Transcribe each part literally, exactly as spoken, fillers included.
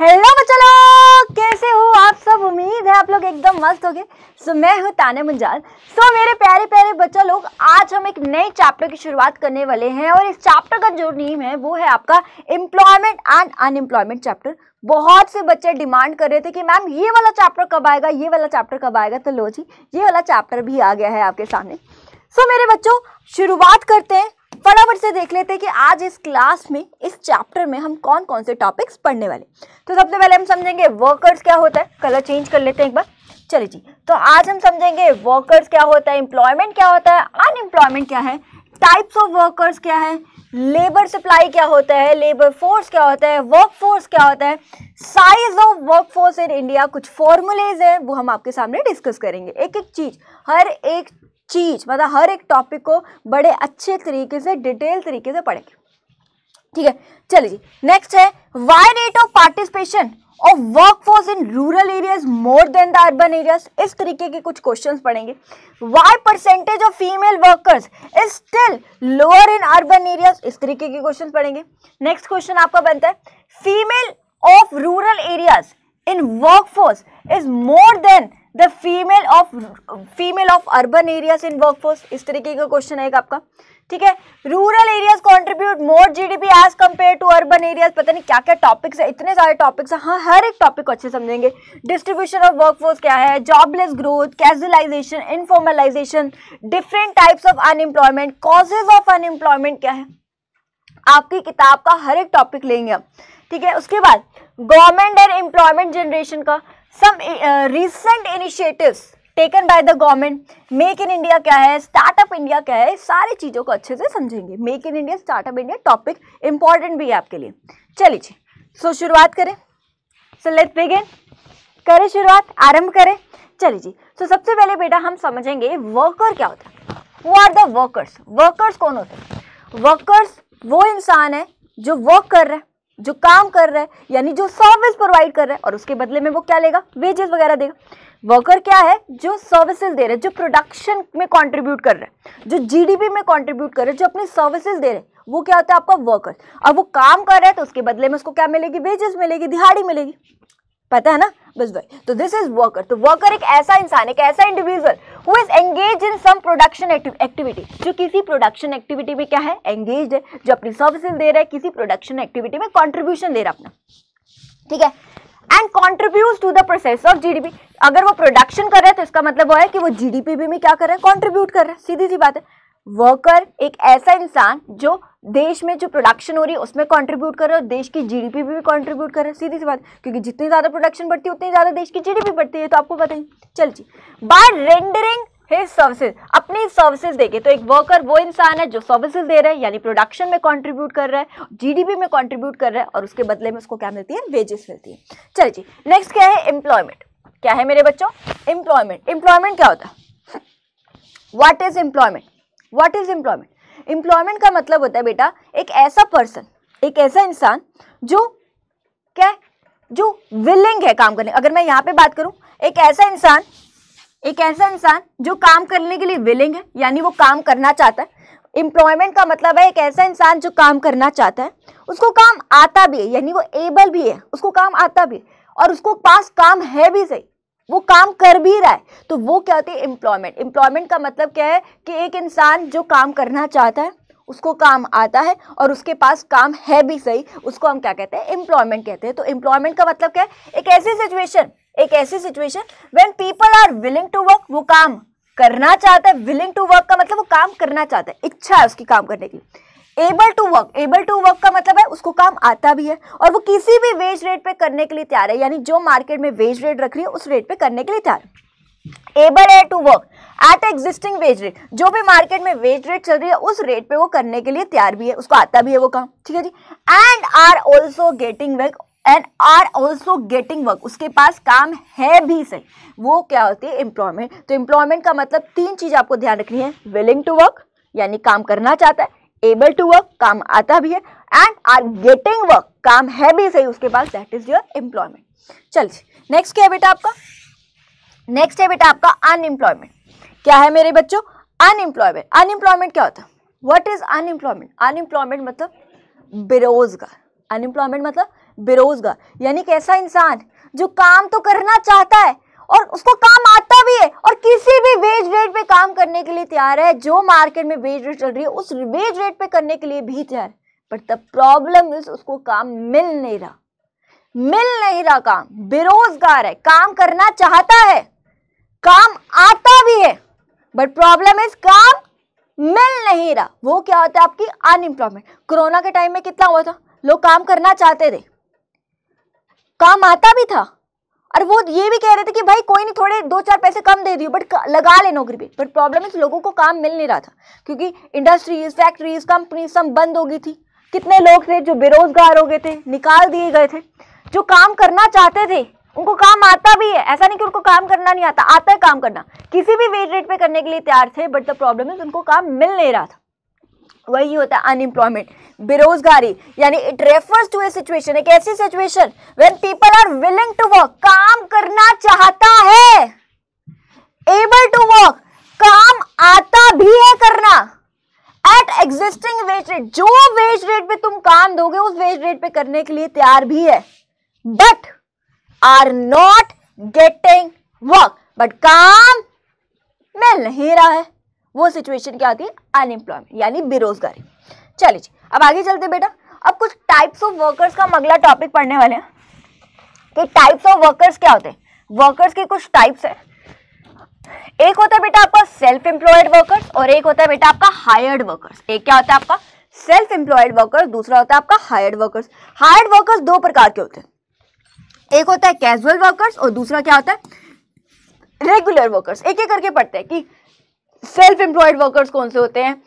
Hello बच्चों लोग, कैसे हो आप सब। उम्मीद है आप लोग एकदम मस्त हो गए। सो so, मैं हूँ ताने मुंजाल। सो so, मेरे प्यारे प्यारे बच्चों लोग, आज हम एक नए चैप्टर की शुरुआत करने वाले हैं और इस चैप्टर का जो नेम है वो है आपका एम्प्लॉयमेंट एंड अनएम्प्लॉयमेंट चैप्टर। बहुत से बच्चे डिमांड कर रहे थे कि मैम ये वाला चैप्टर कब आएगा, ये वाला चैप्टर कब आएगा। तो लो जी, ये वाला चैप्टर भी आ गया है आपके सामने। सो so, मेरे बच्चों शुरुआत करते हैं, फटाफट से देख लेते हैं कि आज इस क्लास में, इस चैप्टर में हम कौन कौन से टॉपिक्स पढ़ने वाले। तो सबसे पहले हम समझेंगे वर्कर्स क्या होता है। कलर चेंज कर लेते हैं एक बार। चलिए जी, तो आज हम समझेंगे वर्कर्स क्या होता है, एम्प्लॉयमेंट क्या होता है, अनएम्प्लॉयमेंट क्या है, टाइप्स ऑफ वर्कर्स क्या है, लेबर सप्लाई क्या होता है, लेबर फोर्स क्या होता है, वर्क फोर्स क्या होता है, size of work force in India, कुछ फॉर्मूलेज हैं वो हम आपके सामने डिस्कस करेंगे। एक एक चीज़, हर एक चीज मतलब हर एक टॉपिक को बड़े अच्छे तरीके से, डिटेल तरीके से पढ़ेंगे, ठीक है। चलिए जी, नेक्स्ट है why rate of participation of workforce in rural areas more than the urban areas. इस तरीके के कुछ क्वेश्चंस पढ़ेंगे। Why percentage of female workers is still lower in urban areas. इस तरीके के क्वेश्चंस पढ़ेंगे। नेक्स्ट क्वेश्चन आपका बनता है female of rural areas in workforce is more than the female of female of urban areas in workforce. इस तरीके का क्वेश्चन है एक आपका, ठीक है। Rural areas contribute more GDP as compare to urban areas. पता नहीं क्या क्या टॉपिक्स है, इतने सारे टॉपिक्स हैं। हाँ, हर एक टॉपिक को अच्छे समझेंगे। डिस्ट्रीब्यूशन ऑफ वर्कफोर्स क्या है, jobless growth, casualisation, informalisation, different types of unemployment, causes of unemployment क्या है। आपकी किताब का हर एक टॉपिक लेंगे आप, ठीक है। उसके बाद गवर्नमेंट एंड एम्प्लॉयमेंट जनरेशन का some recent initiatives taken by the government, make in India क्या है, स्टार्टअप इंडिया क्या है, सारी चीज़ों को अच्छे से समझेंगे। Make in India, startup India topic important भी है आपके लिए। चलिए जी, सो शुरुआत करें। सो लेट्स बिगिन, करें शुरुआत, आरंभ करें। चलिए जी, सो so, सबसे पहले बेटा हम समझेंगे वर्कर क्या होता है। वो आर द वर्कर्स। वर्कर्स कौन होते हैं? वर्कर्स वो इंसान है जो वर्क कर रहे हैं, जो काम कर रहा है, यानी जो सर्विस प्रोवाइड कर रहा है और उसके बदले में वो क्या लेगा, वेजेस वगैरह देगा। वर्कर क्या है? जो सर्विसेज दे रहे हैं, जो प्रोडक्शन में कंट्रीब्यूट कर रहे हैं, जो जीडीपी में कंट्रीब्यूट कर रहे हैं, जो अपनी सर्विसेज दे रहे हैं, वो क्या होता है आपका वर्कर। अब वो काम कर रहा है तो उसके बदले में उसको क्या मिलेगी, वेजेस मिलेगी, दिहाड़ी मिलेगी, पता है ना, बस वही। तो दिस इज वर्कर। तो वर्कर एक ऐसा इंसान, एक ऐसा individual who is engage in some production activity, जो किसी प्रोडक्शन एक्टिविटी में क्या है, एंगेज है, जो अपनी सर्विसेज दे रहा है, किसी प्रोडक्शन एक्टिविटी में कंट्रीब्यूशन दे रहा है अपना, ठीक है। And contribute to the process of GDP. अगर वो प्रोडक्शन कर रहा है तो इसका मतलब वो है कि वो जीडीपी भी में क्या कर रहा है, कंट्रीब्यूट कर रहा है, सीधी सी बात है। वर्कर एक ऐसा इंसान जो देश में जो प्रोडक्शन हो रही है उसमें कंट्रीब्यूट कर रहा है और देश की जीडीपी भी कंट्रीब्यूट कर रहा है, सीधी सी बात, क्योंकि जितनी ज़्यादा प्रोडक्शन बढ़ती है उतनी ज़्यादा देश की जीडीपी बढ़ती है, तो आपको पता ही। चल जी, बाय रेंडरिंग हिज सर्विसेज, अपनी सर्विसेज देके। तो एक वर्कर वो इंसान है जो सर्विसेज दे रहा है, यानी प्रोडक्शन में कंट्रीब्यूट कर रहा है, जीडीपी में कंट्रीब्यूट कर रहा है और उसके बदले में उसको क्या मिलती है, वेजेस मिलती है। चल जी, नेक्स्ट क्या है, एम्प्लॉयमेंट। क्या है मेरे बच्चों, एम्प्लॉयमेंट। एम्प्लॉयमेंट क्या होता है? What is employment? What is employment? Employment का मतलब होता है बेटा एक ऐसा पर्सन, एक ऐसा इंसान जो क्या है, जो विलिंग है काम करने। अगर मैं यहाँ पे बात करूँ, एक ऐसा इंसान, एक ऐसा इंसान जो काम करने के लिए विलिंग है, यानी वो काम करना चाहता है। एम्प्लॉयमेंट का मतलब है एक ऐसा इंसान जो काम करना चाहता है, उसको काम आता भी है, यानी वो एबल भी है, उसको काम आता भी है और उसको पास काम है भी सही, वो काम कर भी रहा है, तो वो क्या होती है, एम्प्लॉयमेंट। एम्प्लॉयमेंट का मतलब क्या है कि एक इंसान जो काम करना चाहता है, उसको काम आता है और उसके पास काम है भी सही, उसको हम क्या कहते हैं, एम्प्लॉयमेंट कहते हैं। तो एम्प्लॉयमेंट का मतलब क्या है, एक ऐसी सिचुएशन, एक ऐसी situation when people are willing to work, वो काम करना चाहता है। विलिंग टू वर्क का मतलब वो काम करना चाहता है, इच्छा है उसकी काम करने की। Able to work, able to work का मतलब है उसको काम आता भी है और वो किसी भी वेज रेट पे करने के लिए तैयार है, यानी जो मार्केट में वेज रेट रख रही है उस रेट पे करने के लिए तैयार है। एबल है to work at existing wage rate, जो भी मार्केट में वेज रेट चल रही है उस रेट पे वो करने के लिए तैयार भी है, उसको आता भी है वो काम, ठीक है जी। And are also getting work, and are also getting work, उसके पास काम है भी सही, वो क्या होती है, एम्प्लॉयमेंट। तो एम्प्लॉयमेंट का मतलब तीन चीज़ आपको ध्यान रखनी है, विलिंग टू वर्क यानी काम करना चाहता है, एबल टू वर्क काम आता भी है, एंड आर गेटिंग वर्क काम है भी सही उसके पास, दैट इज योर एम्प्लॉयमेंट। चलिए, नेक्स्ट क्या है बेटा आपका, नेक्स्ट है बेटा आपका अनएम्प्लॉयमेंट। क्या है मेरे बच्चों, अनएम्प्लॉयमेंट। अनएम्प्लॉयमेंट क्या होता है, व्हाट इज अनएम्प्लॉयमेंट? अनएम्प्लॉयमेंट मतलब बेरोजगार। अनएम्प्लॉयमेंट मतलब बेरोजगार, यानी कि ऐसा इंसान जो काम तो करना चाहता है और उसको काम आता भी है और किसी भी वेज रेट पे काम करने के लिए तैयार है, जो मार्केट में वेज रेट चल रही है उस वेज रेट पे करने के लिए भी तैयार है, बट द प्रॉब्लम इज उसको काम मिल नहीं रहा, मिल नहीं रहा काम, बेरोजगार है, काम करना चाहता है, काम आता भी है, बट प्रॉब्लम इज काम मिल नहीं रहा। वो क्या होता है आपकी अनएम्प्लॉयमेंट। कोरोना के टाइम में कितना हुआ था, लोग काम करना चाहते थे, काम आता भी था और वो ये भी कह रहे थे कि भाई कोई नहीं थोड़े दो चार पैसे कम दे दियो बट लगा ले नौकरी पे, बट प्रॉब्लम इस लोगों को काम मिल नहीं रहा था क्योंकि इंडस्ट्रीज, फैक्ट्रीज, कंपनीज सब बंद हो गई थी। कितने लोग थे जो बेरोजगार हो गए थे, निकाल दिए गए थे, जो काम करना चाहते थे, उनको काम आता भी है, ऐसा नहीं कि उनको काम करना नहीं आता, आता है काम करना, किसी भी वेज रेट पे करने के लिए तैयार थे, बट द प्रॉब्लम इज उनको काम मिल नहीं रहा था। वही होता है अनएम्प्लॉयमेंट, बेरोजगारी, यानी it refers to a situation, एक ऐसी situation when people are willing to work, काम करना चाहता है, एबल टू वर्क, काम आता भी है करना, एट एग्जिस्टिंग वेज रेट, जो वेज रेट पे तुम काम दोगे उस वेज रेट पे करने के लिए तैयार भी है, but are not getting work, but काम मिल नहीं रहा है, वो सिचुएशन क्या आती है, अनएम्प्लॉयमेंट यानी बेरोजगारी। चलिए जी अब आगे चलते बेटा, अब कुछ टाइप्स ऑफ वर्कर्स का हम अगला टॉपिक पढ़ने वाले हैं कि टाइप्स ऑफ वर्कर्स क्या होते हैं। वर्कर्स के कुछ टाइप्स हैं, एक होता है बेटा आपका सेल्फ एम्प्लॉयड वर्कर्स और एक होता है बेटा आपका हायर्ड वर्कर्स। एक क्या होता है आपका सेल्फ एम्प्लॉयड वर्कर्स, दूसरा होता है आपका हायर्ड वर्कर्स। हायर्ड वर्कर्स दो प्रकार के होते हैं, एक होता है कैजुअल वर्कर्स और दूसरा क्या होता है रेगुलर वर्कर्स। एक एक करके पढ़ते हैं कि सेल्फ एम्प्लॉयड वर्कर्स कौन से होते हैं,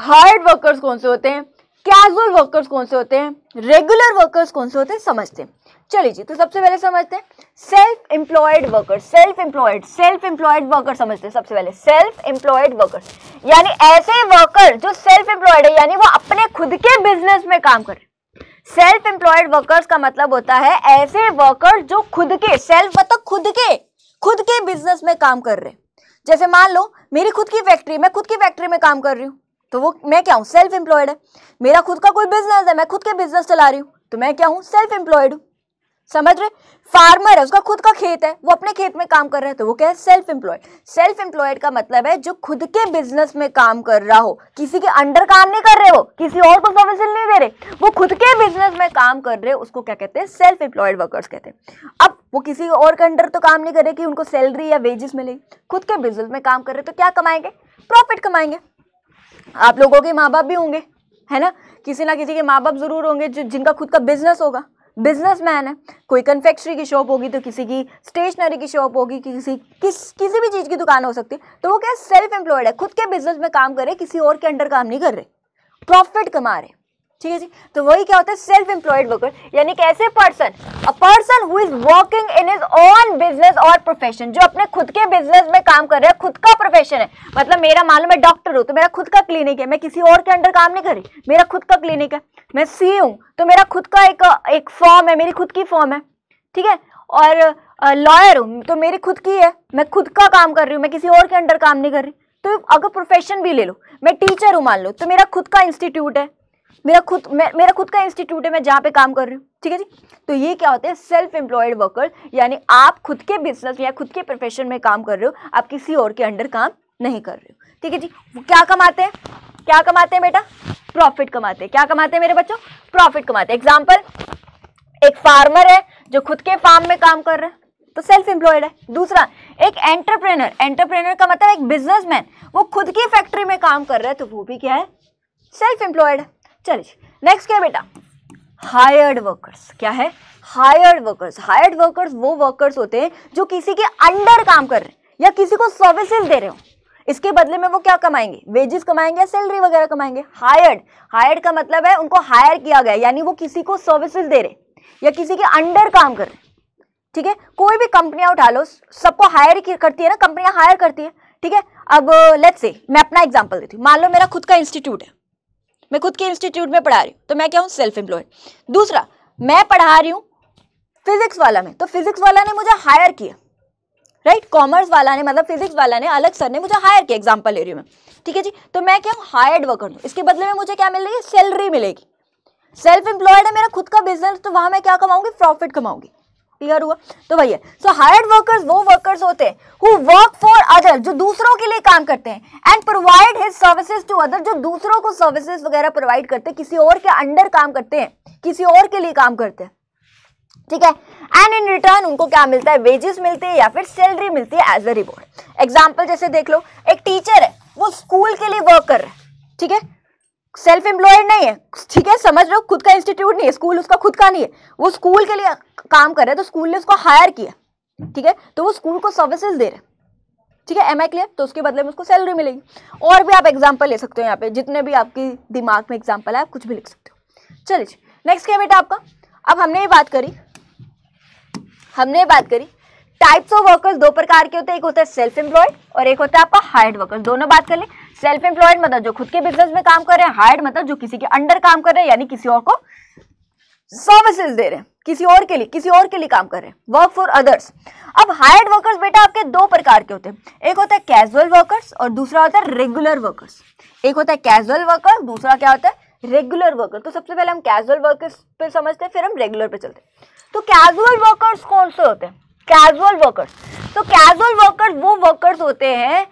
हायर्ड वर्कर्स कौन से होते हैं, कैजुअल वर्कर्स कौन से होते हैं, रेगुलर वर्कर्स कौन से होते हैं, समझते हैं। चलिए जी तो सबसे पहले समझते हैं self employed workers. Self employed self employed workers समझते हैं सबसे पहले, सेल्फ एम्प्लॉयड वर्कर्स यानी ऐसे वर्कर जो सेल्फ एम्प्लॉयड है, यानी वो अपने खुद के बिजनेस में काम कर रहे हैं। सेल्फ एम्प्लॉयड वर्कर्स का मतलब होता है ऐसे वर्कर जो खुद के, सेल्फ मतलब खुद के, खुद के बिजनेस में काम कर रहे हैं। जैसे मान लो मेरी खुद की फैक्ट्री, मैं खुद की फैक्ट्री में काम कर रही हूँ, तो वो मैं क्या हूँ, सेल्फ एम्प्लॉयड है। मेरा खुद का कोई बिजनेस है, मैं खुद के बिजनेस चला रही हूँ, तो मैं क्या हूँ, सेल्फ एम्प्लॉयड हूँ, समझ रहे। फार्मर है, उसका खुद का खेत है, वो अपने खेत में काम कर रहा है, तो वो क्या है, सेल्फ एम्प्लॉयड। सेल्फ एम्प्लॉयड का मतलब है जो खुद के बिजनेस में काम कर रहा हो, किसी के अंडर काम नहीं कर रहे हो, किसी और को सर्विस नहीं दे रहे, वो खुद के बिजनेस में काम कर रहे, उसको क्या कहते हैं, सेल्फ एम्प्लॉयड वर्कर्स कहते हैं। अब वो किसी और के अंडर तो काम नहीं कर रहे कि उनको सैलरी या वेजेस मिलेगी, खुद के बिजनेस में काम कर रहे तो क्या कमाएंगे, प्रॉफिट कमाएंगे। आप लोगों के माँ बाप भी होंगे, है ना, किसी ना किसी के माँ बाप जरूर होंगे जो जिनका खुद का बिजनेस होगा, बिजनेसमैन है, कोई कन्फेक्शनरी की शॉप होगी, तो किसी की स्टेशनरी की शॉप होगी, किसी किस किसी भी चीज़ की दुकान हो सकती है, तो वो क्या सेल्फ एम्प्लॉयड है, खुद के बिजनेस में काम कर रहे, किसी और के अंडर काम नहीं कर रहे, प्रॉफिट कमा रहे, ठीक है जी। तो वही क्या होता है सेल्फ एम्प्लॉयड वर्कर, यानी कि ऐसे person, a person who is working in his own business और प्रोफेशन, जो अपने खुद के बिजनेस में काम कर रहे हैं, खुद का प्रोफेशन है, मतलब मेरा मान लो मैं डॉक्टर हूँ तो मेरा खुद का क्लिनिक है, मैं किसी और के अंडर काम नहीं कर रही, मेरा खुद का क्लिनिक है। मैं सी हूँ तो मेरा खुद का एक एक फॉर्म है, मेरी खुद की फॉर्म है, ठीक है। और लॉयर हूँ तो मेरी खुद की है, मैं खुद का काम कर रही हूँ, मैं किसी और के अंडर काम नहीं कर रही। तो अगर प्रोफेशन भी ले लो, मैं टीचर हूँ मान लो, तो मेरा खुद का इंस्टीट्यूट है, मेरा खुद मे, मेरा खुद का इंस्टीट्यूट है, मैं जहाँ पे काम कर रही हूँ, ठीक है जी। तो ये क्या होते हैं सेल्फ एम्प्लॉयड वर्कर, यानी आप खुद के बिजनेस या खुद के प्रोफेशन में काम कर रहे हो, आप किसी और के अंडर काम नहीं कर रहे हो, ठीक है जी। क्या कमाते हैं, क्या कमाते हैं बेटा, प्रॉफिट कमाते हैं। क्या कमाते हैं मेरे बच्चों, प्रॉफिट कमाते हैं। एग्जाम्पल, एक फार्मर है जो खुद के फार्म में काम कर रहा है तो सेल्फ एम्प्लॉयड है। दूसरा एक एंटरप्रेनर, एंटरप्रेनर का मतलब एक बिजनेसमैन, वो खुद की फैक्ट्री में काम कर रहा है तो वो भी क्या है, सेल्फ एम्प्लॉयड है। चलिए नेक्स्ट क्या है बेटा, हायर्ड वर्कर्स। क्या है हायर्ड वर्कर्स, हायर्ड वर्कर्स वो वर्कर्स होते हैं जो किसी के अंडर काम कर रहे हैं या किसी को सर्विसेज दे रहे हो, इसके बदले में वो क्या कमाएंगे, वेजेस कमाएंगे या सैलरी वगैरह कमाएंगे। हायर्ड, हायर्ड का मतलब है उनको हायर किया गया, यानी वो किसी को सर्विसेज दे रहे या किसी के अंडर काम कर रहे, ठीक है। कोई भी कंपनियां उठा लो, सबको हायर करती है ना, कंपनियां हायर करती है, ठीक है। अब लेट्स से मैं अपना एग्जाम्पल देती हूँ, मान लो मेरा खुद का इंस्टीट्यूट है, मैं खुद के इंस्टीट्यूट में पढ़ा रही हूँ तो मैं क्या हूँ, सेल्फ एम्प्लॉयड। दूसरा मैं पढ़ा रही हूँ फिजिक्स वाला में, तो फिजिक्स वाला ने मुझे हायर किया, राइट। कॉमर्स वाला ने मतलब फिजिक्स वाला ने, अलग सर ने मुझे हायर किया, एग्जाम्पल ले रही हूँ मैं, ठीक है जी। तो मैं क्या हूँ, हायर्ड वर्कर हूँ, इसके बदले में मुझे क्या मिल रही है, सैलरी मिलेगी, सेल्फ एम्प्लॉयड है, मेरा खुद का बिजनेस, तो वहाँ मैं क्या कमाऊंगी? प्रॉफिट कमाऊंगी। क्लियर हुआ? तो भैया सो हायर्ड वर्कर्स वो वर्कर्स होते हैं हु वर्क फॉर अदर, जो दूसरों के लिए काम करते हैं, and provide his services to other, जो दूसरों को सर्विसेज वगैरह प्रोवाइड करते हैं, किसी और के अंडर काम करते हैं, किसी और के लिए काम करते हैं। ठीक है, एंड इन रिटर्न उनको क्या मिलता है? वेजेस मिलते हैं या फिर सैलरी मिलती है एज अ रिवॉर्ड। एग्जाम्पल जैसे देख लो, एक टीचर है, वो स्कूल के लिए वर्क कर रहा है, ठीक है, सेल्फ एम्प्लॉयड नहीं है, ठीक है, समझ लो खुद का इंस्टीट्यूट नहीं है, स्कूल उसका खुद का नहीं है, वो स्कूल के लिए काम कर रहा है, तो स्कूल ने उसको हायर किया, ठीक है, तो वो स्कूल को सर्विसेज दे रहा है, ठीक है, एम आई क्लियर, तो उसके बदले में उसको सैलरी मिलेगी। और भी आप एग्जाम्पल ले सकते हो, यहाँ पे जितने भी आपकी दिमाग में एग्जाम्पल है आप कुछ भी लिख सकते हो। चलिए नेक्स्ट क्या बेटा आपका, अब हमने ये बात करी हमने बात करी टाइप्स ऑफ वर्कर्स दो प्रकार के होते हैं, एक होता है सेल्फ एम्प्लॉयड और एक होता है आपका हायर्ड वर्कर्स। दोनों बात कर ले, सेल्फ एम्प्लॉयड मतलब जो खुद के बिजनेस में काम कर रहे हैं, हायर्ड मतलब जो किसी के अंडर काम कर रहे हैं, यानी किसी और को सर्विसेज दे रहे हैं, किसी और के लिए किसी और के लिए काम कर रहे हैं, वर्क फॉर अदर्स। अब हायर्ड वर्कर्स बेटा आपके दो प्रकार के होते हैं, एक होता है कैजुअल वर्कर्स और दूसरा होता है रेगुलर वर्कर्स। एक होता है कैजुअल वर्कर्स, दूसरा क्या होता है? Regular worker. तो सबसे पहले हम कैजुअल वर्कर्स पे समझते हैं, फिर हम रेगुलर पे चलते हैं। तो कैजुअल वर्कर्स कौन से होते हैं? कैजुअल वर्कर्स, तो कैजुअल वर्कर्स वो वर्कर्स होते हैं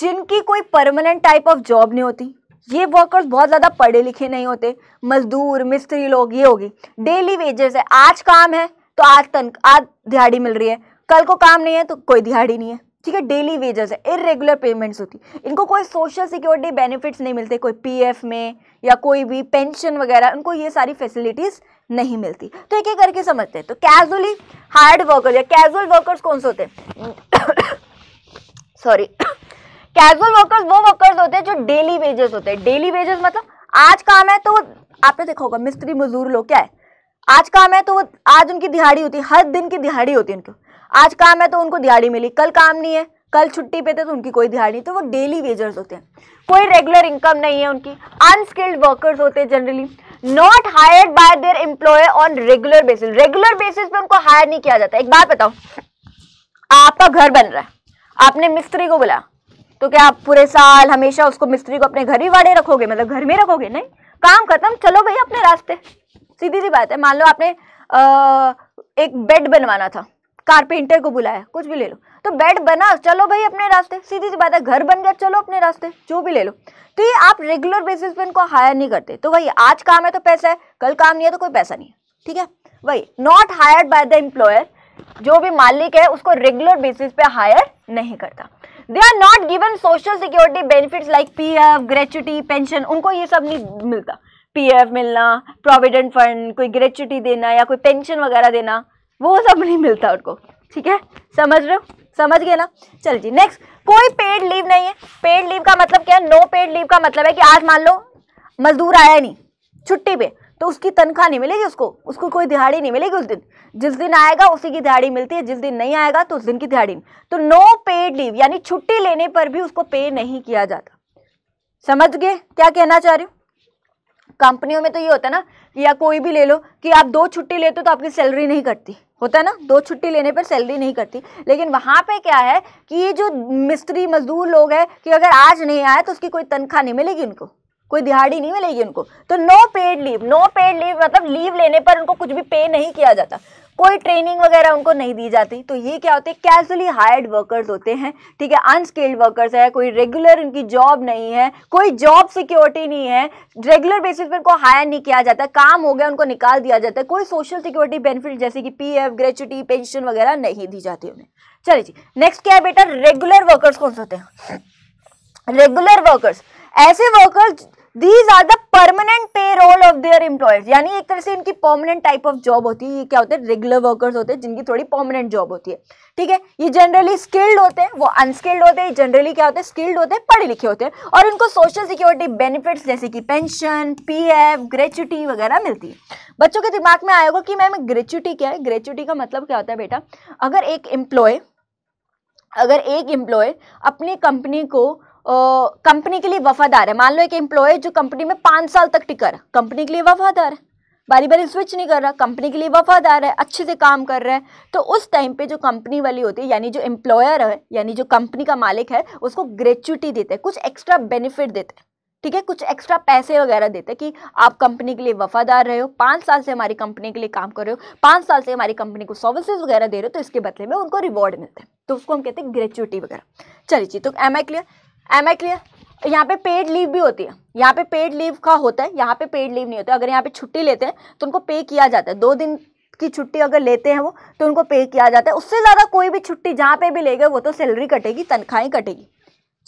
जिनकी कोई परमानेंट टाइप ऑफ जॉब नहीं होती। ये वर्कर्स बहुत ज़्यादा पढ़े लिखे नहीं होते, मजदूर मिस्त्री लोग ये होगी। डेली वेजेस है, आज काम है तो आज तन आज दिहाड़ी मिल रही है, कल को काम नहीं है तो कोई दिहाड़ी नहीं है, ठीक है, डेली वेजेस है, इरेगुलर पेमेंट्स होती। इनको कोई सोशल सिक्योरिटी बेनिफिट्स नहीं मिलते, कोई पीएफ में या कोई भी पेंशन वगैरह, उनको ये सारी फैसिलिटीज़ नहीं मिलती। तो एक एक करके समझते हैं। तो कैजुअली हार्ड वर्कर या कैजुअल वर्कर्स कौन से होते हैं? सॉरी, कैजुअल वर्कर्स वो वर्कर्स होते हैं जो डेली वेजेस होते हैं। डेली वेजेस मतलब आज काम है तो आपने देखा होगा मिस्त्री मजदूर लोग क्या है, आज काम है तो आज उनकी दिहाड़ी होती है, हर दिन की दिहाड़ी होती है उनको। आज काम है तो उनको दिहाड़ी मिली, कल काम नहीं है, कल छुट्टी पे थे तो उनकी कोई दिहाड़ी नहीं, तो वो डेली वेजर्स होते हैं, कोई रेगुलर इनकम नहीं है उनकी। अनस्किल्ड वर्कर्स होते हैं generally, not hired by their employer on regular basis. Regular basis पे उनको हायर नहीं किया जाता। एक बात बताओ, आपका घर बन रहा है, आपने मिस्त्री को बुला, तो क्या आप पूरे साल हमेशा उसको मिस्त्री को अपने घर ही वाड़े रखोगे, मतलब घर में रखोगे? नहीं, काम खत्म, चलो भैया अपने रास्ते, सीधी सी बात है। मान लो आपने आ, एक बेड बनवाना था, कारपेंटर को बुलाया, कुछ भी ले लो, तो बेड बना, चलो भाई अपने रास्ते, सीधी सी बात है। घर बन गया, चलो अपने रास्ते, जो भी ले लो। तो ये आप रेगुलर बेसिस पे इनको हायर नहीं करते। तो वही आज काम है तो पैसा है, कल काम नहीं है तो कोई पैसा नहीं है, ठीक है, वही not hired by the employer. जो भी मालिक है उसको रेगुलर बेसिस पे हायर नहीं करता। They are not given social security benefits like PF, gratuity, pension, उनको ये सब नहीं मिलता। पीएफ मिलना, प्रोविडेंट फंड, कोई ग्रेच्युटी देना या कोई पेंशन वगैरह देना, वो सब नहीं मिलता उनको, ठीक है, समझ रहे हो? समझ गए ना? चल जी नेक्स्ट, कोई पेड लीव नहीं है। पेड लीव का मतलब क्या है? नो पेड लीव का मतलब है कि आज मान लो मजदूर आया नहीं छुट्टी पे, तो उसकी तनख्वाह नहीं मिलेगी, उसको उसको कोई दिहाड़ी नहीं मिलेगी उस दिन। जिस दिन आएगा उसी की दिहाड़ी मिलती है, जिस दिन नहीं आएगा तो उस दिन की दिहाड़ी नहीं। तो नो पेड लीव यानी छुट्टी लेने पर भी उसको पे नहीं किया जाता। समझ गए क्या कहना चाह रही हूँ? कंपनियों में तो ये होता है ना, या कोई भी ले लो, कि आप दो छुट्टी लेते हो तो आपकी सैलरी नहीं कटती, होता है ना, दो छुट्टी लेने पर सैलरी नहीं कटती। लेकिन वहाँ पे क्या है कि ये जो मिस्त्री मजदूर लोग हैं, कि अगर आज नहीं आए तो उसकी कोई तनख्वाह नहीं मिलेगी उनको, कोई दिहाड़ी नहीं मिलेगी उनको। तो no paid leave, no paid leave मतलब लीव लेने पर उनको कुछ भी पे नहीं किया जाता, कोई ट्रेनिंग वगैरह उनको नहीं दी जाती। तो ये क्या होते हैं? कैजुअली हायर्ड वर्कर्स होते हैं, ठीक है, अनस्किल्ड वर्कर्स है, कोई रेगुलर इनकी जॉब नहीं है, कोई जॉब सिक्योरिटी नहीं है, रेगुलर बेसिस पर उनको हायर नहीं किया जाता, काम हो गया उनको निकाल दिया जाता है, कोई सोशल सिक्योरिटी बेनिफिट जैसे कि पीएफ, ग्रेच्युटी, पेंशन वगैरह नहीं दी जाती उन्हें। चलिए जी नेक्स्ट क्या है बेटा? रेगुलर वर्कर्स कौन से होते हैं? रेगुलर वर्कर्स ऐसे workers, these are the permanent payroll of their employers, यानी एक तरह से इनकी परमानेंट टाइप ऑफ जॉब होती है। ये क्या होते हैं? रेगुलर वर्कर्स होते हैं जिनकी थोड़ी परमानेंट जॉब होती है, ठीक है। ये जनरली स्किल्ड होते हैं, वो अनस्किल्ड होते हैं। जनरली क्या होते हैं? स्किल्ड होते हैं, पढ़े लिखे होते हैं, और इनको सोशल सिक्योरिटी बेनिफिट्स जैसे कि पेंशन, पीएफ, ग्रेच्युटी वगैरह मिलती है। बच्चों के दिमाग में आया होगा कि मैम ग्रेच्युटी क्या है? ग्रेच्युटी का मतलब क्या होता है बेटा? अगर एक एम्प्लॉय अगर एक एम्प्लॉय अपनी कंपनी को कंपनी uh, के लिए वफादार है, मान लो एक एम्प्लॉय जो कंपनी में पाँच साल तक टिका रहा, कंपनी के लिए वफादार है, बारी बारी स्विच नहीं कर रहा, कंपनी के लिए वफादार है, अच्छे से काम कर रहा है, तो उस टाइम पे जो कंपनी वाली होती है, यानी जो एम्प्लॉयर है, यानी जो कंपनी का मालिक है, उसको ग्रेच्युटी देते हैं, कुछ एक्स्ट्रा बेनिफिट देते हैं, ठीक है, कुछ एक्स्ट्रा पैसे वगैरह देते हैं कि आप कंपनी के लिए वफादार रहे हो, पाँच साल से हमारी कंपनी के लिए काम कर रहे हो, पाँच साल से हमारी कंपनी को सर्विसेज वगैरह दे रहे हो, तो इसके बदले में उनको रिवॉर्ड मिलता है, तो उसको हम कहते हैं ग्रेच्युटी वगैरह। चलिए जी, तो am I clear, am I clear. यहाँ पे पेड लीव भी होती है, यहाँ पे पेड लीव का होता है, यहाँ पे पेड लीव नहीं होता। अगर यहाँ पे छुट्टी लेते हैं तो उनको पे किया जाता है, दो दिन की छुट्टी अगर लेते हैं वो तो उनको पे किया जाता है। उससे ज़्यादा कोई भी छुट्टी जहाँ पे भी ले गए वो तो सैलरी कटेगी, तनख्वाही कटेगी।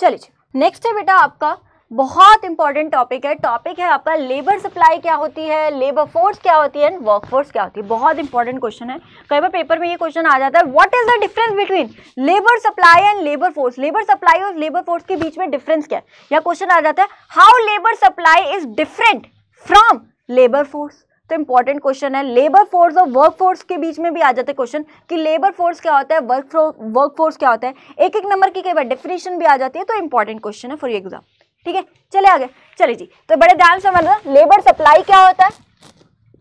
चलिए नेक्स्ट है बेटा आपका बहुत इंपॉर्टेंट टॉपिक है, टॉपिक है आपका लेबर सप्लाई क्या होती है, लेबर फोर्स क्या होती है एंड वर्क फोर्स क्या होती है। बहुत इंपॉर्टेंट क्वेश्चन है, कई बार पेपर में ये क्वेश्चन आ जाता है, what is the difference between labour supply and labour force, labour supply और लेबर फोर्स के बीच में डिफरेंस क्या है। यह क्वेश्चन आ जाता है, how labour supply is different from labour force. तो इंपॉर्टेंट क्वेश्चन है, लेबर फोर्स और वर्क फोर्स के बीच में भी आ जाते हैं क्वेश्चन कि लेबर फोर्स क्या होता है, वर्क वर्क फोर्स क्या होता है, एक एक नंबर की कई बार डिफिनेशन भी आ जाती है। तो इंपॉर्टेंट क्वेश्चन है फॉर एग्जाम, ठीक है। चले आगे, चले जी, तो बड़े ध्यान से समझना, लेबर सप्लाई क्या होता है,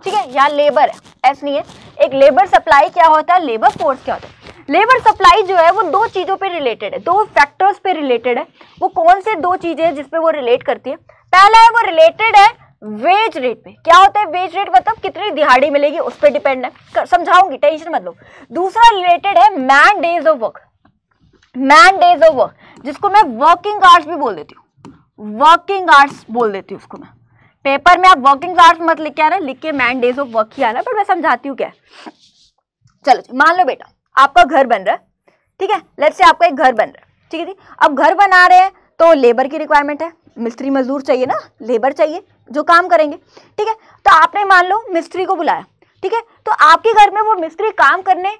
ठीक है, यहाँ लेबर एस नहीं है, एक लेबर सप्लाई क्या होता है, लेबर फोर्स क्या होता है। लेबर सप्लाई जो है वो दो चीज़ों पे रिलेटेड है, दो फैक्टर्स पे रिलेटेड है। वो कौन से दो चीज़ें हैं जिसपे वो रिलेट करती है, पहला है वो रिलेटेड है वेज रेट पे। क्या होता है वेज रेट, मतलब कितनी दिहाड़ी मिलेगी उस पर डिपेंड है, समझाऊंगी, टेंशन मत लो। दूसरा रिलेटेड है man days of work, man days of work जिसको मैं वर्किंग आवर्स भी बोल देती हूँ, वर्किंग आवर्स बोल देती हूँ उसको मैं। पेपर में आप वर्किंग आवर्स मत लिख के आना, लिख के मैन डेज ऑफ वर्क ही आना, बट मैं समझाती हूँ क्या। चलो मान लो बेटा आपका घर बन रहा है, ठीक है, लेट्स से आपका एक घर बन रहा है, ठीक है जी। अब घर बना रहे हैं तो लेबर की रिक्वायरमेंट है, मिस्त्री मजदूर चाहिए ना, लेबर चाहिए जो काम करेंगे, ठीक है। तो आपने मान लो मिस्त्री को बुलाया, ठीक है, तो आपके घर में वो मिस्त्री काम करने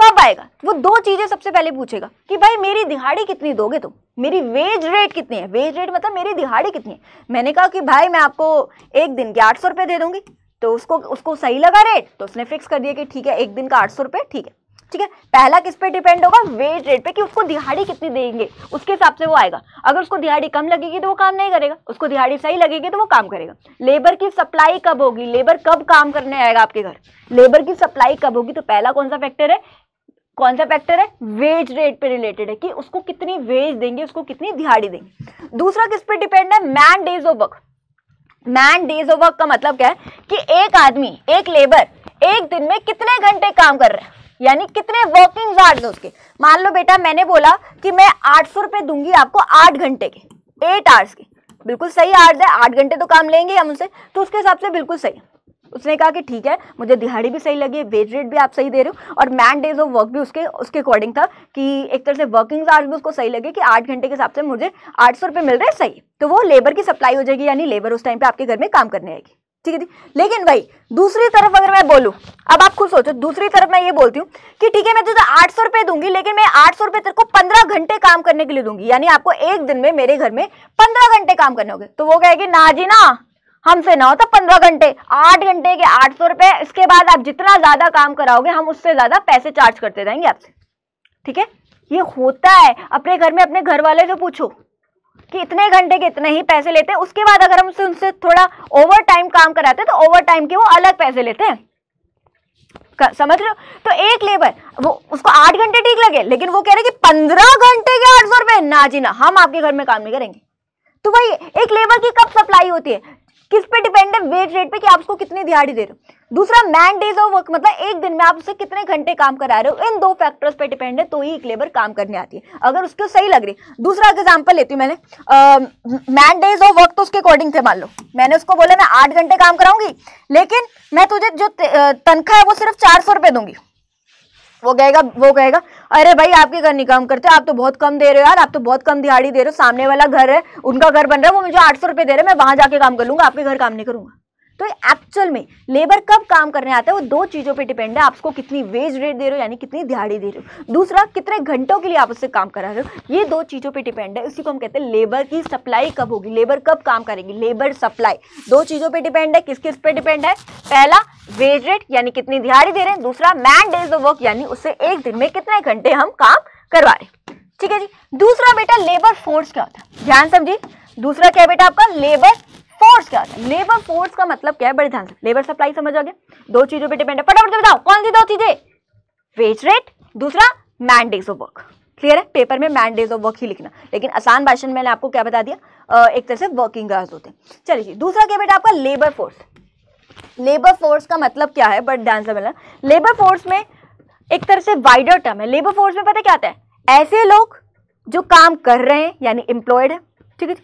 कब आएगा, वो दो चीज़ें सबसे पहले पूछेगा कि भाई मेरी दिहाड़ी कितनी दोगे तुम, मेरी वेज रेट कितनी है, वेज रेट मतलब मेरी दिहाड़ी कितनी है। मैंने कहा कि भाई मैं आपको एक दिन के आठ सौ रुपये दे दूँगी, तो उसको उसको सही लगा रेट, तो उसने फिक्स कर दिया कि ठीक है एक दिन का आठ सौ रुपये, ठीक है ठीक है। पहला किस पे डिपेंड होगा, वेज रेट पे, कि उसको दिहाड़ी कितनी देंगे उसके हिसाब से वो आएगा। अगर उसको दिहाड़ी कम लगेगी तो वो काम नहीं करेगा, उसको दिहाड़ी सही लगेगी तो वो काम करेगा। लेबर की सप्लाई कब होगी, लेबर कब काम करने आएगा आपके घर, लेबर की सप्लाई कब होगी, तो पहला कौन सा फैक्टर है, कौन सा फैक्टर है, वेज रेट पे रिलेटेड है कि उसको कितनी वेज देंगे, उसको कितनी दिहाड़ी देंगे। दूसरा किस पे डिपेंड है, man days of work. Man days of work का मतलब क्या है कि एक आदमी, एक लेबर एक दिन में कितने घंटे काम कर रहे हैं, यानी कितने वर्किंग आवर्स है उसके। मान लो बेटा मैंने बोला कि मैं आठ सौ रुपये दूंगी आपको आठ घंटे के, एट आवर्स के, बिल्कुल सही आवर्स है, आठ घंटे तो काम लेंगे हम उनसे, तो उसके हिसाब से बिल्कुल सही। उसने कहा कि ठीक है मुझे दिहाड़ी भी सही लगी, वेज रेट भी आप सही दे रहे हो, और मैन डेज ऑफ वर्क भी उसके उसके अकॉर्डिंग था कि एक तरह से वर्किंग आवर्स भी उसको सही लगे कि आठ घंटे के हिसाब से मुझे आठ सौ रुपये मिल रहे हैं, सही। तो वो लेबर की सप्लाई हो जाएगी, यानी लेबर उस टाइम पे आपके घर में काम करने आएगी, ठीक है जी। लेकिन भाई दूसरी तरफ अगर मैं बोलूँ, अब आप खुद सोचो, दूसरी तरफ मैं ये बोलती हूँ कि ठीक है मैं तुझे आठ सौ रुपये दूंगी, लेकिन मैं आठ सौ रुपये तेरे को पंद्रह घंटे काम करने के लिए दूंगी, यानी आपको एक दिन में मेरे घर में पंद्रह घंटे काम करने होंगे। तो वो कहेगी ना जी ना, हमसे ना होता पंद्रह घंटे, आठ घंटे के आठ सौ रुपये, इसके बाद आप जितना ज़्यादा काम कराओगे हम उससे ज़्यादा पैसे चार्ज करते रहेंगे आपसे, ठीक है। ये होता है अपने घर में, अपने घर वाले से पूछो कि इतने घंटे के इतने ही पैसे लेते हैं, उसके बाद अगर हम उनसे उनसे थोड़ा ओवर टाइम काम कराते हैं तो ओवर टाइम के वो अलग पैसे लेते हैं, समझ रहे हो। तो एक लेबर वो उसको आठ घंटे ठीक लगे, लेकिन वो कह रहे कि पंद्रह घंटे के आठ सौ रुपये, ना जी ना हम आपके घर में काम नहीं करेंगे। तो भाई एक लेबर की कब सप्लाई होती है, किस पे डिपेंड है, वेज रेट पे, कि आप उसको कितनी दिहाड़ी दे रहे हो। दूसरा मैन डेज ऑफ वर्क, मतलब एक दिन में आप उससे कितने घंटे काम करा रहे हो, इन दो फैक्टर्स पे डिपेंड है, तो ही एक लेबर काम करने आती है अगर उसको सही लग रही है। दूसरा एग्जांपल लेती हूँ मैंने, मैन डेज ऑफ वर्क तो उसके अकॉर्डिंग थे, मान लो मैंने उसको बोला मैं आठ घंटे काम कराऊंगी, लेकिन मैं तुझे जो तनख्वाह है वो सिर्फ चार सौ रुपये दूंगी। वो कहेगा वो कहेगा अरे भाई आपके घर नहीं काम करते, आप तो बहुत कम दे रहे हो यार, आप तो बहुत कम दिहाड़ी दे रहे हो, सामने वाला घर है उनका घर बन रहा है, वो मुझे आठ सौ रुपये दे रहे हैं, मैं वहाँ जाके काम कर लूँगा, आपके घर काम नहीं करूँगा। तो एक्चुअल में लेबर कब काम करने आता है वो दो चीज़ों पे डिपेंड है, आपको कितनी वेज रेट दे रहे हो यानी कितनी दिहाड़ी दे रहे हो, दूसरा कितने घंटों के लिए आप उससे काम करा रहे हो, ये दो चीज़ों पे डिपेंड है। इसी को हम कहते हैं लेबर की सप्लाई कब होगी, लेबर कब काम करेगी। लेबर सप्लाई दो चीज़ों पे डिपेंड है, किस किस पे डिपेंड है, पहला वेज रेट यानी कितनी दिहाड़ी दे रहे हैं, दूसरा मैन डेज ऑफ वर्क यानी उससे एक दिन में कितने घंटे हम काम करवा रहे, ठीक है जी। दूसरा बेटा लेबर फोर्स क्या होता है, ध्यान समझिए, दूसरा क्या बेटा आपका लेबर फोर्स क्या होता है। लेबर फोर्स का मतलब क्या है, बड़े ध्यान से, लेबर सप्लाई समझ आ गया, दो चीजों पे डिपेंड है, फटाफट से बताओ कौन सी दो चीजें, वेज रेट, दूसरा man days of work. Clear है, पेपर में मैन डेज ऑफ वर्क ही लिखना, लेकिन आसान भाषण मैंने आपको क्या बता दिया, एक तरह से वर्किंग आवर्स होते हैं। चलिए दूसरा क्या बेटा आपका लेबर फोर्स। लेबर फोर्स का मतलब क्या है बट ध्यान से समझना। लेबर फोर्स में एक तरह से वाइडर टर्म है। लेबर फोर्स में पता क्या आता है, ऐसे लोग जो काम कर रहे हैं यानी एम्प्लॉयड है, ठीक है,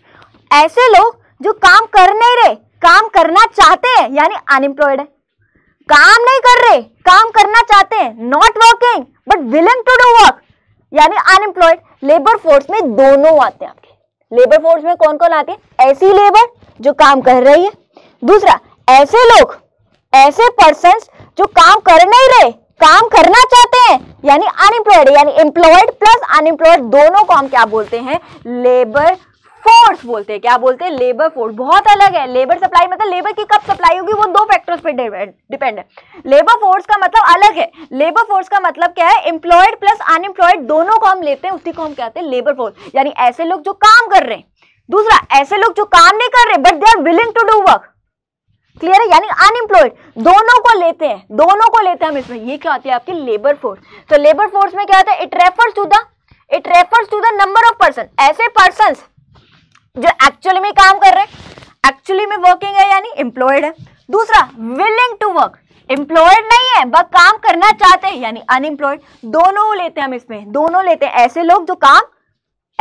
ऐसे लोग जो काम कर नहीं रहे काम करना चाहते हैं यानी अनएम्प्लॉयड है, काम नहीं कर रहे काम करना चाहते हैं not working but willing to do work यानी अनएम्प्लॉयड। लेबर फोर्स में दोनों आते हैं आपके। लेबर फोर्स में कौन कौन आते हैं, ऐसी लेबर जो काम कर रही है, दूसरा ऐसे लोग ऐसे पर्संस जो काम कर नहीं रहे काम करना चाहते हैं यानी अनएम्प्लॉयड यानी एम्प्लॉयड प्लस अनएम्प्लॉयड दोनों को हम क्या बोलते हैं, लेबर फोर्स बोलते हैं। क्या बोलते हैं, लेबर फोर्स। बहुत अलग है। लेबर सप्लाई मतलब लेबर की कब सप्लाई होगी वो दो फैक्टर्स पे डिपेंड है। लेबर फोर्स का मतलब अलग है। लेबर फोर्स का मतलब क्या है, एम्प्लॉयड प्लस अनएम्प्लॉयड दोनों को हम लेते हैं उसी को हम कहते हैं लेबर फोर्स यानी ऐसे लोग जो काम कर रहे हैं, दूसरा ऐसे लोग जो काम नहीं कर रहे but they are willing to do work, clear है, यानी अनएम्प्लॉयड दोनों को लेते हैं दोनों को लेते हैं हम इसमें। ये क्या होती है आपकी लेबर फोर्स। तो लेबर फोर्स में क्या होता है, it refers to the it refers to the number of person, ऐसे पर्संस जो एक्चुअली में काम कर रहे हैं एक्चुअली में वर्किंग है यानी एम्प्लॉयड है, दूसरा विलिंग टू वर्क एम्प्लॉयड नहीं है बस काम करना चाहते हैं यानी अनएम्प्लॉयड दोनों लेते हैं हम इसमें दोनों लेते हैं ऐसे लोग जो काम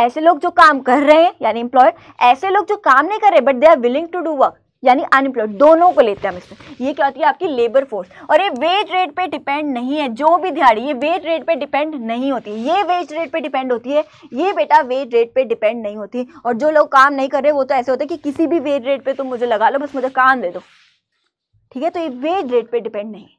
ऐसे लोग जो काम कर रहे हैं यानी एम्प्लॉयड, ऐसे लोग जो काम नहीं कर रहे but they are willing to do work यानी अनएम्प्लॉयड दोनों को लेते हैं हम इसमें। ये क्या होती है आपकी लेबर फोर्स। और ये वेज रेट पे डिपेंड नहीं है, जो भी दिहाड़ी ये वेज रेट पे डिपेंड नहीं होती, ये वेज रेट पे डिपेंड होती है, ये बेटा वेज रेट पे डिपेंड नहीं होती। और जो लोग काम नहीं कर रहे वो तो ऐसे होते हैं कि किसी भी वेज रेट पे तुम मुझे लगा लो बस मुझे काम दे दो, ठीक है, तो ये वेज रेट पर डिपेंड नहीं है।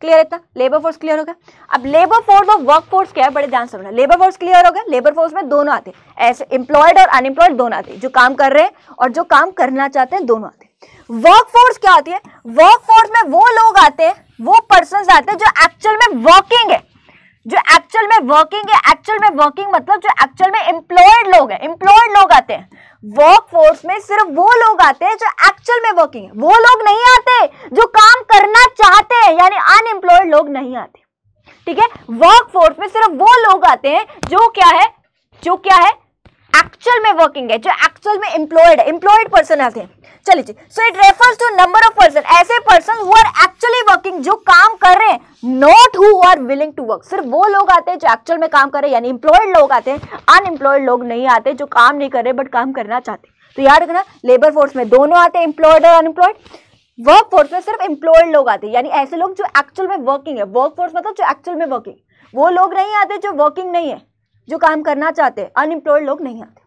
क्लियर इतना, लेबर फोर्स क्लियर हो गया। अब लेबर फोर्स और वर्क फोर्स क्या है बड़े ध्यान से समझना। लेबर फोर्स क्लियर हो गया, लेबर फोर्स में दोनों आते हैं, ऐसे एम्प्लॉयड और अनएम्प्लॉयड दोनों आते हैं, जो काम कर रहे हैं और जो काम करना चाहते हैं दोनों आते हैं। वर्क फोर्स क्या होती है, वर्क फोर्स में वो लोग आते हैं वो पर्संस आते हैं जो एक्चुअल में वर्किंग है जो एक्चुअल में वर्किंग है एक्चुअल में वर्किंग मतलब जो एक्चुअल में एम्प्लॉयड लोग हैं एम्प्लॉयड लोग आते हैं। वर्क फोर्स में सिर्फ वो लोग आते हैं जो एक्चुअल में वर्किंग है, वो लोग नहीं आते जो काम करना चाहते हैं यानी अनएम्प्लॉयड लोग नहीं आते, ठीक है। वर्क फोर्स में सिर्फ वो लोग आते हैं जो क्या है जो क्या है एक्चुअल में वर्किंग है जो एक्चुअल में एम्प्लॉयड है, एम्प्लॉयड पर्सन आते हैं। चलिए so it refers to number of person, ऐसे person who are actually working जो काम कर रहे हैं, not who are willing to work, सिर्फ वो लोग आते हैं जो एक्चुअल में काम कर रहे हैं यानी एम्प्लॉयड लोग आते हैं, अनएम्प्लॉयड लोग नहीं आते जो काम नहीं कर रहे बट काम करना चाहते। तो याद रखना लेबर फोर्स में दोनों आते हैं एम्प्लॉयड और अनएम्प्लॉयड, वर्क फोर्स में सिर्फ एम्प्लॉयड लोग आते हैं यानी ऐसे लोग जो एक्चुअल में वर्किंग है, वर्क फोर्स मतलब जो एक्चुअल में वर्किंग, वो लोग नहीं आते जो वर्किंग नहीं है जो काम करना चाहते हैं, अनएम्प्लॉयड लोग नहीं आते,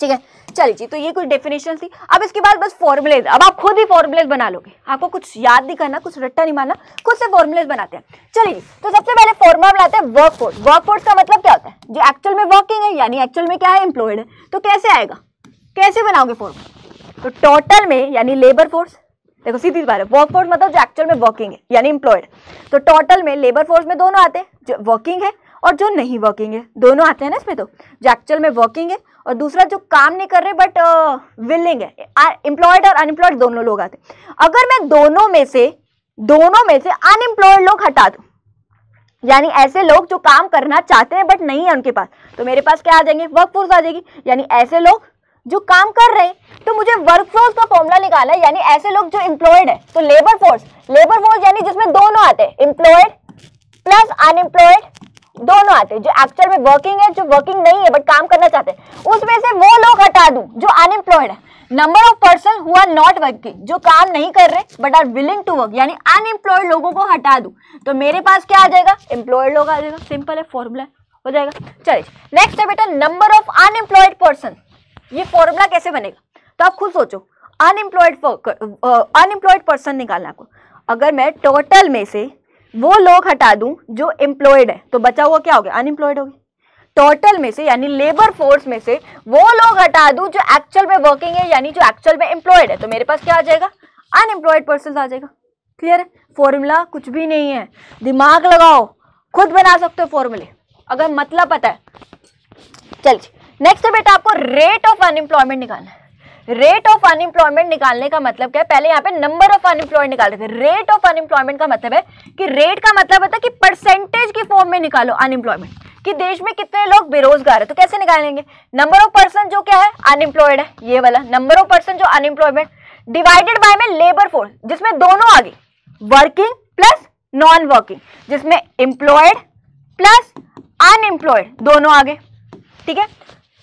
ठीक है। चलिए जी तो ये कुछ डेफिनेशन थी। अब इसके बाद बस फॉर्मूलेज, अब आप खुद ही फॉर्मूलेज बना लोगे, आपको कुछ याद नहीं करना कुछ रट्टा नहीं मारना, खुद से फॉर्मूलेज बनाते हैं। चलिए तो सबसे पहले फॉर्मूला बनाते हैं वर्क फोर्स। वर्क फोर्स का मतलब क्या होता है, जो एक्चुअल में वर्किंग है यानी एक्चुअल में क्या है एम्प्लॉयड है, तो कैसे आएगा कैसे बनाओगे फॉर्मूला, तो टोटल में यानी लेबर फोर्स, देखो सीधी बात है वर्क फोर्स मतलब जो एक्चुअल में वर्किंग है यानी एम्प्लॉयड, तो टोटल में लेबर फोर्स में दोनों आते हैं जो वर्किंग है और जो नहीं वर्किंग है, दोनों आते हैं ना इसमें, तो जो एक्चुअल में वर्किंग है और दूसरा जो काम नहीं कर रहे बट विलिंग uh, है, एम्प्लॉयड और अनएम्प्लॉयड दोनों लोग आते हैं। अगर मैं दोनों में से दोनों में से अनएम्प्लॉयड लोग हटा दूं यानी ऐसे लोग जो काम करना चाहते हैं बट नहीं है उनके पास, तो मेरे पास क्या आ जाएंगे वर्क फोर्स आ जाएगी यानी ऐसे लोग जो काम कर रहे हैं। तो मुझे वर्क फोर्स का फॉर्मूला निकाला है यानी ऐसे लोग जो एम्प्लॉयड है, तो लेबर फोर्स लेबर फोर्स यानी जिसमें दोनों आते हैं एम्प्लॉयड प्लस अनएम्प्लॉयड दोनों आते हैं, जो एक्चुअल में वर्किंग है जो वर्किंग नहीं है बट काम करना चाहते हैं, उसमें से वो लोग हटा दूं जो अनएम्प्लॉयड है। Number of person who are not working जो काम नहीं कर रहे but are willing to work यानी अनएम्प्लॉयड लोगों को हटा दूं तो मेरे पास क्या आ जाएगा एम्प्लॉयड लोग आ जाएगा, सिंपल है फॉर्मूला हो जाएगा। चलिए नेक्स्ट है बेटा नंबर ऑफ अनएम्प्लॉयड पर्सन। ये फॉर्मूला कैसे बनेगा तो आप खुद सोचो, अनएम्प्लॉयड अनएम्प्लॉयड पर्सन निकालना आपको। अगर मैं टोटल में से वो लोग हटा दूं जो एम्प्लॉयड है तो बचा हुआ क्या हो गया अनएम्प्लॉयड हो गया, टोटल में से यानी लेबर फोर्स में से वो लोग हटा दूं जो एक्चुअल में वर्किंग है यानी जो एक्चुअल में एम्प्लॉयड है तो मेरे पास क्या आ जाएगा अनएम्प्लॉयड पर्सन आ जाएगा। क्लियर है, फॉर्मूला कुछ भी नहीं है, दिमाग लगाओ खुद बना सकते हो फॉर्मूले अगर मतलब पता है। चलिए नेक्स्ट है बेटा आपको रेट ऑफ अनएम्प्लॉयमेंट निकालना है। रेट ऑफ अनएम्प्लॉयमेंट निकालने का मतलब क्या है, पहले यहाँ पे नंबर ऑफ अनएम्प्लॉयड निकालते थे, रेट ऑफ अनएम्प्लॉयमेंट का मतलब है कि रेट का मतलब होता है कि परसेंटेज के फॉर्म में निकालो अनएम्प्लॉयमेंट, कि देश में कितने लोग बेरोजगार है, तो कैसे निकालेंगे? नंबर ऑफ पर्सन जो क्या है अनएम्प्लॉयड है, ये वाला नंबर ऑफ पर्सन जो अनएम्प्लॉयमेंट डिवाइडेड बाय में लेबर फोर्स, जिसमें दोनों आगे वर्किंग प्लस नॉन वर्किंग, जिसमें एम्प्लॉयड प्लस अनएम्प्लॉयड दोनों आगे, ठीक है।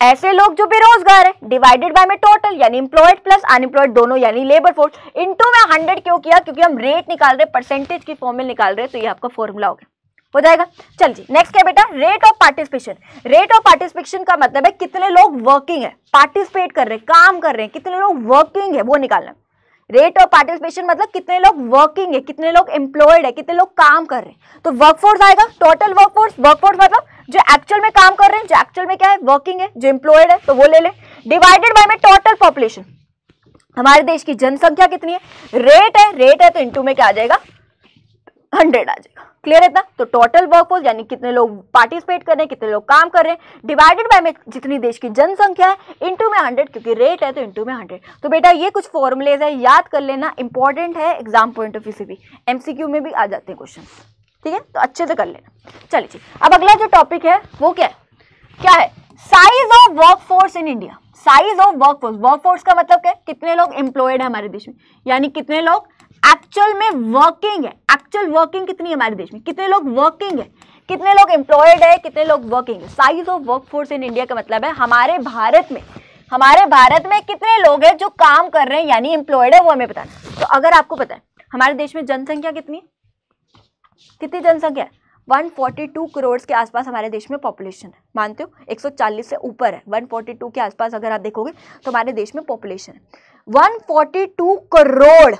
ऐसे लोग जो बेरोजगार है डिवाइडेड बाय में टोटल यानी एम्प्लॉयड प्लस अनएम्प्लॉयड दोनों यानी लेबर फोर्स, इनटू में हंड्रेड क्यों किया? क्योंकि हम रेट निकाल रहे, परसेंटेज की फॉर्म में निकाल रहे, तो ये आपका फॉर्मूला होगा, हो जाएगा। चल जी नेक्स्ट क्या बेटा, rate of participation. Rate of participation का मतलब है कितने लोग वर्किंग है, पार्टिसिपेट कर रहे हैं, काम कर रहे हैं, कितने लोग वर्किंग है वो निकालना। रेट ऑफ पार्टिसिपेशन मतलब कितने लोग वर्किंग है, कितने लोग एम्प्लॉयड है, कितने लोग काम कर रहे हैं, तो वर्कफोर्स आएगा, टोटल वर्कफोर्स। वर्कफोर्स मतलब जो एक्चुअल में काम कर रहे हैं, जो एक्चुअल में क्या है वर्किंग है, जो एम्प्लॉयड है तो वो ले ले, डिवाइडेड बाय में टोटल पॉपुलेशन, हमारे देश की जनसंख्या कितनी है, रेट है, रेट है तो इंटू में क्या आ जाएगा हंड्रेड आ जाएगा, क्लियर है ना। तो टोटल वर्कफोर्स यानी कितने लोग पार्टिसिपेट कर रहे हैं, कितने लोग काम कर रहे हैं, डिवाइडेड बाय में जितनी देश की जनसंख्या है इंटू में हंड्रेड, क्योंकि रेट है तो इंटू में हंड्रेड। तो बेटा ये कुछ फॉर्मूलेज है, याद कर लेना, इंपॉर्टेंट है एग्जाम पॉइंट ऑफ व्यू से भी, एमसीक्यू में भी आ जाते हैं क्वेश्चन, ठीक है, तो अच्छे से कर लेना। चलिए जी अब अगला जो टॉपिक है वो क्या है, क्या है size of workforce in India. Size of workforce, workforce का मतलब क्या है, कितने लोग एम्प्लॉयड है हमारे देश में, यानी कितने लोग एक्चुअल में वर्किंग है, एक्चुअल वर्किंग कितनी है हमारे देश में, कितने लोग वर्किंग है, कितने लोग एम्प्लॉयड है, कितने लोग वर्किंग है। Size of workforce in India का मतलब है हमारे भारत में, हमारे भारत में कितने लोग हैं जो काम कर रहे हैं यानी एम्प्लॉयड है, वो हमें बताना है। तो अगर आपको पता है हमारे देश में जनसंख्या कितनी है, कितनी जनसंख्या है, एक सौ बयालीस करोड़ के आसपास हमारे देश में पॉपुलेशन है, मानते हो एक सौ चालीस से ऊपर है, एक सौ बयालीस के आसपास अगर आप देखोगे तो हमारे देश में पॉपुलेशन है। एक सौ बयालीस करोड़, एक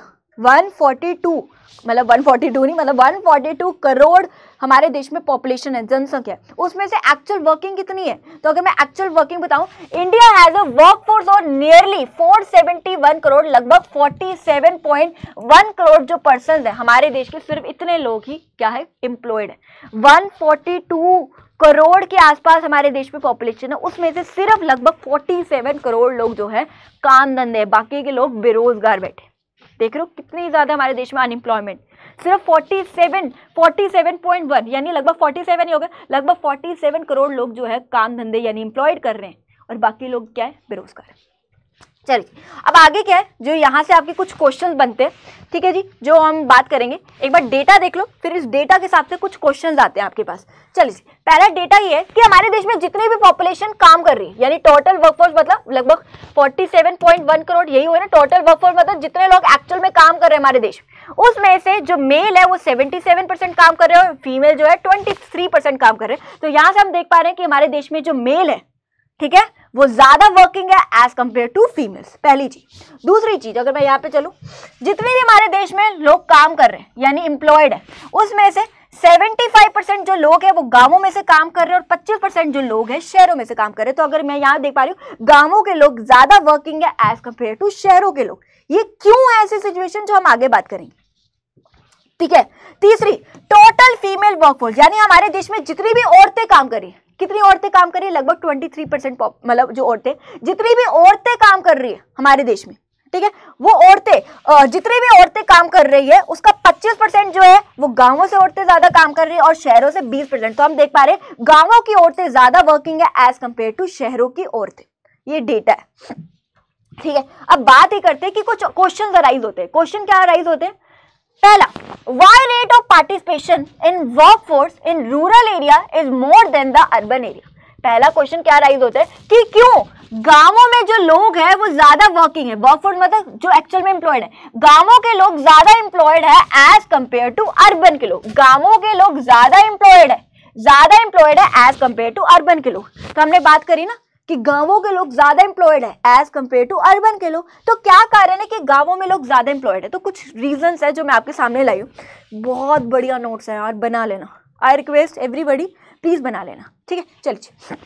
सौ बयालीस मतलब एक सौ बयालीस नहीं मतलब एक सौ बयालीस करोड़ हमारे देश में पॉपुलेशन है, जनसंख्या है, उसमें से एक्चुअल वर्किंग कितनी है, तो अगर मैं एक्चुअल वर्किंग बताऊं, India has a workforce of nearly चार सौ इकहत्तर करोड़, लगभग सैंतालीस पॉइंट एक करोड़ जो पर्सन है हमारे देश के, सिर्फ इतने लोग ही क्या है एम्प्लॉयड है। एक सौ बयालीस करोड़ के आसपास हमारे देश में पॉपुलेशन है, उसमें से सिर्फ लगभग सैंतालीस करोड़ लोग जो है काम धंधे, बाकी के लोग बेरोजगार बैठे। देख रहे हो कितनी ज्यादा हमारे देश में अनएम्प्लॉयमेंट, सिर्फ सैंतालीस सैंतालीस पॉइंट एक यानी लगभग सैंतालीस ही हो गए, लगभग सैंतालीस करोड़ लोग जो है काम धंधे यानी एम्प्लॉयड कर रहे हैं और बाकी लोग क्या है बेरोजगार है। चलिए अब आगे क्या है, जो यहाँ से आपके कुछ क्वेश्चंस बनते हैं, ठीक है जी, जो हम बात करेंगे। एक बार डेटा देख लो, फिर इस डेटा के हिसाब से कुछ क्वेश्चंस आते हैं आपके पास। चलिए जी पहला डेटा ये है कि हमारे देश में जितनी भी पॉपुलेशन काम कर रही है यानी टोटल वर्कफोर्स मतलब लगभग सैंतालीस पॉइंट एक करोड़, यही हुआ ना टोटल वर्कफोर्स मतलब जितने लोग एक्चुअल में काम कर रहे हैं हमारे देश में, उसमें से जो मेल है वो सतहत्तर परसेंट काम कर रहे हैं और फीमेल जो है तेईस परसेंट काम कर रहे हैं। तो यहाँ से हम देख पा रहे हैं कि हमारे देश में जो मेल है, ठीक है, वो ज्यादा वर्किंग है एज कंपेयर टू फीमेल्स, पहली चीज। दूसरी चीज अगर मैं यहाँ पे चलूँ, जितने भी हमारे देश में लोग काम कर रहे हैं यानी एम्प्लॉयड है, उसमें से पचहत्तर परसेंट जो लोग हैं वो गांवों में से काम कर रहे हैं और पच्चीस परसेंट जो लोग हैं शहरों में से काम कर रहे हैं। तो अगर मैं यहाँ देख पा रही हूँ गांवों के लोग ज्यादा वर्किंग है एज कंपेयर टू शहरों के लोग, ये क्यों है ऐसी सिचुएशन जो हम आगे बात करेंगे, ठीक है। तीसरी टोटल फीमेल वर्कफोर्स यानी हमारे देश में जितनी भी औरतें काम कर रही है, कितनी औरतें काम कर रही है, लगभग तेईस परसेंट मतलब जो औरतें, जितनी भी औरतें काम कर रही है हमारे देश में, ठीक है, वो औरतें जितनी भी औरतें काम कर रही है उसका पच्चीस परसेंट जो है वो गांवों से औरतें ज्यादा काम कर रही है और शहरों से बीस परसेंट। तो हम देख पा रहे हैं गांवों की औरतें ज्यादा वर्किंग है एज कंपेयर टू शहरों की औरतें, ये डेटा है, ठीक है। अब बात ही करते हैं कि कुछ क्वेश्चन अराइज होते हैं। क्वेश्चन क्या अराइज होते हैं, पहला, why rate of participation in workforce in rural area is more than the urban area. पहला क्वेश्चन क्या राइज होता है कि क्यों गांवों में जो लोग हैं वो ज्यादा वर्किंग है, वर्कफोर्स मतलब जो एक्चुअल में एम्प्लॉयड है, गांवों के लोग ज्यादा एम्प्लॉयड है एज कंपेयर टू अर्बन के लोग, गांवों के लोग ज्यादा एम्प्लॉयड है, ज्यादा एम्प्लॉयड है एज कंपेयर टू अर्बन के लोग। तो हमने बात करी ना कि गांवों के लोग ज्यादा एम्प्लॉयड है एज कंपेयर टू अर्बन के लोग, तो क्या कारण है कि गांवों में लोग ज्यादा एम्प्लॉयड है। तो कुछ रीजंस है जो मैं आपके सामने लाई हूँ, बहुत बढ़िया नोट्स है यार, बना लेना, आई रिक्वेस्ट एवरीबॉडी प्लीज बना लेना, ठीक है। चलिए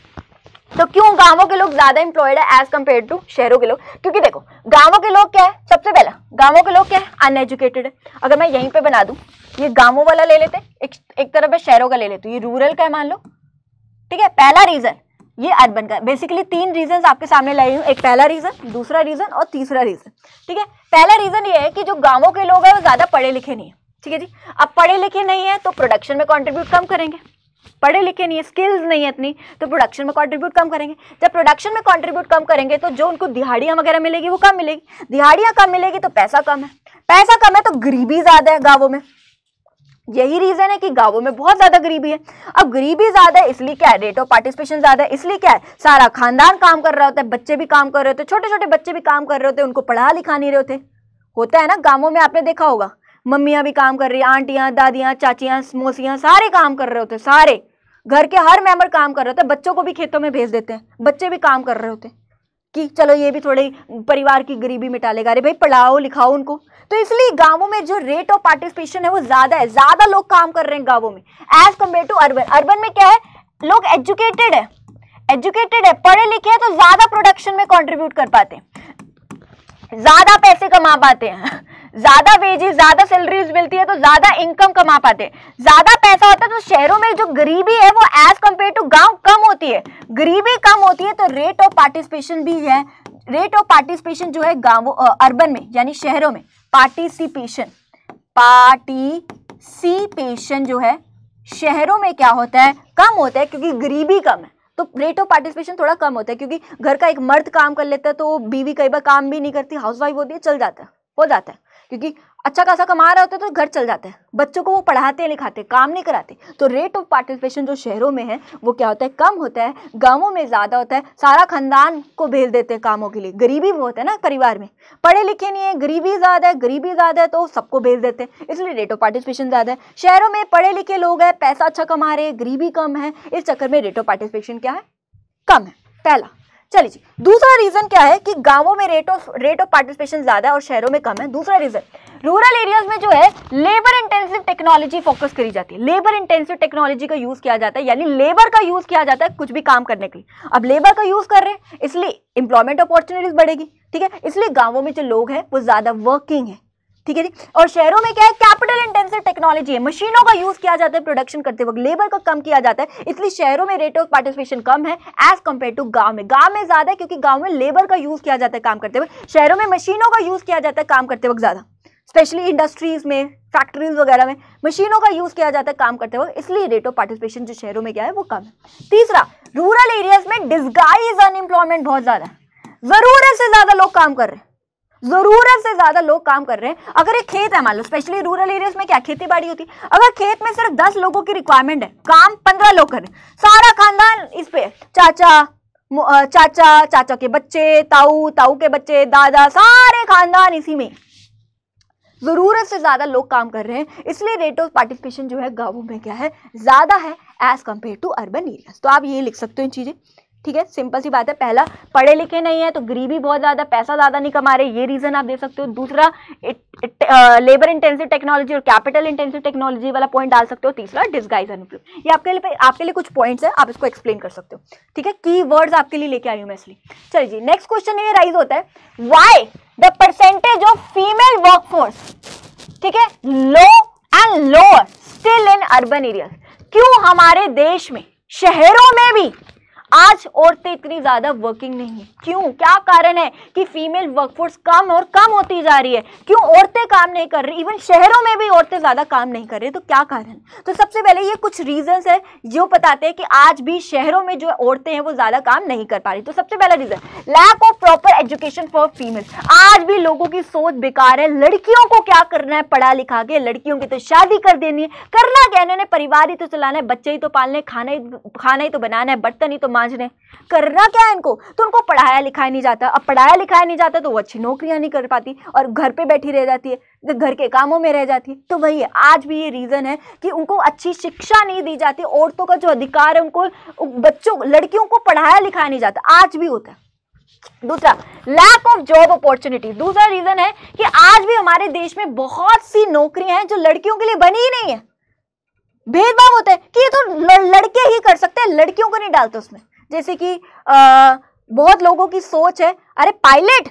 तो क्यों गांवों के लोग ज्यादा एम्प्लॉयड है एज कंपेयर टू शहरों के लोग, क्योंकि देखो गांवों के लोग क्या है, सबसे पहला गांवों के लोग क्या है अनएजुकेटेड है। अगर मैं यहीं पे बना दूं ये गांवों वाला ले लेते, एक, एक तरफ मैं शहरों का ले लेती हूँ, ये रूरल का है मान लो, ठीक है, पहला रीजन ये अर्बन का। बेसिकली तीन रीजन आपके सामने लाई हूँ, एक पहला रीजन, दूसरा रीजन और तीसरा रीजन, ठीक है। पहला रीजन ये है कि जो गांवों के लोग हैं वो ज्यादा पढ़े लिखे नहीं है, ठीक है जी। अब पढ़े लिखे नहीं है तो प्रोडक्शन में कंट्रीब्यूट कम करेंगे, पढ़े लिखे नहीं है, स्किल्स नहीं है इतनी, तो प्रोडक्शन में कंट्रीब्यूट कम करेंगे। जब प्रोडक्शन में कंट्रीब्यूट कम करेंगे तो जो उनको दिहाड़ियाँ वगैरह मिलेगी वो कम मिलेगी, दिहाड़ियाँ कम मिलेगी तो पैसा कम है, पैसा कम है तो गरीबी ज़्यादा है गाँवों में। यही रीज़न है कि गाँवों में बहुत ज़्यादा गरीबी है। अब गरीबी ज़्यादा है इसलिए क्या है, रेट ऑफ पार्टिसिपेशन ज़्यादा है इसलिए क्या है, सारा खानदान काम कर रहा होता है, बच्चे भी काम कर रहे होते, छोटे छोटे बच्चे भी काम कर रहे होते, उनको पढ़ा लिखा नहीं रहे होते। होता है ना गाँवों में, आपने देखा होगा मम्मियाँ भी काम कर रही है, आंटियाँ, दादियाँ, चाचियाँ, मौसियाँ सारे काम कर रहे होते हैं, सारे घर के हर मेंबर काम कर रहे होते हैं। बच्चों को भी खेतों में भेज देते हैं, बच्चे भी काम कर रहे होते हैं कि चलो ये भी थोड़ी परिवार की गरीबी मिटा लेगा। अरे भाई पढ़ाओ लिखाओ उनको। तो इसलिए गाँवों में जो रेट ऑफ पार्टिसिपेशन है वो ज़्यादा है, ज़्यादा लोग काम कर रहे हैं गाँवों में as compare to urban. Urban में क्या है, लोग एजुकेटेड है, एजुकेटेड है पढ़े लिखे हैं तो ज़्यादा प्रोडक्शन में कॉन्ट्रीब्यूट कर पाते हैं, ज़्यादा पैसे कमा पाते हैं, ज़्यादा वेजेस, ज़्यादा सैलरीज मिलती है तो ज़्यादा इनकम कमा पाते हैं, ज़्यादा पैसा होता है। तो शहरों में जो गरीबी है वो एज़ कम्पेयर टू गांव कम होती है, गरीबी कम होती है तो रेट ऑफ पार्टिसिपेशन भी है, रेट ऑफ पार्टिसिपेशन जो है गांवों अर्बन में यानी शहरों में पार्टिसिपेशन पार्टिसिपेशन जो है शहरों में क्या होता है, कम होता है क्योंकि गरीबी कम है तो रेट ऑफ पार्टिसिपेशन थोड़ा कम होता है। क्योंकि घर का एक मर्द काम कर लेता है तो बीवी कई बार काम भी नहीं करती, हाउसवाइफ होती है, चल जाता है, हो जाता है क्योंकि अच्छा खासा कमा रहा होता है तो घर चल जाता है, बच्चों को वो पढ़ाते हैं लिखाते हैं, काम नहीं कराते। तो रेट ऑफ पार्टिसिपेशन जो शहरों में है वो क्या होता है, कम होता है, गांवों में ज़्यादा होता है, सारा खानदान को भेज देते हैं कामों के लिए। गरीबी बहुत है ना परिवार में, पढ़े लिखे नहीं है, गरीबी ज़्यादा है, गरीबी ज़्यादा है तो सबको भेज देते हैं, इसलिए रेट ऑफ पार्टिसिपेशन ज़्यादा है। शहरों में पढ़े लिखे लोग हैं, पैसा अच्छा कमा रहे हैं, गरीबी कम है, इस चक्कर में रेट ऑफ पार्टिसिपेशन क्या है, कम है, पहला। चलिए जी, दूसरा रीजन क्या है कि गांवों में rate of rate of participation ज्यादा है और शहरों में कम है। दूसरा रीजन, रूरल एरियाज में जो है लेबर इंटेंसिव टेक्नोलॉजी फोकस करी जाती है, लेबर इंटेंसिव टेक्नोलॉजी का यूज किया जाता है, यानी लेबर का यूज किया जाता है कुछ भी काम करने के लिए। अब लेबर का यूज कर रहे हैं इसलिए एम्प्लॉयमेंट अपॉर्चुनिटीज बढ़ेगी, ठीक है, इसलिए गाँवों में जो लोग हैं वो ज्यादा वर्किंग है, ठीक है जी। और शहरों में क्या है, कैपिटल इंटेंसिव टेक्नोलॉजी है, मशीनों का यूज किया जाता है प्रोडक्शन करते वक्त, लेबर का कम किया जाता है, इसलिए शहरों में रेट ऑफ पार्टिसिपेशन कम है एज कंपेयर टू गांव में। गांव में ज्यादा है क्योंकि गांव में लेबर का यूज किया जाता है काम करते वक्त, शहरों में मशीनों का यूज किया जाता है काम करते वक्त ज्यादा, स्पेशली इंडस्ट्रीज में, फैक्ट्रीज वगैरह में मशीनों का यूज किया जाता है काम करते वक्त, इसलिए रेट ऑफ पार्टिसिपेशन जो शहरों में क्या है वो कम है। तीसरा, रूरल एरियाज में डिस्गाइज अनएम्प्लॉयमेंट बहुत ज्यादा है, जरूरत से ज्यादा लोग काम कर रहे हैं, जरूरत से ज्यादा लोग काम कर रहे हैं। अगर एक खेत है मान लो, स्पेशली रूरल एरियाज में क्या खेती बाड़ी होती है, अगर खेत में सिर्फ दस लोगों की रिक्वायरमेंट है, काम पंद्रह लोग कर रहे हैं, सारा खानदान इस पे, चाचा चाचा चाचा के बच्चे, ताऊ ताऊ के बच्चे, दादा, सारे खानदान इसी में, जरूरत से ज्यादा लोग काम कर रहे हैं, इसलिए रेट ऑफ पार्टिसिपेशन जो है गाँवों में क्या है, ज्यादा है as compare to urban areas. तो आप ये लिख सकते हो इन चीजें, ठीक है, सिंपल सी बात है। पहला, पढ़े लिखे नहीं है तो गरीबी बहुत ज़्यादा, पैसा ज़्यादा नहीं कमा रहे, ये रीज़न आप दे सकते हो। दूसरा, it, it, ah, labour intensive technology और कैपिटल इंटेंसिव टेक्नोलॉजी वाला पॉइंट डाल सकते हो। तीसरा, डिस्गाइज अनएम्प्लॉयमेंट। ये आपके लिए आपके लिए कुछ पॉइंट्स हैं, आप इसको एक्सप्लेन कर सकते हो, ठीक है, की वर्ड्स आपके लिए लेके आई हूँ मैं इसलिए। चलिए जी, नेक्स्ट क्वेश्चन ये राइज होता है, why the percentage of female workforce, ठीक है, low and lower still in urban areas. क्यों हमारे देश में शहरों में भी आज औरतें इतनी ज्यादा वर्किंग नहीं है, क्यों, क्या कारण है कि फीमेल वर्कफोर्स कम और कम होती जा रही है, क्यों औरतें काम नहीं कर रही, इवन शहरों में भी औरतें ज्यादा काम नहीं कर रही, तो क्या कारण। तो सबसे पहले ये कुछ रीजंस है जो बताते हैं कि आज भी शहरों में जो औरतें हैं वो ज्यादा काम नहीं कर पा रही। तो सबसे पहला reason, lack of proper education for females. आज भी लोगों की सोच बेकार है, लड़कियों को क्या करना है पढ़ा लिखा के, लड़कियों की तो शादी कर देनी है, करना क्या, इन्होंने परिवार ही तो चलाना है, बच्चे ही तो पालने, खाना ही खाना ही तो बनाना है, बर्तन ही तो मांझने, करना क्या है इनको, तो उनको पढ़ाया लिखाया नहीं जाता। अब पढ़ाया लिखाया नहीं जाता तो वो अच्छी नौकरियां नहीं कर पाती और घर पे बैठी रह जाती है, घर के कामों में रह जाती है। तो वही है, आज भी ये रीजन है कि उनको अच्छी शिक्षा नहीं दी जाती, औरतों का जो अधिकार है उनको, बच्चों लड़कियों को पढ़ाया लिखाया नहीं जाता, आज भी होता है। दूसरा, लैक ऑफ जॉब अपॉर्चुनिटी। दूसरा रीजन है कि आज भी हमारे देश में बहुत सी नौकरियां हैं जो लड़कियों के लिए बनी ही नहीं है, भेदभाव होता है कि ये तो लड़के ही कर सकते हैं, लड़कियों को नहीं डालते उसमें। जैसे कि आ, बहुत लोगों की सोच है, अरे पायलट,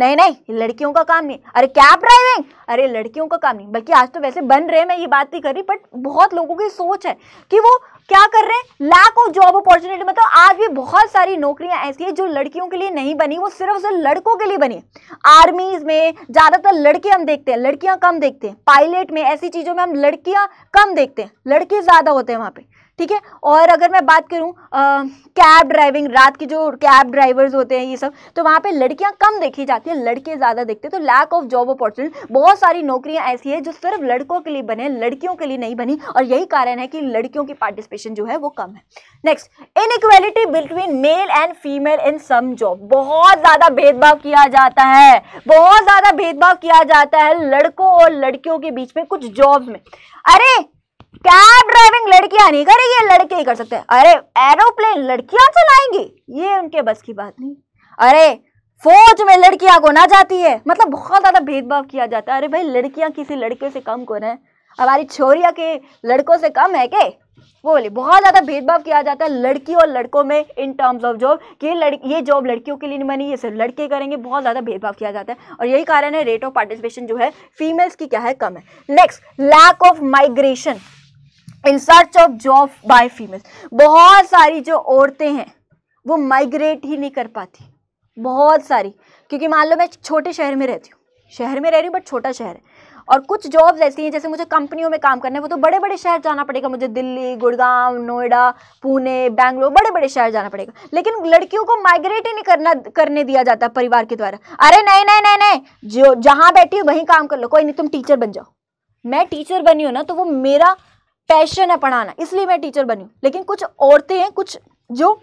नहीं नहीं लड़कियों का काम नहीं, अरे कैब ड्राइविंग, अरे लड़कियों का काम नहीं, बल्कि आज तो वैसे बन रहे हैं, मैं ये बात नहीं कर रही, बट बहुत लोगों की सोच है कि वो क्या कर रहे हैं, लैक ऑफ जॉब अपॉर्चुनिटी, मतलब आज भी बहुत सारी नौकरियां ऐसी हैं जो लड़कियों के लिए नहीं बनी, वो सिर्फ सिर्फ लड़कों के लिए बनी है। आर्मीज में ज़्यादातर लड़के हम देखते हैं, लड़कियां कम देखते हैं, पायलट में, ऐसी चीज़ों में हम लड़कियां कम देखते हैं, लड़के ज़्यादा होते हैं वहाँ पे, ठीक है। और अगर मैं बात करूँ कैब ड्राइविंग, रात की जो कैब ड्राइवर्स होते हैं ये सब, तो वहाँ पे लड़कियाँ कम देखी जाती हैं, लड़के ज़्यादा देखते हैं। तो लैक ऑफ जॉब अपॉर्चुनिटी, बहुत सारी नौकरियाँ ऐसी है जो सिर्फ लड़कों के लिए बने, लड़कियों के लिए नहीं बनी, और यही कारण है कि लड़कियों की पार्टिसिपेशन जो है वो कम है। Next, inequality between male and female in some job, बहुत ज़्यादा भेदभाव किया जाता है, बहुत ज़्यादा भेदभाव किया जाता है लड़कों और लड़कियों के बीच में कुछ जॉब्स में। अरे कैब ड्राइविंग लड़कियां नहीं करेगी, ये लड़के ही कर सकते हैं। अरे एरोप्लेन लड़कियां चलाएंगी, ये उनके बस की बात नहीं। अरे फौज में लड़कियां को ना जाती है, मतलब बहुत ज़्यादा भेदभाव किया जाता है। अरे भाई लड़कियां किसी लड़के से कम कौन है, हमारी छोरिया के लड़कों से कम है के वो बोले। बहुत ज़्यादा भेदभाव किया जाता है लड़की और लड़कों में इन टर्म्स ऑफ जॉब, कि लड़की ये जॉब लड़कियों के लिए नहीं बनी, ये सिर्फ लड़के करेंगे, बहुत ज़्यादा भेदभाव किया जाता है। और यही कारण है रेट ऑफ पार्टिसिपेशन जो है फीमेल्स की क्या है, कम है। Next, lack of migration in search of job by females, बहुत सारी जो औरतें हैं वो माइग्रेट ही नहीं कर पाती, बहुत सारी। क्योंकि मान लो मैं छोटे शहर में रहती हूँ, शहर में रह रही हूँ बट छोटा शहर है, और कुछ जॉब्स ऐसी हैं जैसे मुझे कंपनियों में काम करना है, वो तो बड़े बड़े शहर जाना पड़ेगा मुझे, दिल्ली, गुड़गांव, नोएडा, पुणे, बैंगलोर, बड़े बड़े शहर जाना पड़ेगा। लेकिन लड़कियों को माइग्रेट ही नहीं करना करने दिया जाता परिवार के द्वारा। अरे नहीं नहीं नहीं नहीं, जो जहाँ बैठी हो वहीं काम कर लो, कोई नहीं तुम टीचर बन जाओ। मैं टीचर बनी हूँ ना, तो वो मेरा पैशन है पढ़ाना, इसलिए मैं टीचर बनी हूँ। लेकिन कुछ औरतें हैं कुछ जो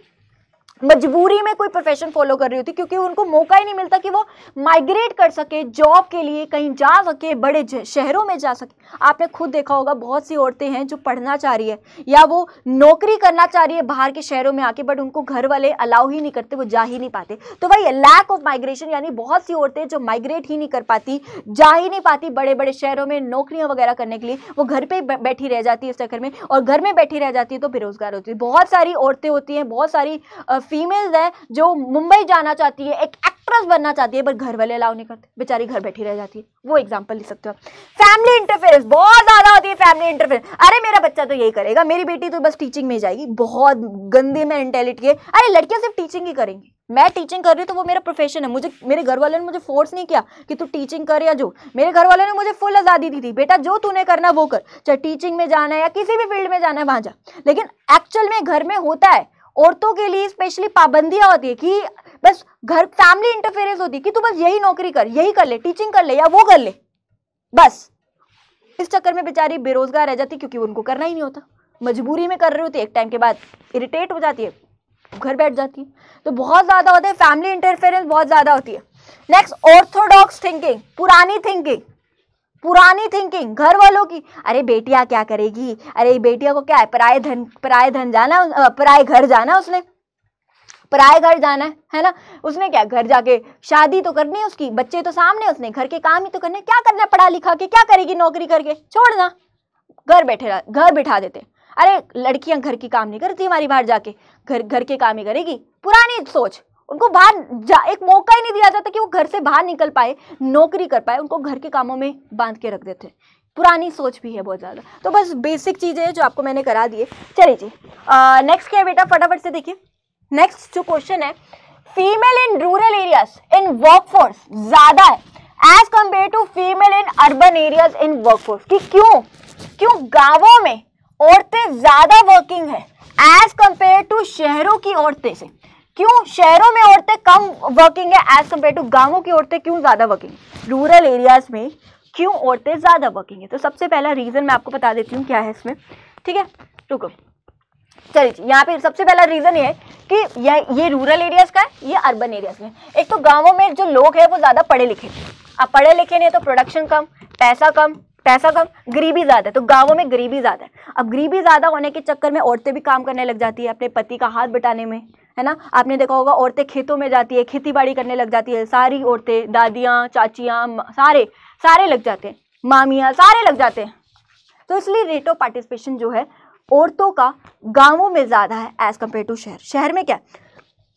मजबूरी में कोई प्रोफेशन फॉलो कर रही होती, क्योंकि उनको मौका ही नहीं मिलता कि वो माइग्रेट कर सके, जॉब के लिए कहीं जा सके, बड़े शहरों में जा सके। आपने खुद देखा होगा बहुत सी औरतें हैं जो पढ़ना चाह रही है या वो नौकरी करना चाह रही है बाहर के शहरों में आके, बट उनको घर वाले अलाउ ही नहीं करते, वो जा ही नहीं पाते। तो भाई लैक ऑफ माइग्रेशन, यानी बहुत सी औरतें जो माइग्रेट ही नहीं कर पाती, जा ही नहीं पाती बड़े बड़े शहरों में नौकरियाँ वगैरह करने के लिए, वो घर पर बैठी रह जाती है इस चक्कर में, और घर में बैठी रह जाती है तो बेरोजगार होती है। बहुत सारी औरतें होती हैं, बहुत सारी फीमेल्स है जो मुंबई जाना चाहती है, एक एक्ट्रेस बनना चाहती है, पर घर वाले अलाउ नहीं करते, बेचारी घर बैठी रह जाती है। वो एग्जांपल ले सकते हो। फैमिली इंटरफेरेंस बहुत ज़्यादा होती है, फैमिली इंटरफेरेंस। अरे मेरा बच्चा तो यही करेगा, मेरी बेटी तो बस टीचिंग में जाएगी, बहुत गंदे मेंटेलिटी है। अरे लड़कियाँ सिर्फ टीचिंग ही करेंगी, मैं टीचिंग कर रही हूँ तो वो मेरा प्रोफेशन है, मुझे मेरे घर वालों ने मुझे फोर्स नहीं किया कि तू टीचिंग कर या जो, मेरे घर वालों ने मुझे फुल आज़ादी दी थी, बेटा जो तूने करना वो कर, चाहे टीचिंग में जाना है या किसी भी फील्ड में जाना है वहाँ जा। लेकिन एक्चुअल में घर में होता है औरतों के लिए स्पेशली पाबंदियां होती है कि बस घर, फैमिली इंटरफेरेंस होती है कि तू बस यही नौकरी कर, यही कर ले, टीचिंग कर ले या वो कर ले, बस। इस चक्कर में बेचारी बेरोजगार रह जाती क्योंकि उनको करना ही नहीं होता, मजबूरी में कर रही होती है, एक टाइम के बाद इरिटेट हो जाती है, घर बैठ जाती है। तो बहुत ज़्यादा होता है फैमिली इंटरफेरेंस, बहुत ज़्यादा होती है। नेक्स्ट, ऑर्थोडॉक्स थिंकिंग, पुरानी थिंकिंग, पुरानी थिंकिंग घर वालों की। अरे बेटिया क्या करेगी, अरे बेटिया को क्या है, पराए धन पराए धन जाना, पराए घर जाना, उसने पराए घर जाना है, है ना, उसने क्या घर जाके शादी तो करनी है उसकी, बच्चे तो सामने, उसने घर के काम ही तो करने, क्या करना पढ़ा लिखा के, क्या करेगी नौकरी करके, छोड़ना, घर बैठे घर बिठा देते। अरे लड़कियां घर के काम नहीं करती हमारी, बाहर जाके घर घर के काम ही करेगी, पुरानी सोच। उनको बाहर जा एक मौका ही नहीं दिया जाता कि वो घर से बाहर निकल पाए, नौकरी कर पाए, उनको घर के कामों में बांध के रख देते हैं। पुरानी सोच भी है बहुत ज़्यादा। तो बस बेसिक चीज़ें हैं जो आपको मैंने करा दिए। चलिए जी, नेक्स्ट क्या है बेटा, फटाफट से देखिए। नेक्स्ट जो क्वेश्चन है, female in rural areas in workforce ज़्यादा है as compare to female in urban areas in workforce, कि क्यों क्यों गाँवों में औरतें ज़्यादा वर्किंग है एज कम्पेयर टू शहरों की औरतें से, क्यों शहरों में औरतें कम वर्किंग है एज कम्पेयर टू गांवों की औरतें, क्यों ज़्यादा वर्किंग है रूरल एरियाज़ में, क्यों औरतें ज़्यादा वर्किंग है। तो सबसे पहला रीज़न मैं आपको बता देती हूँ क्या है इसमें, ठीक है, रुको। चलिए यहाँ पे सबसे पहला रीज़न ये है कि यह ये रूरल एरियाज़ का है, ये अर्बन एरियाज़ में। एक तो गाँवों में जो लोग हैं वो ज़्यादा पढ़े लिखे, अब पढ़े लिखे नहीं तो प्रोडक्शन कम, पैसा कम, पैसा कम, गरीबी ज़्यादा है, तो गाँवों में गरीबी ज़्यादा है। अब गरीबी ज़्यादा होने के चक्कर में औरतें भी काम करने लग जाती है, अपने पति का हाथ बटाने में, है ना। आपने देखा होगा औरतें खेतों में जाती है, खेती बाड़ी करने लग जाती है, सारी औरतें, दादियाँ, चाचियाँ, सारे सारे लग जाते हैं, मामियाँ सारे लग जाते हैं। तो इसलिए रेट ऑफ पार्टिसिपेशन जो है औरतों का गांवों में ज़्यादा है एज़ कम्पेयर टू शहर। शहर में क्या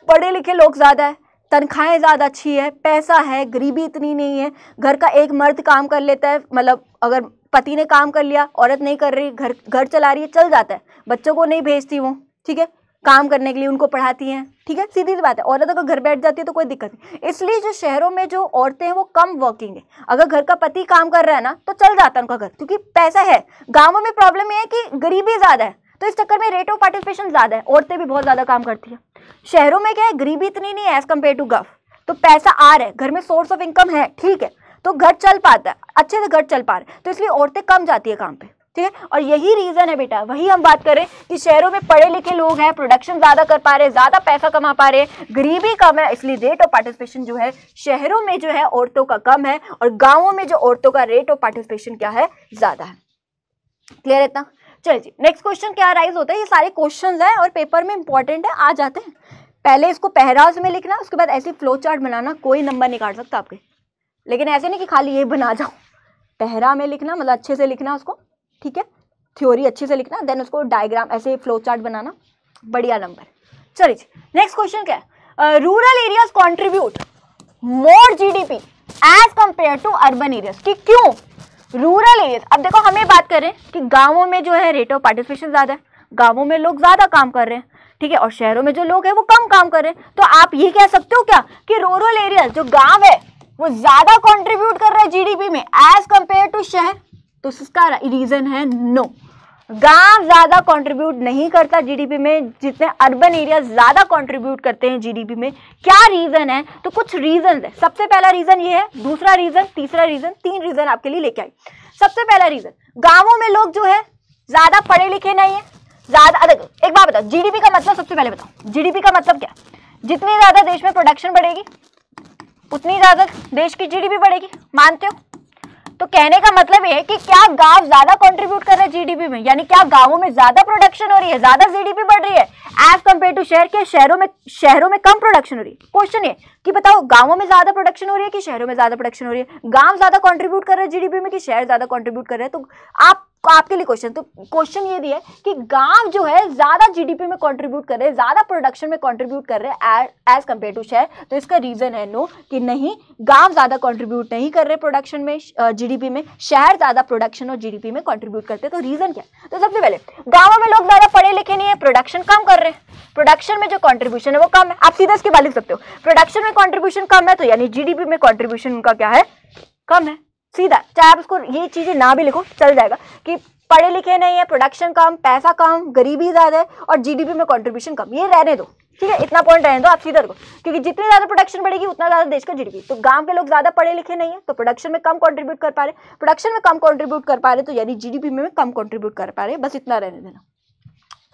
पढ़े लिखे लोग ज़्यादा है, तनख्वाहें ज़्यादा अच्छी है, पैसा है, गरीबी इतनी नहीं है, घर का एक मर्द काम कर लेता है, मतलब अगर पति ने काम कर लिया, औरत नहीं कर रही, घर घर चला रही है, चल जाता है, बच्चों को नहीं भेजती वो, ठीक है, काम करने के लिए उनको पढ़ाती हैं, ठीक है, सीधी सी बात है। औरत अगर घर बैठ जाती है तो कोई दिक्कत नहीं। इसलिए जो शहरों में जो औरतें हैं वो कम वर्किंग है, अगर घर का पति काम कर रहा है ना तो चल जाता है उनका घर, क्योंकि पैसा है। गाँवों में प्रॉब्लम यह है कि गरीबी ज़्यादा है, तो इस चक्कर में रेट ऑफ पार्टिसिपेशन ज़्यादा है, औरतें भी बहुत ज़्यादा काम करती है। शहरों में क्या है, गरीबी इतनी नहीं है एज़ कम्पेयर टू गफ, तो पैसा आ रहा है, घर में सोर्स ऑफ इनकम है, ठीक है, तो घर चल पाता है, अच्छे से घर चल पा रहा है, तो इसलिए औरतें कम जाती है काम पे, ठीक है। और यही रीज़न है बेटा, वही हम बात करें कि शहरों में पढ़े लिखे लोग हैं, प्रोडक्शन ज़्यादा कर पा रहे हैं, ज़्यादा पैसा कमा पा रहे हैं, गरीबी कम है, इसलिए रेट ऑफ पार्टिसिपेशन जो है शहरों में जो है औरतों का कम है, और गाँवों में जो औरतों का रेट ऑफ पार्टिसिपेशन क्या है, ज़्यादा है। क्लियर है इतना? चलिए जी, नेक्स्ट क्वेश्चन क्या राइज होता है, ये सारे क्वेश्चन हैं और पेपर में इंपॉर्टेंट है, आ जाते हैं। पहले इसको पैराज में लिखना, उसके बाद ऐसे फ्लो चार्ट बनाना, कोई नंबर नहीं काट सकता आपके, लेकिन ऐसे नहीं कि खाली ये बना जाओ, पहरा में लिखना मतलब अच्छे से लिखना उसको, ठीक है, थ्योरी अच्छे से लिखना, देन उसको डायग्राम ऐसे फ्लो चार्ट बनाना, बढ़िया नंबर। चलिए नेक्स्ट क्वेश्चन क्या है, rural areas contribute more GDP as compare to urban areas, कि क्यों रूरल एरियाज। अब देखो हमें बात करें कि गाँवों में जो है रेट ऑफ पार्टिसिपेशन ज़्यादा है, गाँवों में लोग ज़्यादा काम कर रहे हैं, ठीक है, और शहरों में जो लोग हैं वो कम काम कर रहे हैं, तो आप ये कह सकते हो क्या कि रूरल एरियाज जो गाँव है वो ज़्यादा कंट्रीब्यूट कर रहा है जीडीपी में एज कंपेयर टू शहर, तो इसका रीज़न है नो, गांव ज़्यादा कंट्रीब्यूट नहीं करता जीडीपी में जितने अर्बन एरिया ज़्यादा कंट्रीब्यूट करते हैं जीडीपी में। क्या रीज़न है, तो कुछ रीज़न है, सबसे पहला रीज़न ये है, दूसरा रीज़न, तीसरा रीज़न, तीन रीज़न आपके लिए लेके आई। सबसे पहला रीज़न, गाँवों में लोग जो है ज़्यादा पढ़े लिखे नहीं है, ज़्यादा, एक बात बताओ जीडीपी का मतलब, सबसे पहले बताओ जीडीपी का मतलब क्या, जितनी ज़्यादा देश में प्रोडक्शन बढ़ेगी उतनी ज़्यादा देश की जीडीपी बढ़ेगी, मानते हो? तो कहने का मतलब ये है कि क्या गांव ज़्यादा कंट्रीब्यूट कर रहे हैं जीडीपी में, यानी क्या गांवों में ज़्यादा प्रोडक्शन हो रही है, ज़्यादा जीडीपी बढ़ रही है एज कम्पेयर टू शहर के, शहरों में शहरों में कम प्रोडक्शन हो रही है। क्वेश्चन ये कि बताओ गाँवों में ज़्यादा प्रोडक्शन हो रही है कि शहरों में ज़्यादा प्रोडक्शन हो रही है, गाँव ज़्यादा कॉन्ट्रीब्यूट कर रहे हैं जीडीपी में कि शहर ज़्यादा कॉन्ट्रीब्यूट कर रहे हैं, तो आप आपके लिए क्वेश्चन, तो क्वेश्चन ये दिया है कि गांव जो है ज्यादा जीडीपी में कंट्रीब्यूट कर रहे हैं, ज्यादा प्रोडक्शन में कंट्रीब्यूट कर रहे हैं एज कंपेयर टू शेयर, तो इसका रीजन है नो, कि नहीं गांव ज्यादा कंट्रीब्यूट नहीं कर रहे प्रोडक्शन में जीडीपी में, शहर ज्यादा प्रोडक्शन और जीडीपी में कंट्रीब्यूट करते हैं, तो रीजन क्या है, तो सबसे पहले गाँवों में लोग ज्यादा पढ़े लिखे नहीं है, प्रोडक्शन कम कर रहे हैं, प्रोडक्शन में जो कंट्रीब्यूशन है वो कम है, आप सीधा इसके बात लिख सकते हो, प्रोडक्शन में कंट्रीब्यूशन कम है तो यानी जीडीपी में कंट्रीब्यूशन उनका क्या है, कम है, सीधा, चाहे आप इसको ये चीज़ें ना भी लिखो चल जाएगा कि पढ़े लिखे नहीं है, प्रोडक्शन कम, पैसा कम, गरीबी ज़्यादा है और जीडीपी में कंट्रीब्यूशन कम, ये रहने दो, ठीक है, इतना पॉइंट रहने दो, आप सीधा रखो, क्योंकि जितनी ज़्यादा प्रोडक्शन बढ़ेगी उतना ज़्यादा देश का जीडीपी। तो गांव के लोग ज़्यादा पढ़े लिखे नहीं है तो प्रोडक्शन में कम कंट्रीब्यूट कर पा रहे, प्रोडक्शन में कम कंट्रीब्यूट कर पा रहे तो यानी जीडीपी में कम कंट्रीब्यूट कर पा रहे, बस इतना रहने देना।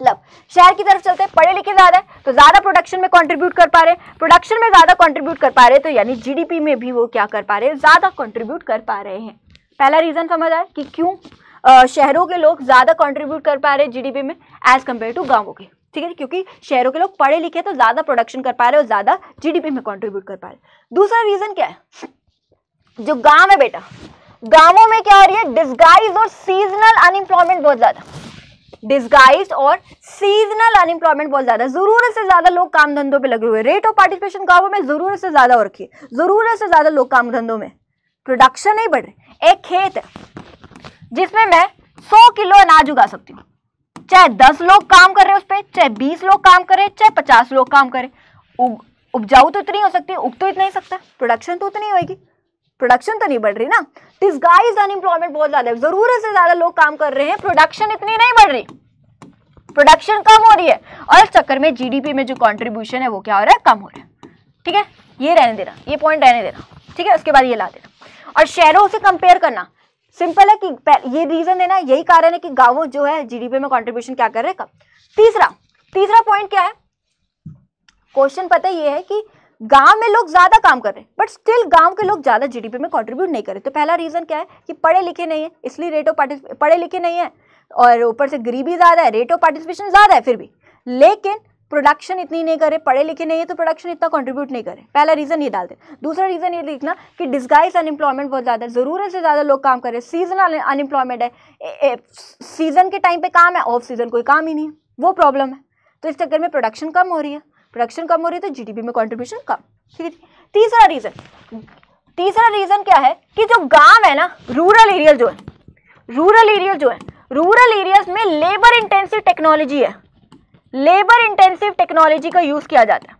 मतलब शहर की तरफ चलते हैं, पढ़े लिखे ज़्यादा है तो ज़्यादा प्रोडक्शन में कंट्रीब्यूट कर पा रहे, प्रोडक्शन में ज़्यादा कंट्रीब्यूट कर पा रहे तो यानी जीडीपी में भी वो क्या कर पा रहे हैं, ज़्यादा कंट्रीब्यूट कर पा रहे हैं। पहला रीज़न समझ आया कि क्यों आ, शहरों के लोग ज़्यादा कंट्रीब्यूट कर पा रहे हैं जीडीपी में एज़ कम्पेयर टू गाँवों के, ठीक है, क्योंकि शहरों के लोग पढ़े लिखे तो ज़्यादा प्रोडक्शन कर पा रहे और ज़्यादा जीडीपी में कंट्रीब्यूट कर पा रहे। दूसरा रीज़न क्या है, जो गाँव है बेटा, गाँवों में क्या हो रही है, डिस्गाइज और सीजनल अनएम्प्लॉयमेंट बहुत ज़्यादा, डिस्गाइज और सीजनल अनएम्प्लॉयमेंट बहुत ज़्यादा, ज़रूरत से ज़्यादा लोग काम धंधों पे लगे हुए, रेट ऑफ पार्टिसिपेशन गाँवों में ज़रूरत से ज़्यादा हो रखी है, ज़रूरत से ज़्यादा लोग काम धंधों में, प्रोडक्शन नहीं बढ़ रही। एक खेत है जिसमें मैं सौ किलो अनाज उगा सकती हूँ, चाहे दस लोग काम कर रहे हैं उस पर, चाहे बीस लोग काम करें, चाहे पचास लोग काम करें, उपजाऊ तो इतनी हो सकती है, उग तो इतना ही सकता है, प्रोडक्शन तो उतनी होगी, प्रोडक्शन तो नहीं बढ़ रही ना। डिस्गाइज अनएम्प्लॉयमेंट बहुत ज़्यादा है, ज़रूरत से ज़्यादा लोग काम कर रहे हैं, प्रोडक्शन इतनी नहीं बढ़ रही, प्रोडक्शन कम हो रही है और इस चक्कर में जीडीपी में जो कंट्रीब्यूशन है वो क्या हो रहा है, कम हो रहा है, ठीक है, ये रहने देना, ये पॉइंट रहने देना, ठीक है, उसके बाद ये ला देना। और शहरों से कंपेयर करना सिंपल है कि ये रीज़न देना, यही कारण है कि गाँवों जो है जीडीपी में कंट्रीब्यूशन क्या कर रहे हैं, कम। तीसरा तीसरा पॉइंट क्या है, क्वेश्चन पता ये है कि गांव में लोग ज़्यादा काम कर रहे हैं बट स्टिल गांव के लोग ज़्यादा जीडीपी में कंट्रीब्यूट नहीं कर रहे, तो पहला रीज़न क्या है कि पढ़े लिखे नहीं है इसलिए रेट ऑफ पार्टिसिपेशन, पढ़े लिखे नहीं है और ऊपर से गरीबी ज़्यादा है, रेट ऑफ पार्टिसिपेशन ज़्यादा है फिर भी, लेकिन प्रोडक्शन इतनी नहीं करे, पढ़े लिखे नहीं है तो प्रोडक्शन इतना कंट्रीब्यूट नहीं करे, पहला रीज़न ये डालते। दूसरा रीज़न ये लिखना कि डिस्गाइज अनएम्प्लॉयमेंट बहुत ज़्यादा है, ज़रूरत से ज़्यादा लोग काम करें, सीजनल अनएम्प्लॉयमेंट है, सीज़न के टाइम पर काम है, ऑफ सीज़न कोई काम ही नहीं है, वो प्रॉब्लम है, तो इस चक्कर में प्रोडक्शन कम हो रही है, प्रोडक्शन कम हो रही है तो जीडीपी में कंट्रीब्यूशन कम, ठीक है। तीसरा रीज़न तीसरा रीज़न क्या है कि जो गांव है ना, रूरल एरिया जो है रूरल एरिया जो है रूरल एरियाज में लेबर इंटेंसिव टेक्नोलॉजी है, लेबर इंटेंसिव टेक्नोलॉजी का यूज़ किया जाता है,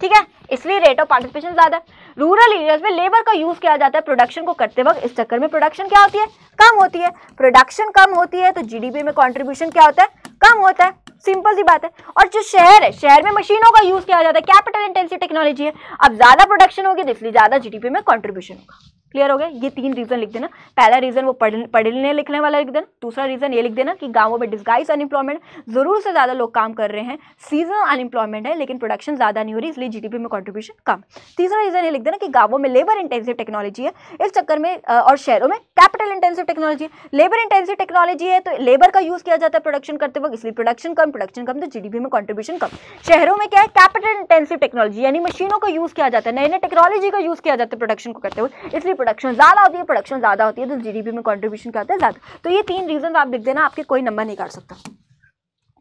ठीक है, इसलिए रेट ऑफ पार्टिसिपेशन ज़्यादा है, रूरल एरियाज में लेबर का यूज़ किया जाता है प्रोडक्शन को करते वक्त, इस चक्कर में प्रोडक्शन क्या होती है, कम होती है, प्रोडक्शन कम होती है तो जीडीपी में कंट्रीब्यूशन क्या होता है, कम होता है, सिंपल सी बात है। और जो शहर है, शहर में मशीनों का यूज किया जाता है, कैपिटल इंटेंसिव टेक्नोलॉजी है, अब ज्यादा प्रोडक्शन होगी तो इसलिए ज्यादा जीडीपी में कंट्रीब्यूशन होगा। क्लियर हो गया? ये तीन रीजन लिख देना। पहला रीजन वो पढ़ पढ़ने लिखने वाला लिख देना। दूसरा रीजन ये लिख देना कि गांवों में डिस्गाइज अनएम्प्लॉयमेंट, जरूर से ज़्यादा लोग काम कर रहे हैं, सीजनल अनएम्प्लॉयमेंट है लेकिन प्रोडक्शन ज़्यादा नहीं हो रही इसलिए जीडीपी में कंट्रीब्यूशन कम। तीसरा रीजन ये लिख देना कि गाँवों में लेबर इंटेंसिव टेक्नोलॉजी है, इस चक्कर में, और शहरों में कैपिटल इंटेंसिव टेक्नोलॉजी है। लेबर इंटेंसिव टेक्नोलॉजी है तो लेबर का यूज़ किया जाता है प्रोडक्शन करते वक्त, इसलिए प्रोडक्शन कम, प्रोडक्शन कम तो जीडीपी में कंट्रीब्यूशन कम। शहरों में क्या है? कैपिटल इंटेंसिव टेक्नोलॉजी, यानी मशीनों का यूज़ किया जाता है, नई नई टेक्नोलॉजी का यूज़ किया जाता है प्रोडक्शन को करते हुए, इसलिए प्रोडक्शन ज़्यादा होती है, प्रोडक्शन ज़्यादा होती है तो जीडीपी में कंट्रीब्यूशन क्या होता है? ज़्यादा। तो ये तीन रीजन आप लिख देना, आपके कोई नंबर नहीं काट सकता।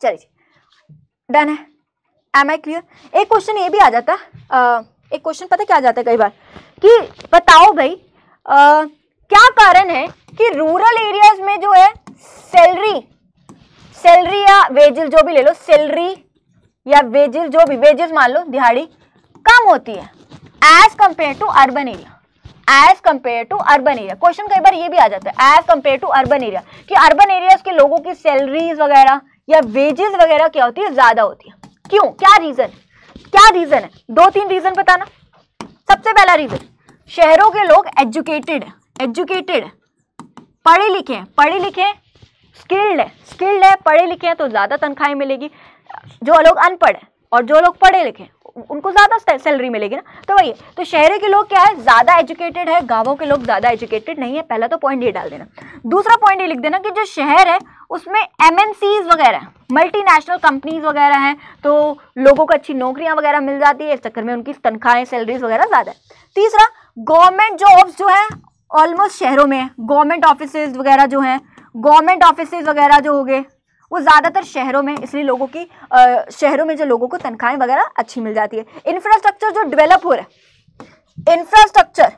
चलिए, डन है। Am I clear? एक क्वेश्चन ये भी आ जाता है, एक क्वेश्चन पता क्या आ जाता है कई बार कि बताओ भाई आ, क्या कारण है कि रूरल एरियाज में जो है सैलरी सैलरी या वेजेस जो भी ले लो, सैलरी या वेजेस जो भी वेजेस मान लो दिहाड़ी कम होती है as compare to urban area. As compare to urban area question कई बार ये भी आ जाता है, as compare to urban area, कि अर्बन एरियाज के लोगों की सैलरीज वगैरह या वेजेस वगैरह क्या होती है? ज्यादा होती है। क्यों? क्या रीजन? क्या रीजन है? दो तीन रीजन बताना। सबसे पहला रीजन, शहरों के लोग एजुकेटेड है, एजुकेटेड है, पढ़े लिखे हैं, पढ़े लिखे हैं, स्किल्ड है, स्किल्ड है, पढ़े लिखे हैं तो ज़्यादा तनख्वाही मिलेगी। जो लोग अनपढ़ हैं और जो लोग पढ़े लिखे हैं उनको ज़्यादा सैलरी मिलेगी ना, तो वही। तो शहर के लोग क्या है? ज़्यादा एजुकेटेड है, गांवों के लोग ज़्यादा एजुकेटेड नहीं है। पहला तो पॉइंट ये डाल देना। दूसरा पॉइंट ये लिख देना कि जो शहर है उसमें एमएनसीज वगैरह, मल्टीनेशनल कंपनीज वगैरह हैं तो लोगों को अच्छी नौकरियां वगैरह मिल जाती है, इस चक्कर में उनकी तनख्वाहें सैलरीज वगैरह ज़्यादा है। तीसरा, गवर्नमेंट जॉब्स जो है ऑलमोस्ट शहरों में है, गवर्नमेंट ऑफिसेज वगैरह जो हैं, गवर्नमेंट ऑफिसेज वगैरह जो हो गए वो ज़्यादातर शहरों में, इसलिए लोगों की आ, शहरों में जो लोगों को तनख्वाहें वगैरह अच्छी मिल जाती है। इंफ्रास्ट्रक्चर जो डेवलप हो रहा है, इंफ्रास्ट्रक्चर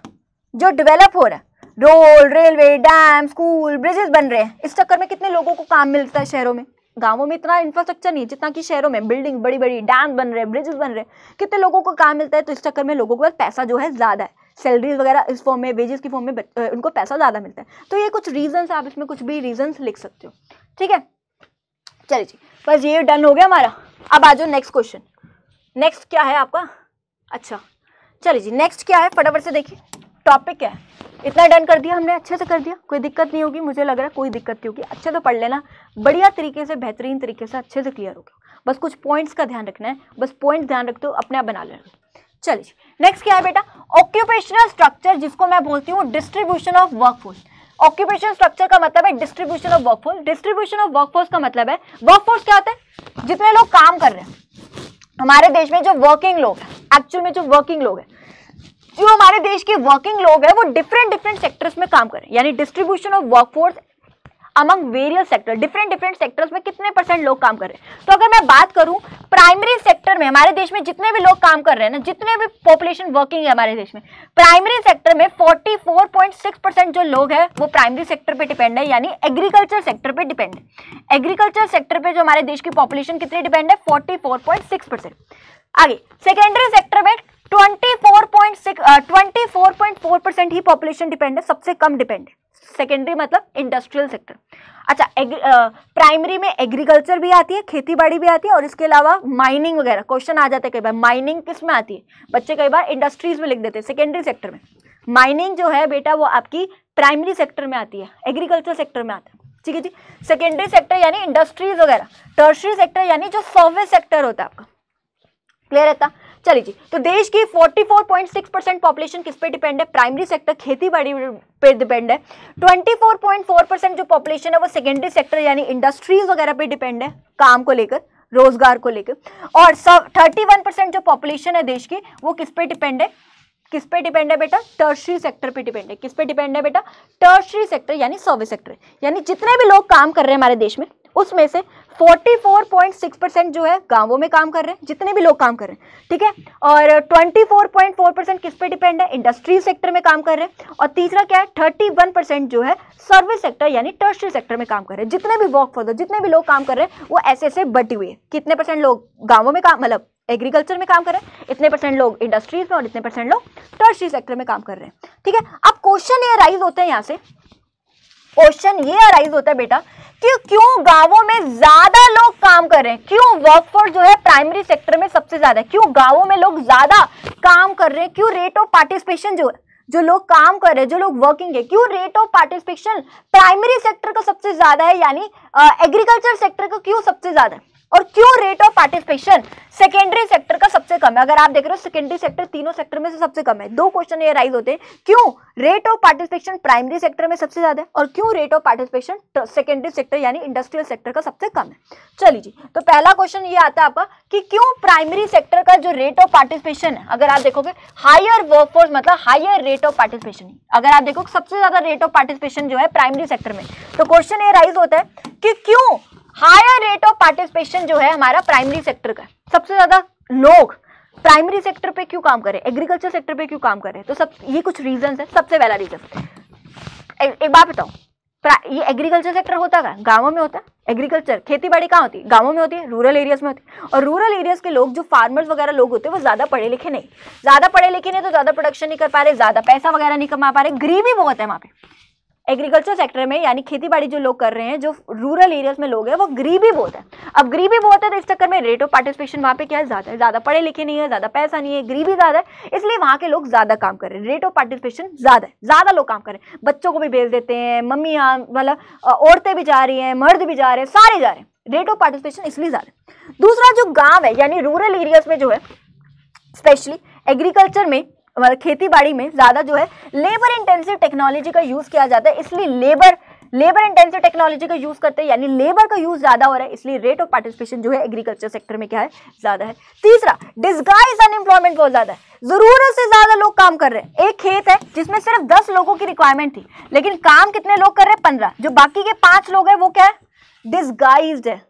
जो डेवलप हो रहा है, road, railway, dam, school, bridges बन रहे हैं, इस चक्कर में कितने लोगों को काम मिलता है शहरों में? गांवों में इतना इंफ्रास्ट्रक्चर नहीं जितना कि शहरों में, बिल्डिंग बड़ी बड़ी, डैम बन रहे हैं, ब्रिजेस बन रहे हैं, कितने लोगों को काम मिलता है? तो इस चक्कर में लोगों के पास पैसा जो है ज़्यादा है, सैलरीज वगैरह इस फॉर्म में, वेजेस की फॉर्म में उनको पैसा ज़्यादा मिलता है। तो ये कुछ रीजन्स, आप इसमें कुछ भी रीजन्स लिख सकते हो। ठीक है, चलिए जी, बस ये डन हो गया हमारा। अब आ जाओ नेक्स्ट क्वेश्चन। नेक्स्ट क्या है आपका? अच्छा चलिए जी, नेक्स्ट क्या है फटाफट से देखिए, टॉपिक क्या है। इतना डन कर दिया हमने, अच्छे से कर दिया, कोई दिक्कत नहीं होगी, मुझे लग रहा है कोई दिक्कत नहीं होगी। अच्छे से पढ़ लेना, बढ़िया तरीके से, बेहतरीन तरीके से, अच्छे से क्लियर होगा। बस कुछ पॉइंट्स का ध्यान रखना है, बस पॉइंट ध्यान रखते हो, अपने आप बना लेना। चलिए जी, नेक्स्ट क्या है बेटा? ऑक्यूपेशनल स्ट्रक्चर, जिसको मैं बोलती हूँ distribution of workforce. Occupation structure का मतलब है distribution of workforce. Distribution of workforce का मतलब है, वर्कफोर्स क्या होता है? जितने लोग काम कर रहे हैं हमारे देश में, जो वर्किंग लोग हैं, एक्चुअल में जो वर्किंग लोग हैं, जो हमारे देश के वर्किंग लोग हैं वो डिफरेंट डिफरेंट सेक्टर्स में काम कर रहे हैं, यानी distribution of workforce among various sector, different different sectors में कितने परसेंट लोग काम कर रहे हैं। तो अगर मैं बात करूं प्राइमरी सेक्टर में, हमारे देश में जितने भी लोग काम कर रहे हैं ना, जितने भी पॉपुलेशन वर्किंग है हमारे देश में, प्राइमरी सेक्टर में चौवालीस पॉइंट सिक्स परसेंट जो लोग हैं वो प्राइमरी सेक्टर पे डिपेंड है, यानी एग्रीकल्चर सेक्टर पे डिपेंड है। एग्रीकल्चर सेक्टर पे जो हमारे देश की पॉपुलेशन कितनी डिपेंड है? चौवालीस पॉइंट सिक्स परसेंट। आगे सेकेंडरी सेक्टर में चौबीस पॉइंट फोर परसेंट ही पॉपुलेशन डिपेंड है, सबसे कम डिपेंड है सेकेंडरी मतलब इंडस्ट्रियल सेक्टर। अच्छा, प्राइमरी में एग्रीकल्चर भी आती है, खेतीबाड़ी भी आती है, और इसके अलावा माइनिंग वगैरह, क्वेश्चन आ जाता है कई बार माइनिंग किस में आती है, बच्चे कई बार इंडस्ट्रीज में लिख देते हैं सेकेंडरी सेक्टर में। माइनिंग जो है बेटा वो आपकी प्राइमरी सेक्टर में आती है, एग्रीकल्चर सेक्टर में आता है, ठीक है जी। सेकेंडरी सेक्टर यानी इंडस्ट्रीज वगैरह, टर्शरी सेक्टर यानी जो सर्विस सेक्टर होता है आपका, क्लियर रहता। चलिए जी, तो देश की चौवालीस पॉइंट सिक्स परसेंट पॉपुलेशन किस पे डिपेंड है? प्राइमरी सेक्टर, खेतीबाड़ी पे डिपेंड है। चौबीस पॉइंट फोर परसेंट जो पॉपुलेशन है वो सेकेंडरी सेक्टर यानी इंडस्ट्रीज वगैरह पे डिपेंड है, काम को लेकर, रोजगार को लेकर। और इकतीस परसेंट जो पॉपुलेशन है देश की वो किस पे डिपेंड है? किस पे डिपेंड है बेटा? टर्शरी सेक्टर पे डिपेंड है। किस पे डिपेंड है बेटा? टर्शरी सेक्टर यानी सर्विस सेक्टर, यानी जितने भी लोग काम कर रहे हैं हमारे देश में उसमें से चौवालीस पॉइंट सिक्स परसेंट जो है गांवों में काम कर रहे हैं, जितने भी लोग काम कर रहे हैं, ठीक है। और चौबीस पॉइंट फोर परसेंट किस पे डिपेंड है? इंडस्ट्री सेक्टर में काम कर रहे हैं। और तीसरा क्या है? इकतीस परसेंट जो है सर्विस सेक्टर यानी टर्शरी सेक्टर में काम कर रहे हैं। जितने भी वर्कफोर्स, जितने भी लोग काम कर रहे हैं वो ऐसे ऐसे बटी हुई है, कितने परसेंट लोग गाँवों में काम मतलब एग्रीकल्चर में काम कर रहे हैं, इतने परसेंट लोग इंडस्ट्रीज में, और इतने परसेंट लोग टर्शरी सेक्टर में काम कर रहे हैं, ठीक है। अब क्वेश्चन ये राइज होते हैं यहाँ से, क्वेश्चन ये अराइज होता है बेटा कि क्यों गांवों में ज्यादा लोग काम कर रहे हैं, क्यों वर्कफोर्स जो है प्राइमरी सेक्टर में सबसे ज्यादा है, क्यों गांवों में लोग ज्यादा काम कर रहे हैं, क्यों रेट ऑफ पार्टिसिपेशन जो जो लोग काम कर रहे हैं, जो लोग वर्किंग है, क्यों rate of participation primary sector का सबसे ज्यादा है, यानी एग्रीकल्चर सेक्टर का क्यों सबसे ज्यादा है, और क्यों rate of participation secondary sector का सबसे कम है। अगर आप देख रहे हो सेकेंडरी सेक्टर तीनों सेक्टर में से सबसे कम है। दो क्वेश्चन ये राइज होते हैं, क्यों rate of participation primary sector में सबसे ज्यादा है और क्यों rate of participation secondary sector यानी इंडस्ट्रियल सेक्टर का सबसे कम है। चलिए जी, तो पहला क्वेश्चन ये आता है आपका कि क्यों प्राइमरी सेक्टर का जो रेट ऑफ पार्टिसिपेशन है, अगर आप देखोगे हायर वर्कफोर्स मतलब हायर रेट ऑफ पार्टिसिपेशन, अगर आप देखोगे सबसे ज्यादा रेट ऑफ पार्टिसिपेशन जो है प्राइमरी सेक्टर में, तो क्वेश्चन ये राइज होता है कि क्यों हायर रेट ऑफ पार्टिसिपेशन जो है हमारा प्राइमरी सेक्टर का, सबसे ज्यादा लोग प्राइमरी सेक्टर पे क्यों काम करें, एग्रीकल्चर सेक्टर पे क्यों काम करें। तो सब ये कुछ रीजंस है। सबसे पहला रीजन ए, एक बात बताओ, ये एग्रीकल्चर सेक्टर होता क्या, गाँवों में होता है एग्रीकल्चर, खेती बाड़ी कहाँ होती है, गाँवों में होती है, रूरल एरियाज में होती है, और रूरल एरियाज के लोग जो फार्मर्स वगैरह लोग होते हैं वो ज्यादा पढ़े लिखे नहीं, ज्यादा पढ़े लिखे नहीं तो ज्यादा प्रोडक्शन नहीं कर पा रहे, ज्यादा पैसा वगैरह नहीं कमा पा रहे, गरीबी बहुत है वहाँ पे एग्रीकल्चर सेक्टर में, यानी खेती बाड़ी जो लोग कर रहे हैं, जो रूरल एरियाज में लोग हैं वो गरीबी बहुत है। अब गरीबी बहुत है तो इस चक्कर में रेट ऑफ पार्टिसिपेशन वहाँ पे क्या है, ज़्यादा है, ज़्यादा पढ़े लिखे नहीं है, ज़्यादा पैसा नहीं है, गरीबी ज़्यादा है, इसलिए वहाँ के लोग ज़्यादा काम कर रहे हैं, रेट ऑफ पार्टिसिपेशन ज़्यादा है, ज़्यादा लोग काम कर रहे हैं, बच्चों को भी भेज देते हैं, मम्मी मतलब औरतें भी जा रही हैं, मर्द भी जा रहे हैं, सारे जा रहे हैं, रेट ऑफ पार्टिसिपेशन इसलिए ज़्यादा है। दूसरा जो गाँव है यानी रूरल एरियाज में जो है स्पेशली एग्रीकल्चर में हमारा खेती बाड़ी में ज़्यादा जो है लेबर इंटेंसिव टेक्नोलॉजी का यूज़ किया जाता है, इसलिए लेबर लेबर इंटेंसिव टेक्नोलॉजी का यूज़ करते हैं, यानी लेबर का यूज़ ज़्यादा हो रहा है, इसलिए रेट ऑफ पार्टिसिपेशन जो है एग्रीकल्चर सेक्टर में क्या है, ज़्यादा है। तीसरा, डिस्गाइज अनएम्प्लॉयमेंट बहुत ज़्यादा है, ज़रूरत से ज़्यादा लोग काम कर रहे हैं। एक खेत है जिसमें सिर्फ दस लोगों की रिक्वायरमेंट थी, लेकिन काम कितने लोग कर रहे हैं, पंद्रह, जो बाकी के पाँच लोग हैं वो क्या है, डिस्गाइज है,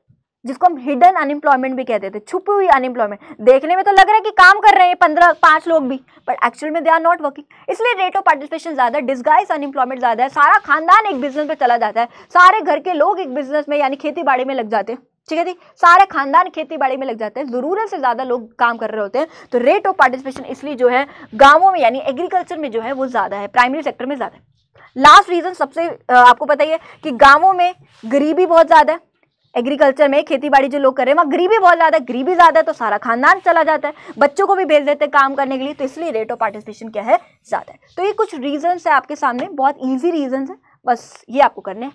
जिसको हम हिडन अनएम्प्लॉयमेंट भी कहते थे, छुपी हुई अनएम्प्लॉयमेंट। देखने में तो लग रहा है कि काम कर रहे हैं पंद्रह पाँच लोग भी, बट एक्चुअल में दे आर नॉट वर्किंग, इसलिए रेट ऑफ पार्टिसिपेशन ज़्यादा, डिस्गाइज अनएम्प्लॉयमेंट ज़्यादा है। सारा खानदान एक बिजनेस में चला जाता है, सारे घर के लोग एक बिजनेस में यानी खेती बाड़ी में लग जाते हैं, ठीक है जी, सारा खानदान खेती बाड़ी में लग जाते हैं, ज़रूरत से ज़्यादा लोग काम कर रहे होते हैं, तो रेट ऑफ पार्टिसिपेशन इसलिए जो है गाँवों में यानी एग्रीकल्चर में जो है वो ज़्यादा है, प्राइमरी सेक्टर में ज़्यादा है। लास्ट रीज़न सबसे आपको पता ही है कि गाँवों में गरीबी बहुत ज़्यादा है, एग्रीकल्चर में खेती बाड़ी जो लोग कर रहे हैं वहाँ गरीबी बहुत ज़्यादा है, गरीबी ज़्यादा है तो सारा खानदान चला जाता है, बच्चों को भी भेज देते हैं काम करने के लिए, तो इसलिए रेट ऑफ पार्टिसिपेशन क्या है, ज़्यादा है। तो ये कुछ रीजंस है आपके सामने, बहुत इजी रीजंस है, बस ये आपको करने हैं।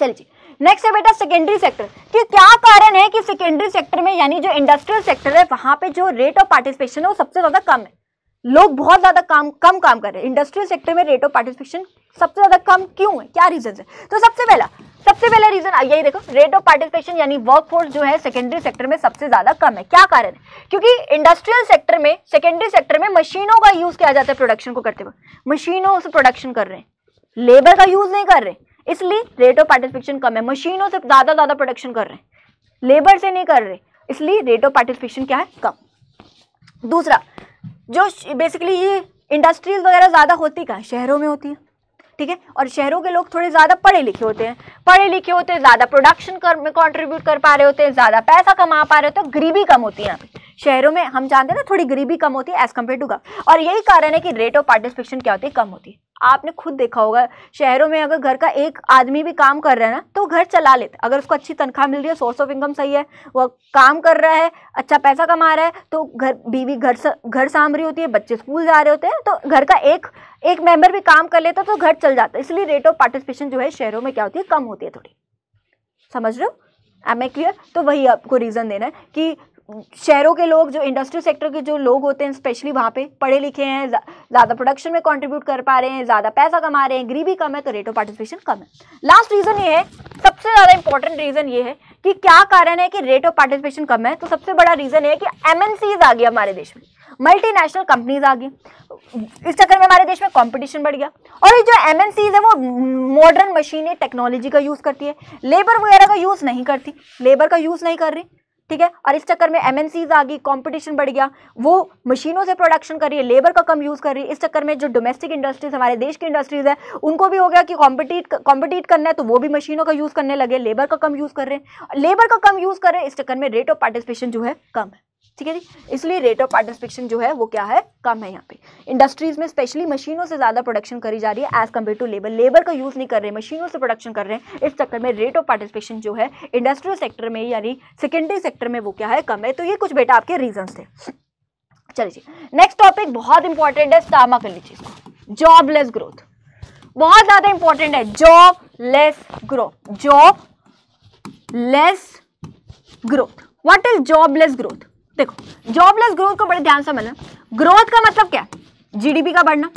चलिए जी, नेक्स्ट है बेटा सेकेंडरी सेक्टर, कि क्या कारण है कि सेकेंडरी सेक्टर में यानी जो इंडस्ट्रियल सेक्टर है वहाँ पर जो रेट ऑफ पार्टिसिपेशन है वो सबसे ज़्यादा कम है, लोग बहुत ज़्यादा काम कम काम कर रहे हैं, इंडस्ट्रियल सेक्टर में रेट ऑफ पार्टिसिपेशन सबसे ज़्यादा कम क्यों है, क्या रीजन है। तो सबसे पहला सबसे पहला रीजन यही देखो, रेट ऑफ पार्टिसिपेशन यानी वर्कफोर्स जो है सेकेंडरी सेक्टर में सबसे ज़्यादा कम है। क्या कारण है, क्योंकि इंडस्ट्रियल सेक्टर में सेकेंडरी सेक्टर में मशीनों का यूज़ किया जाता है, प्रोडक्शन को करते वक्त मशीनों से प्रोडक्शन कर रहे हैं, लेबर का यूज़ नहीं कर रहे, इसलिए रेट ऑफ पार्टिसिपेशन कम है, मशीनों से ज़्यादा ज़्यादा प्रोडक्शन कर रहे हैं, लेबर से नहीं कर रहे, इसलिए रेट ऑफ पार्टिसिपेशन क्या है, कम। दूसरा, जो बेसिकली ये इंडस्ट्रीज वगैरह ज़्यादा होती कहाँ, शहरों में होती है, ठीक है, और शहरों के लोग थोड़े ज़्यादा पढ़े लिखे होते हैं, पढ़े लिखे होते हैं ज़्यादा प्रोडक्शन कर में कॉन्ट्रीब्यूट कर पा रहे होते हैं, ज़्यादा पैसा कमा पा रहे होते हैं, गरीबी कम होती है यहाँ पे शहरों में, हम जानते हैं ना थोड़ी गरीबी कम होती है एज़ कम्पेयर टू गाँव, और यही कारण है कि रेट ऑफ पार्टिसिपेशन क्या होती है, कम होती है। आपने खुद देखा होगा शहरों में अगर घर का एक आदमी भी काम कर रहा है ना तो घर चला लेता, अगर उसको अच्छी तनख्वाह मिल रही है, सोर्स ऑफ इनकम सही है, वो काम कर रहा है, अच्छा पैसा कमा रहा है, तो घर बीवी घर सा, घर सांभ रही होती है, बच्चे स्कूल जा रहे होते हैं, तो घर का एक एक मेंबर भी काम कर लेता तो घर चल जाता, इसलिए रेट ऑफ पार्टिसिपेशन जो है शहरों में क्या होती है, कम होती है थोड़ी, समझ रहे हो, एम आई क्लियर। तो वही आपको रीज़न देना है कि शहरों के लोग जो इंडस्ट्रियल सेक्टर के जो लोग होते हैं स्पेशली वहाँ पे पढ़े लिखे हैं, ज़्यादा प्रोडक्शन में कंट्रीब्यूट कर पा रहे हैं, ज़्यादा पैसा कमा रहे हैं, गरीबी कम है तो रेट ऑफ पार्टिसिपेशन कम है। लास्ट रीज़न ये है, सबसे ज़्यादा इंपॉर्टेंट रीज़न ये है कि क्या कारण है कि रेट ऑफ पार्टिसिपेशन कम है, तो सबसे बड़ा रीज़न ये है कि एम एन सीज आ गई हमारे देश में, मल्टीनेशनल कंपनीज आ गई, इस चक्कर में हमारे देश में कंपटीशन बढ़ गया, और ये जो एम एन सीज है वो मॉडर्न मशीनें टेक्नोलॉजी का यूज़ करती है, लेबर वगैरह का यूज़ नहीं करती, लेबर का यूज़ नहीं कर रही, ठीक है, और इस चक्कर में एमएनसीज आ गई, कंपटीशन बढ़ गया, वो मशीनों से प्रोडक्शन कर रही है, लेबर का कम यूज़ कर रही है, इस चक्कर में जो डोमेस्टिक इंडस्ट्रीज हमारे देश की इंडस्ट्रीज है उनको भी हो गया कि कॉम्पिटिट कॉम्पिटिट करना है, तो वो भी मशीनों का यूज़ करने लगे, लेबर का कम यूज़ कर रहे हैं, लेबर का कम यूज़ कर रहे हैं, इस चक्कर में रेट ऑफ पार्टिसिपेशन जो है कम है। ठीक है जी, इसलिए रेट ऑफ पार्टिसिपेशन जो है वो क्या है, कम है। यहाँ पे इंडस्ट्रीज में स्पेशली मशीनों से ज़्यादा प्रोडक्शन करी जा रही है as compare to labour, labour का यूज़ नहीं कर रहे, मशीनों से प्रोडक्शन कर रहे हैं। इस चक्कर में रेट ऑफ पार्टिसिपेशन जो है इंडस्ट्रियल सेक्टर में यानी सेकेंडरी सेक्टर में वो क्या है, कम है। तो ये कुछ बेटा आपके रीजन्स थे। चलिए जी, नेक्स्ट टॉपिक बहुत इंपॉर्टेंट है, स्टामा कर लीजिए इसको, जॉबलेस ग्रोथ बहुत ज़्यादा इंपॉर्टेंट है। Jobless growth, jobless growth, what is jobless growth? देखो जॉबलेस ग्रोथ को बड़े ध्यान से समझना। ग्रोथ का मतलब क्या है? जीडीपी का बढ़ना,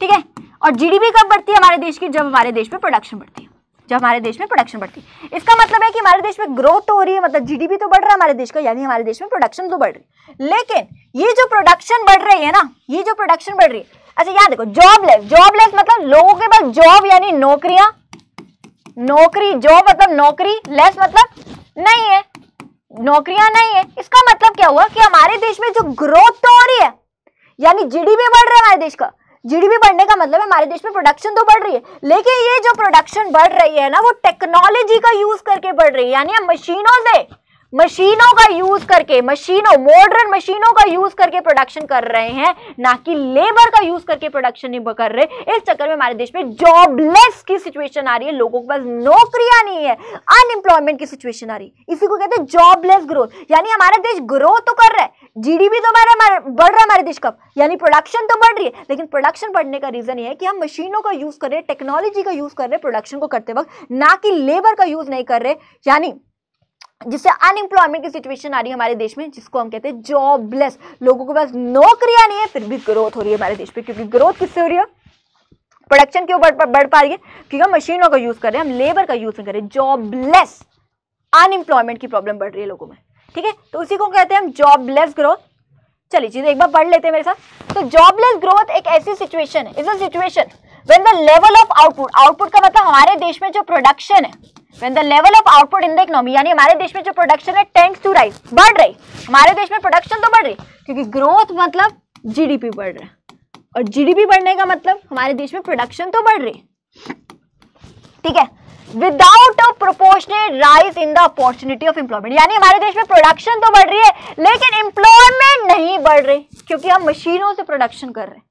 ठीक है। और जीडीपी कब बढ़ती है हमारे देश की? जब हमारे देश में प्रोडक्शन बढ़ती है, जब हमारे देश में प्रोडक्शन बढ़ती है। इसका मतलब है कि हमारे देश में ग्रोथ तो हो रही है, मतलब जीडीपी तो बढ़ रहा है हमारे देश का, यानी हमारे देश में प्रोडक्शन तो बढ़ रही है। लेकिन ये जो प्रोडक्शन बढ़ रही है ना, ये जो प्रोडक्शन बढ़ रही है, अच्छा याद देखो जॉबलेस, जॉबलेस मतलब लोगों के पास जॉब यानी नौकरियां, नौकरी, जॉब मतलब नौकरी, लेस मतलब नहीं है, नौकरियां नहीं है। इसका मतलब क्या हुआ कि हमारे देश में जो ग्रोथ तो हो रही है यानी जीडीपी बढ़ रहा है हमारे देश का, जीडीपी बढ़ने का मतलब है हमारे देश में प्रोडक्शन तो बढ़ रही है, लेकिन ये जो प्रोडक्शन बढ़ रही है ना वो टेक्नोलॉजी का यूज करके बढ़ रही है, यानी हम मशीनों से, मशीनों का यूज करके, मशीनों, मॉडर्न मशीनों का यूज करके प्रोडक्शन कर रहे हैं, ना कि लेबर का यूज करके प्रोडक्शन नहीं कर रहे। इस चक्कर में हमारे देश में जॉबलेस की सिचुएशन आ रही है, लोगों के पास नौकरियां नहीं है, अनएम्प्लॉयमेंट की सिचुएशन आ रही है। इसी को कहते हैं जॉबलेस ग्रोथ, यानी हमारा देश ग्रोथ तो कर रहा है, जीडीपी तो बढ़ रहा है हमारे देश का, यानी प्रोडक्शन तो बढ़ रही है, लेकिन प्रोडक्शन बढ़ने का रीजन ये है कि हम मशीनों का यूज कर रहे हैं, टेक्नोलॉजी का यूज कर रहे हैं प्रोडक्शन को करते वक्त, ना कि लेबर का यूज नहीं कर रहे, यानी जिससे अनएम्प्लॉयमेंट की सिचुएशन आ रही है हमारे देश में, जिसको हम कहते हैं जॉबलेस। लोगों के पास नौकरियां नहीं है फिर भी ग्रोथ हो रही है हमारे देश पे, क्योंकि ग्रोथ किससे हो रही है, प्रोडक्शन के ऊपर बढ़ पा रही है, क्योंकि हम मशीनों का यूज कर रहे हैं, हम लेबर का यूज नहीं कर रहे। जॉबलेस, अनएम्प्लॉयमेंट की प्रॉब्लम बढ़ रही है लोगों में, ठीक है, तो उसी को कहते हैं हम जॉबलेस ग्रोथ। चलिए चीजें एक बार पढ़ लेते हैं मेरे साथ। तो जॉबलेस ग्रोथ एक ऐसी सिचुएशन है, is a situation when the level of output, output का मतलब हमारे देश में जो प्रोडक्शन है, When the level of output in the economy, यानी हमारे देश में जो प्रोडक्शन है tends to rise, बढ़ रही, हमारे देश में प्रोडक्शन तो बढ़ रही, क्योंकि ग्रोथ मतलब जीडीपी बढ़ रहा है, और जीडीपी बढ़ने का मतलब हमारे देश में प्रोडक्शन तो बढ़ रही, ठीक है। Without a proportionate rise in the opportunity of employment, यानी हमारे देश में प्रोडक्शन तो बढ़ रही है लेकिन एम्प्लॉयमेंट नहीं बढ़ रही, क्योंकि हम मशीनों से प्रोडक्शन कर रहे हैं,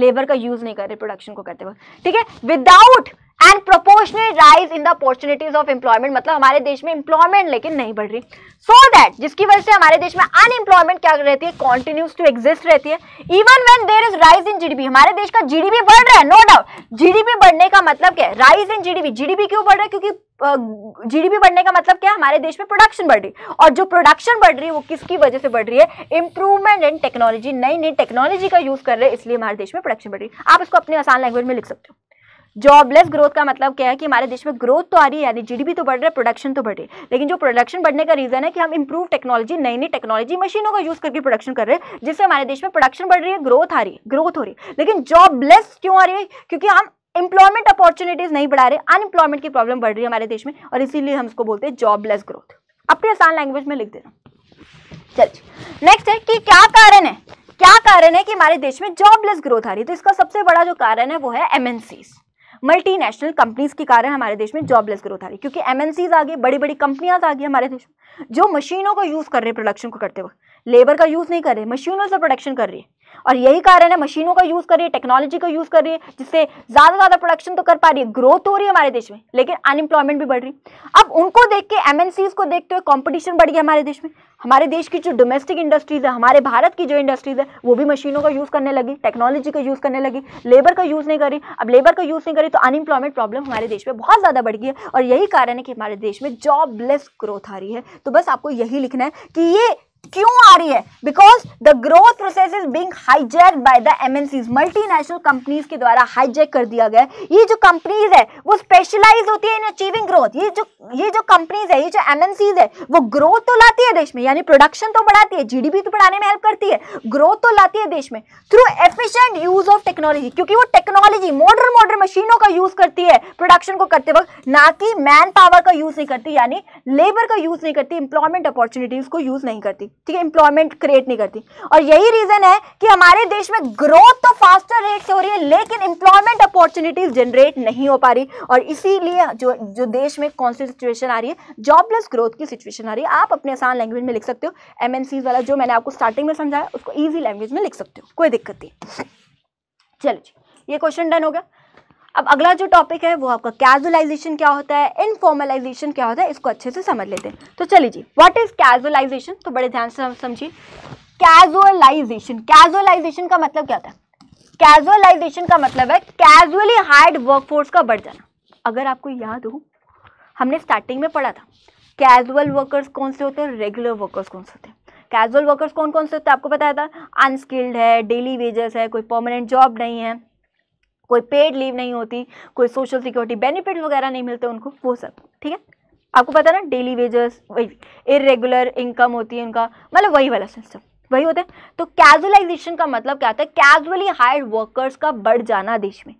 लेबर का यूज नहीं कर रहे प्रोडक्शन को करते वक्त, ठीक है। Without and proportional rise in the opportunities of employment, मतलब हमारे देश में एम्प्लॉयमेंट लेकिन नहीं बढ़ रही, सो so दैट जिसकी वजह से हमारे देश में अनएम्प्लॉयमेंट क्या रहती है, कॉन्टिन्यूस टू एग्जिस्ट रहती है। Even when there is rise in GDP, हमारे देश का जीडीपी बढ़ रहा है, नो डाउट। जीडीपी बढ़ने का मतलब क्या है, राइज इन जीडीपी, जीडीपी क्यों बढ़ रहा है, क्योंकि जीडीपी बढ़ने का मतलब क्या है, हमारे देश में प्रोडक्शन बढ़ रही है, और जो प्रोडक्शन बढ़ रही है वो किसकी वजह से बढ़ रही है, इंप्रूवमेंट इन टेक्नोलॉजी, नई नई टेक्नोलॉजी का यूज कर रहे हैं, इसलिए हमारे देश में प्रोडक्शन बढ़ रही है। आप इसको अपनी आसान लैंग्वेज में लिख सकते हो। जॉबलेस ग्रोथ का मतलब क्या है कि हमारे देश में ग्रोथ तो आ रही है, यानी जीडीपी तो बढ़ रहा है, प्रोडक्शन तो बढ़ रही है, लेकिन जो प्रोडक्शन बढ़ने का रीजन है कि हम इंप्रूव टेक्नोलॉजी, नई नई टेक्नोलॉजी, मशीनों का यूज करके प्रोडक्शन कर रहे हैं, जिससे हमारे देश में प्रोडक्शन बढ़ रही है, ग्रोथ आ रही है, ग्रोथ हो रही है। लेकिन जॉबलेस क्यों आ रही है, क्योंकि हम एम्प्लॉयमेंट अपॉर्चुनिटीज नहीं बढ़ा रहे, अनएम्प्लॉयमेंट की प्रॉब्लम बढ़ रही है हमारे देश में, और इसीलिए हम इसको बोलते हैं जॉबलेस ग्रोथ। अपनी आसान लैंग्वेज में लिख देना। चलिए नेक्स्ट है कि क्या कारण है, क्या कारण है कि हमारे देश में जॉबलेस ग्रोथ आ रही है। तो इसका सबसे बड़ा जो कारण है वो है एमएनसीज, मल्टीनेशनल कंपनीज के कारण हमारे देश में जॉबलेस ग्रोथ आ रही है, क्योंकि एमएनसीज आ गई, बड़ी बड़ी कंपनियां आ गई हमारे देश में, जो मशीनों का यूज़ कर रहे हैं प्रोडक्शन को करते वक्त, लेबर का यूज़ नहीं कर रहे, मशीनों से प्रोडक्शन कर रही है, और यही कारण है मशीनों का यूज़ कर रही है, टेक्नोलॉजी का यूज़ कर रही है, जिससे ज़्यादा ज़्यादा प्रोडक्शन तो कर पा रही है, ग्रोथ हो रही है हमारे देश में, लेकिन अनएम्प्लॉयमेंट भी बढ़ रही है। अब उनको देख के, एमएनसीज को देखते हुए कॉम्पिटिशन बढ़ गया हमारे देश में, हमारे देश की जो डोमेस्टिक इंडस्ट्रीज़ है, हमारे भारत की जो इंडस्ट्रीज़ है, वो भी मशीनों का यूज़ करने लगी, टेक्नोलॉजी का यूज़ करने लगी, लेबर का यूज़ नहीं करी। अब लेबर का यूज़ नहीं करी तो अनएम्प्लॉयमेंट प्रॉब्लम हमारे देश में बहुत ज़्यादा बढ़ गई है, और यही कारण है कि हमारे देश में जॉबलेस ग्रोथ आ रही है। तो बस आपको यही लिखना है कि ये क्यों आ रही है, because the growth process is being hijacked by the MNCs, multinational companies के द्वारा हाईजैक कर दिया गया है। ये जो कंपनीज है वो स्पेशलाइज होती है इन अचीविंग ग्रोथ, ये जो ये जो कंपनीज है, ये जो एमएनसीज है, वो ग्रोथ तो लाती है देश में, यानी प्रोडक्शन तो बढ़ाती है, जीडीपी तो बढ़ाने में हेल्प करती है, ग्रोथ तो लाती है देश में, through efficient use of technology, क्योंकि वो टेक्नोलॉजी, मॉडर्न मॉडर्न मशीनों का यूज करती है प्रोडक्शन को करते वक्त, ना कि मैन पावर का यूज नहीं करती, यानी लेबर का यूज नहीं करती, एम्प्लॉयमेंट अपॉर्चुनिटीज को यूज नहीं करती। ठीक है, एम्प्लॉयमेंट क्रिएट नहीं करती। और यही रीजन है कि हमारे देश में ग्रोथ तो फास्टर रेट से हो रही है लेकिन एम्प्लॉयमेंट अपॉर्चुनिटीज जनरेट नहीं हो पा रही, और इसीलिए जो जो देश में कौन सी सिचुएशन आ रही है, जॉबलेस ग्रोथ की सिचुएशन आ रही है। आप अपने आसान लैंग्वेज में लिख सकते हो, एमएनसीज वाला जो मैंने आपको स्टार्टिंग में समझाया उसको ईजी लैंग्वेज में लिख सकते हो, कोई दिक्कत नहीं। चलो जी, ये क्वेश्चन डन हो गया। अब अगला जो टॉपिक है वो आपका कैजुअलाइजेशन क्या होता है, इनफॉर्मलाइजेशन क्या होता है, इसको अच्छे से समझ लेते हैं। तो चलिए जी, व्हाट इज कैजुअलाइजेशन, तो बड़े ध्यान से समझिए। कैजुअलाइजेशन, कैजुअलाइजेशन का मतलब क्या होता है? कैजुअलाइजेशन का मतलब है कैजुअली हायर्ड वर्कफोर्स का बढ़ जाना। अगर आपको याद हो हमने स्टार्टिंग में पढ़ा था कैजुअल वर्कर्स कौन से होते हैं, रेगुलर वर्कर्स कौन से होते हैं। कैजुअल वर्कर्स कौन कौन से होते हैं आपको बताया था, अनस्किल्ड है, डेली वेजेस है, कोई परमानेंट जॉब नहीं है, कोई पेड लीव नहीं होती, कोई सोशल सिक्योरिटी बेनिफिट वगैरह नहीं मिलते उनको, वो सब। ठीक है, आपको पता ना, डेली वेजेस, वही इरेगुलर इनकम होती है उनका, मतलब वही वाला सिस्टम, वही होता है। तो कैजुअलाइजेशन का मतलब क्या होता है, कैजुअली हायर्ड वर्कर्स का बढ़ जाना देश में,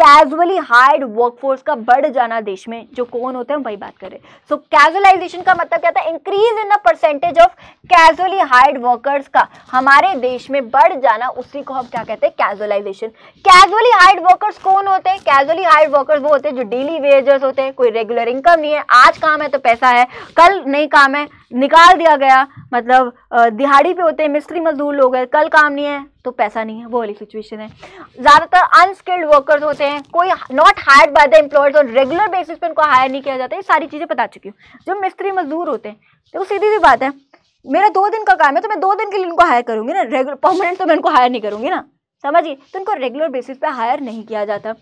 कैजुअली हायर्ड वर्कफोर्स का बढ़ जाना देश में, जो कौन होते हैं वही बात कर रहे हैं। सो कैजुअलाइजेशन का मतलब क्या था, increase in the percentage of casually hired workers का हमारे देश में बढ़ जाना, उसी को हम क्या कहते हैं, कैजुअलाइजेशन। कैजुअली हायर्ड वर्कर्स कौन होते हैं, कैजुअली हायर्ड वर्कर्स वो होते हैं जो डेली वेजर्स होते हैं, कोई रेगुलर इनकम नहीं है, आज काम है तो पैसा है, कल नहीं काम है निकाल दिया गया, मतलब दिहाड़ी पे होते हैं, मिस्त्री मजदूर लोग हैं, कल काम नहीं है तो पैसा नहीं है, वो वाली सिचुएशन है। ज़्यादातर अनस्किल्ड वर्कर्स होते हैं, कोई not hired by the employers, और रेगुलर बेसिस पे उनको हायर नहीं किया जाता, ये सारी चीज़ें बता चुकी हूँ। जो मिस्त्री मजदूर होते हैं, देखो सीधी सी बात है, मेरा दो दिन का काम है तो मैं दो दिन के लिए उनको हायर करूँगी ना, रेगुलर परमानेंट तो मैं उनको हायर नहीं करूँगी ना, समझिए। तो उनको रेगुलर बेसिस पे हायर नहीं किया जाता,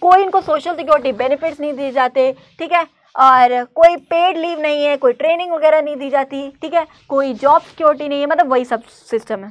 कोई इनको सोशल सिक्योरिटी बेनिफिट्स नहीं दिए जाते, ठीक है, और कोई पेड लीव नहीं है, कोई ट्रेनिंग वगैरह नहीं दी जाती, ठीक है, कोई जॉब सिक्योरिटी नहीं है, मतलब वही सब सिस्टम है,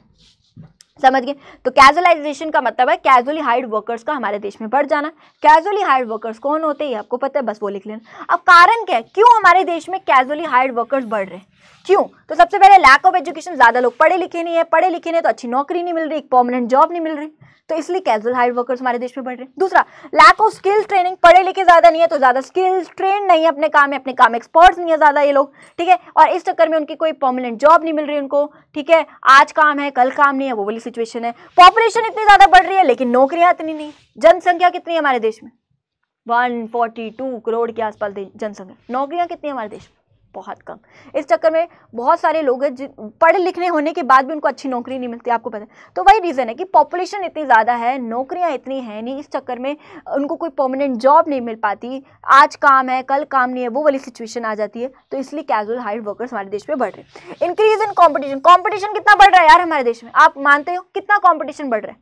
समझ गए। तो कैजुअलाइजेशन का मतलब है कैजुअली हायर्ड वर्कर्स का हमारे देश में बढ़ जाना। कैजुअली हायर्ड वर्कर्स कौन होते हैं ये आपको पता है, बस वो लिख लेना। अब कारण क्या है, क्यों हमारे देश में कैजुअली हायर्ड वर्कर्स बढ़ रहे हैं, क्यों? तो सबसे पहले लैक ऑफ एजुकेशन, ज़्यादा लोग पढ़े लिखे नहीं है, पढ़े लिखे नहीं तो अच्छी नौकरी नहीं मिल रही, एक परमानेंट जॉब नहीं मिल रही, तो इसलिए कैजुअल हायर्ड वर्कर्स हमारे देश में बढ़ रहे हैं। दूसरा, लैक ऑफ स्किल ट्रेनिंग, पढ़े लिखे ज़्यादा नहीं है तो ज़्यादा स्किल्स ट्रेन नहीं है अपने काम में, अपने काम एक्सपर्ट्स नहीं है ज़्यादा ये लोग, ठीक है, और इस चक्कर में उनकी कोई परमानेंट जॉब नहीं मिल रही उनको, ठीक है, आज काम है कल काम नहीं है, वो वाली सिचुएशन है। पॉपुलेशन इतनी ज़्यादा बढ़ रही है लेकिन नौकरियाँ इतनी नहीं, जनसंख्या कितनी है हमारे देश में, एक सौ बयालीस करोड़ के आसपास जनसंख्या, नौकरियाँ कितनी है हमारे देश में, बहुत कम। इस चक्कर में बहुत सारे लोग हैं जिन पढ़े लिखने होने के बाद भी उनको अच्छी नौकरी नहीं मिलती, आपको पता है। तो वही रीज़न है कि पॉपुलेशन इतनी ज़्यादा है, नौकरियां इतनी हैं नहीं, इस चक्कर में उनको कोई परमानेंट जॉब नहीं मिल पाती, आज काम है कल काम नहीं है, वो वाली सिचुएशन आ जाती है, तो इसलिए कैजुअल हायर्ड वर्कर्स हमारे देश में बढ़ रहे हैं। इंक्रीज इन कॉम्पिटिशन, कॉम्पिटिशन कितना बढ़ रहा है यार हमारे देश में, आप मानते हो कितना कॉम्पिटिशन बढ़ रहा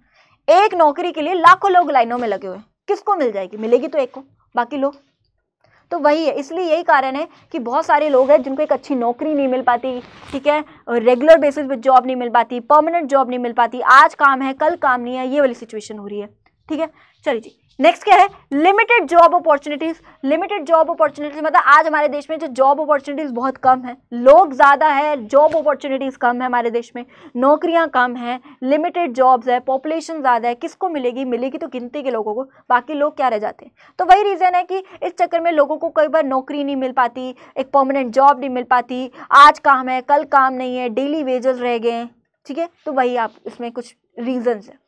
है, एक नौकरी के लिए लाखों लोग लाइनों में लगे हुए हैं, किसको मिल जाएगी, मिलेगी तो एक को, बाकी लोग तो वही है। इसलिए यही कारण है कि बहुत सारे लोग हैं जिनको एक अच्छी नौकरी नहीं मिल पाती, ठीक है, रेगुलर बेसिस पे जॉब नहीं मिल पाती, परमानेंट जॉब नहीं मिल पाती, आज काम है कल काम नहीं है, ये वाली सिचुएशन हो रही है, ठीक है। चलिए जी, नेक्स्ट क्या है, limited job opportunities. Limited job opportunities मतलब आज हमारे देश में जो जॉब अपॉर्चुनिटीज़ बहुत कम है, लोग ज़्यादा है, जॉब अपॉर्चुनिटीज़ कम है हमारे देश में, नौकरियां कम हैं, लिमिटेड जॉब्स है, पॉपुलेशन ज़्यादा है, किसको मिलेगी, मिलेगी तो गिनती के लोगों को, बाकी लोग क्या रह जाते हैं। तो वही रीज़न है कि इस चक्कर में लोगों को कई बार नौकरी नहीं मिल पाती, एक परमानेंट जॉब नहीं मिल पाती, आज काम है कल काम नहीं है, डेली वेजेस रह गए हैं, ठीक है, तो वही आप इसमें कुछ रीजन्स हैं,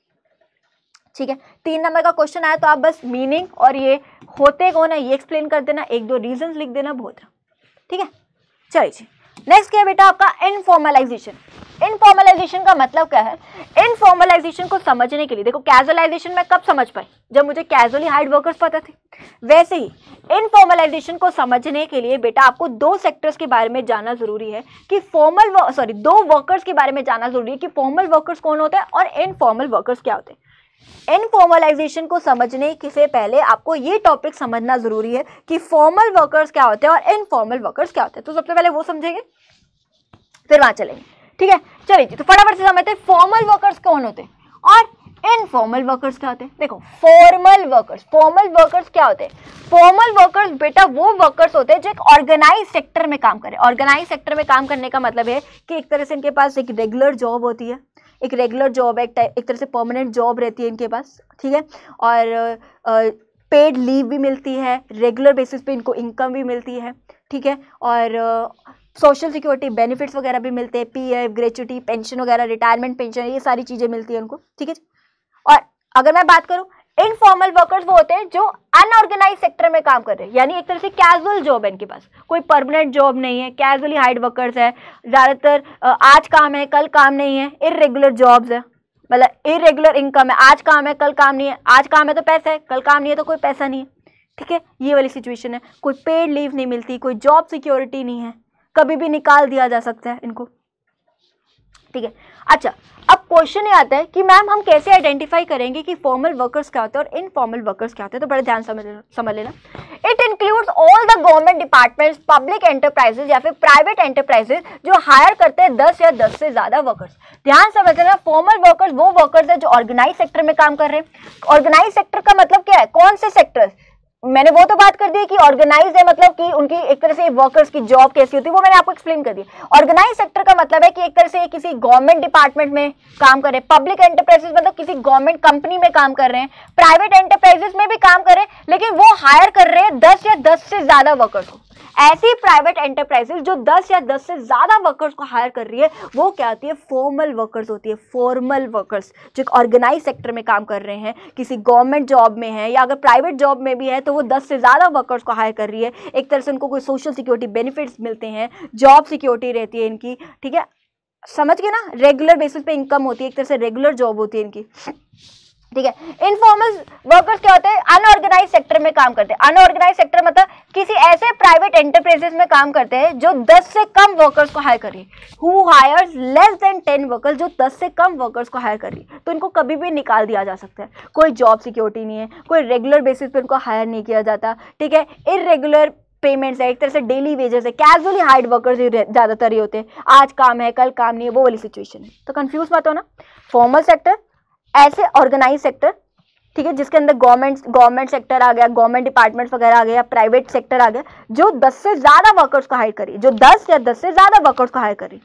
ठीक है। तीन नंबर का क्वेश्चन आया तो आप बस मीनिंग और ये होते कौन है ये एक्सप्लेन कर देना, एक दो रीजंस लिख देना, बहुत है, ठीक है। चलिए जी, नेक्स्ट क्या है बेटा आपका, इनफॉर्मलाइजेशन। इनफॉर्मलाइजेशन का मतलब क्या है, इनफॉर्मलाइजेशन को समझने के लिए देखो, कैजुअलाइजेशन मैं कब समझ पाई जब मुझे कैजुअली हायर्ड वर्कर्स पता थे, वैसे ही इनफॉर्मलाइजेशन को समझने के लिए बेटा आपको दो सेक्टर्स के बारे में जानना जरूरी है कि फॉर्मल सॉरी दो वर्कर्स के बारे में जानना जरूरी है कि फॉर्मल वर्कर्स कौन होते हैं और इनफॉर्मल वर्कर्स क्या होते हैं। इनफॉर्मलाइजेशन को समझने से पहले आपको ये टॉपिक समझना जरूरी है कि फॉर्मल वर्कर्स क्या होते हैं और इनफॉर्मल वर्कर्स क्या होते हैं, तो सबसे पहले वो समझेंगे फिर वहां चलेंगे, ठीक है। चलिए जी, तो फटाफट से समझते हैं फॉर्मल वर्कर्स कौन होते हैं और इनफॉर्मल वर्कर्स क्या होते हैं। देखो, फॉर्मल वर्कर्स, फॉर्मल वर्कर्स क्या होते हैं, फॉर्मल वर्कर्स बेटा वो वर्कर्स होते हैं जो एक ऑर्गेनाइज सेक्टर में काम करें। ऑर्गेनाइज सेक्टर में काम करने का मतलब है कि एक तरह से इनके पास एक रेगुलर जॉब होती है, एक रेगुलर जॉब है, एक, एक तरह से परमानेंट जॉब रहती है इनके पास, ठीक है, और पेड लीव भी मिलती है, रेगुलर बेसिस पे इनको इनकम भी मिलती है, ठीक है, और सोशल सिक्योरिटी बेनिफिट्स वगैरह भी मिलते हैं, पी एफ, ग्रेच्युटी, पेंशन वगैरह, रिटायरमेंट पेंशन, ये सारी चीज़ें मिलती है उनको, ठीक है। और अगर मैं बात करूँ इनफॉर्मल वर्कर्स, वो होते हैं जो अनऑर्गेनाइज सेक्टर में काम कर रहे हैं, यानी एक तरह से कैजुअल जॉब है इनके पास, कोई परमानेंट जॉब नहीं है, कैजुअली हाइड वर्कर्स है, ज़्यादातर आज काम है कल काम नहीं है, इरेगुलर जॉब्स है, मतलब इरेगुलर इनकम है, आज काम है कल काम नहीं है, आज काम है तो पैसा है कल काम नहीं है तो कोई पैसा नहीं है, ठीक है, ये वाली सिचुएशन है। कोई पेड लीव नहीं मिलती, कोई जॉब सिक्योरिटी नहीं है, कभी भी निकाल दिया जा सकता है इनको, ठीक है। अच्छा, अब क्वेश्चन ये आता है कि मैम हम कैसे आइडेंटिफाई करेंगे कि फॉर्मल वर्कर्स क्या होते हैं और इनफॉर्मल वर्कर्स क्या होते हैं, तो बड़ा ध्यान समझ समझ लेना। It includes all the government departments, public enterprises या फिर प्राइवेट एंटरप्राइजेज जो हायर करते हैं दस या दस से ज़्यादा वर्कर्स। ध्यान समझ लेना, फॉर्मल वर्कर्स वो वर्कर्स है जो ऑर्गेनाइज सेक्टर में काम कर रहे हैं। ऑर्गेनाइज सेक्टर का मतलब क्या है, कौन से सेक्टर्स, मैंने वो तो बात कर दी कि ऑर्गेनाइज है, मतलब कि उनकी एक तरह से वर्कर्स की जॉब कैसी होती है वो मैंने आपको एक्सप्लेन कर दी। ऑर्गेनाइज सेक्टर का मतलब है कि एक तरह से किसी गवर्नमेंट डिपार्टमेंट में काम कर रहे हैं, पब्लिक एंटरप्राइजेस मतलब किसी गवर्नमेंट कंपनी में काम कर रहे हैं, प्राइवेट एंटरप्राइजेस में भी काम कर रहे हैं, लेकिन वो हायर कर रहे हैं दस या दस से ज़्यादा वर्कर्स को। ऐसी प्राइवेट एंटरप्राइजेस जो दस या दस से ज़्यादा वर्कर्स को हायर कर रही है वो क्या होती है, फॉर्मल वर्कर्स होती है। फॉर्मल वर्कर्स जो ऑर्गेनाइज सेक्टर में काम कर रहे हैं, किसी गवर्नमेंट जॉब में है या अगर प्राइवेट जॉब में भी है तो वो दस से ज़्यादा वर्कर्स को हायर कर रही है। एक तरह से उनको कोई सोशल सिक्योरिटी बेनिफिट्स मिलते हैं, जॉब सिक्योरिटी रहती है इनकी, ठीक है, समझ गए ना, रेगुलर बेसिस पे इनकम होती है, एक तरह से रेगुलर जॉब होती है इनकी, ठीक है। इनफॉर्मल वर्कर्स क्या होते हैं, अनऑर्गेनाइज सेक्टर में काम करते हैं। अनऑर्गेनाइज सेक्टर मतलब किसी ऐसे प्राइवेट एंटरप्राइजेस में काम करते हैं जो दस से कम वर्कर्स को हायर कर रही है, who hires less than ten workers, जो दस से कम वर्कर्स को हायर कर रही है, तो इनको कभी भी निकाल दिया जा सकता है। कोई जॉब सिक्योरिटी नहीं है, कोई रेगुलर बेसिस पर इनको हायर नहीं किया जाता, ठीक है, इरेगुलर पेमेंट्स है, एक तरह से डेली वेजेस है, कैजुअली हायर्ड वर्कर्स ज़्यादातर ही होते हैं, आज काम है कल काम नहीं है, वो वाली सिचुएशन है, तो कन्फ्यूज मत होना। फॉर्मल सेक्टर ऐसे ऑर्गेनाइज सेक्टर, ठीक है, जिसके अंदर गवर्नमेंट गवर्नमेंट सेक्टर आ गया, गवर्नमेंट डिपार्टमेंट्स वगैरह आ गया, प्राइवेट सेक्टर आ गया, जो दस से ज़्यादा वर्कर्स को हायर करी, जो दस या दस से ज़्यादा वर्कर्स को हायर करी,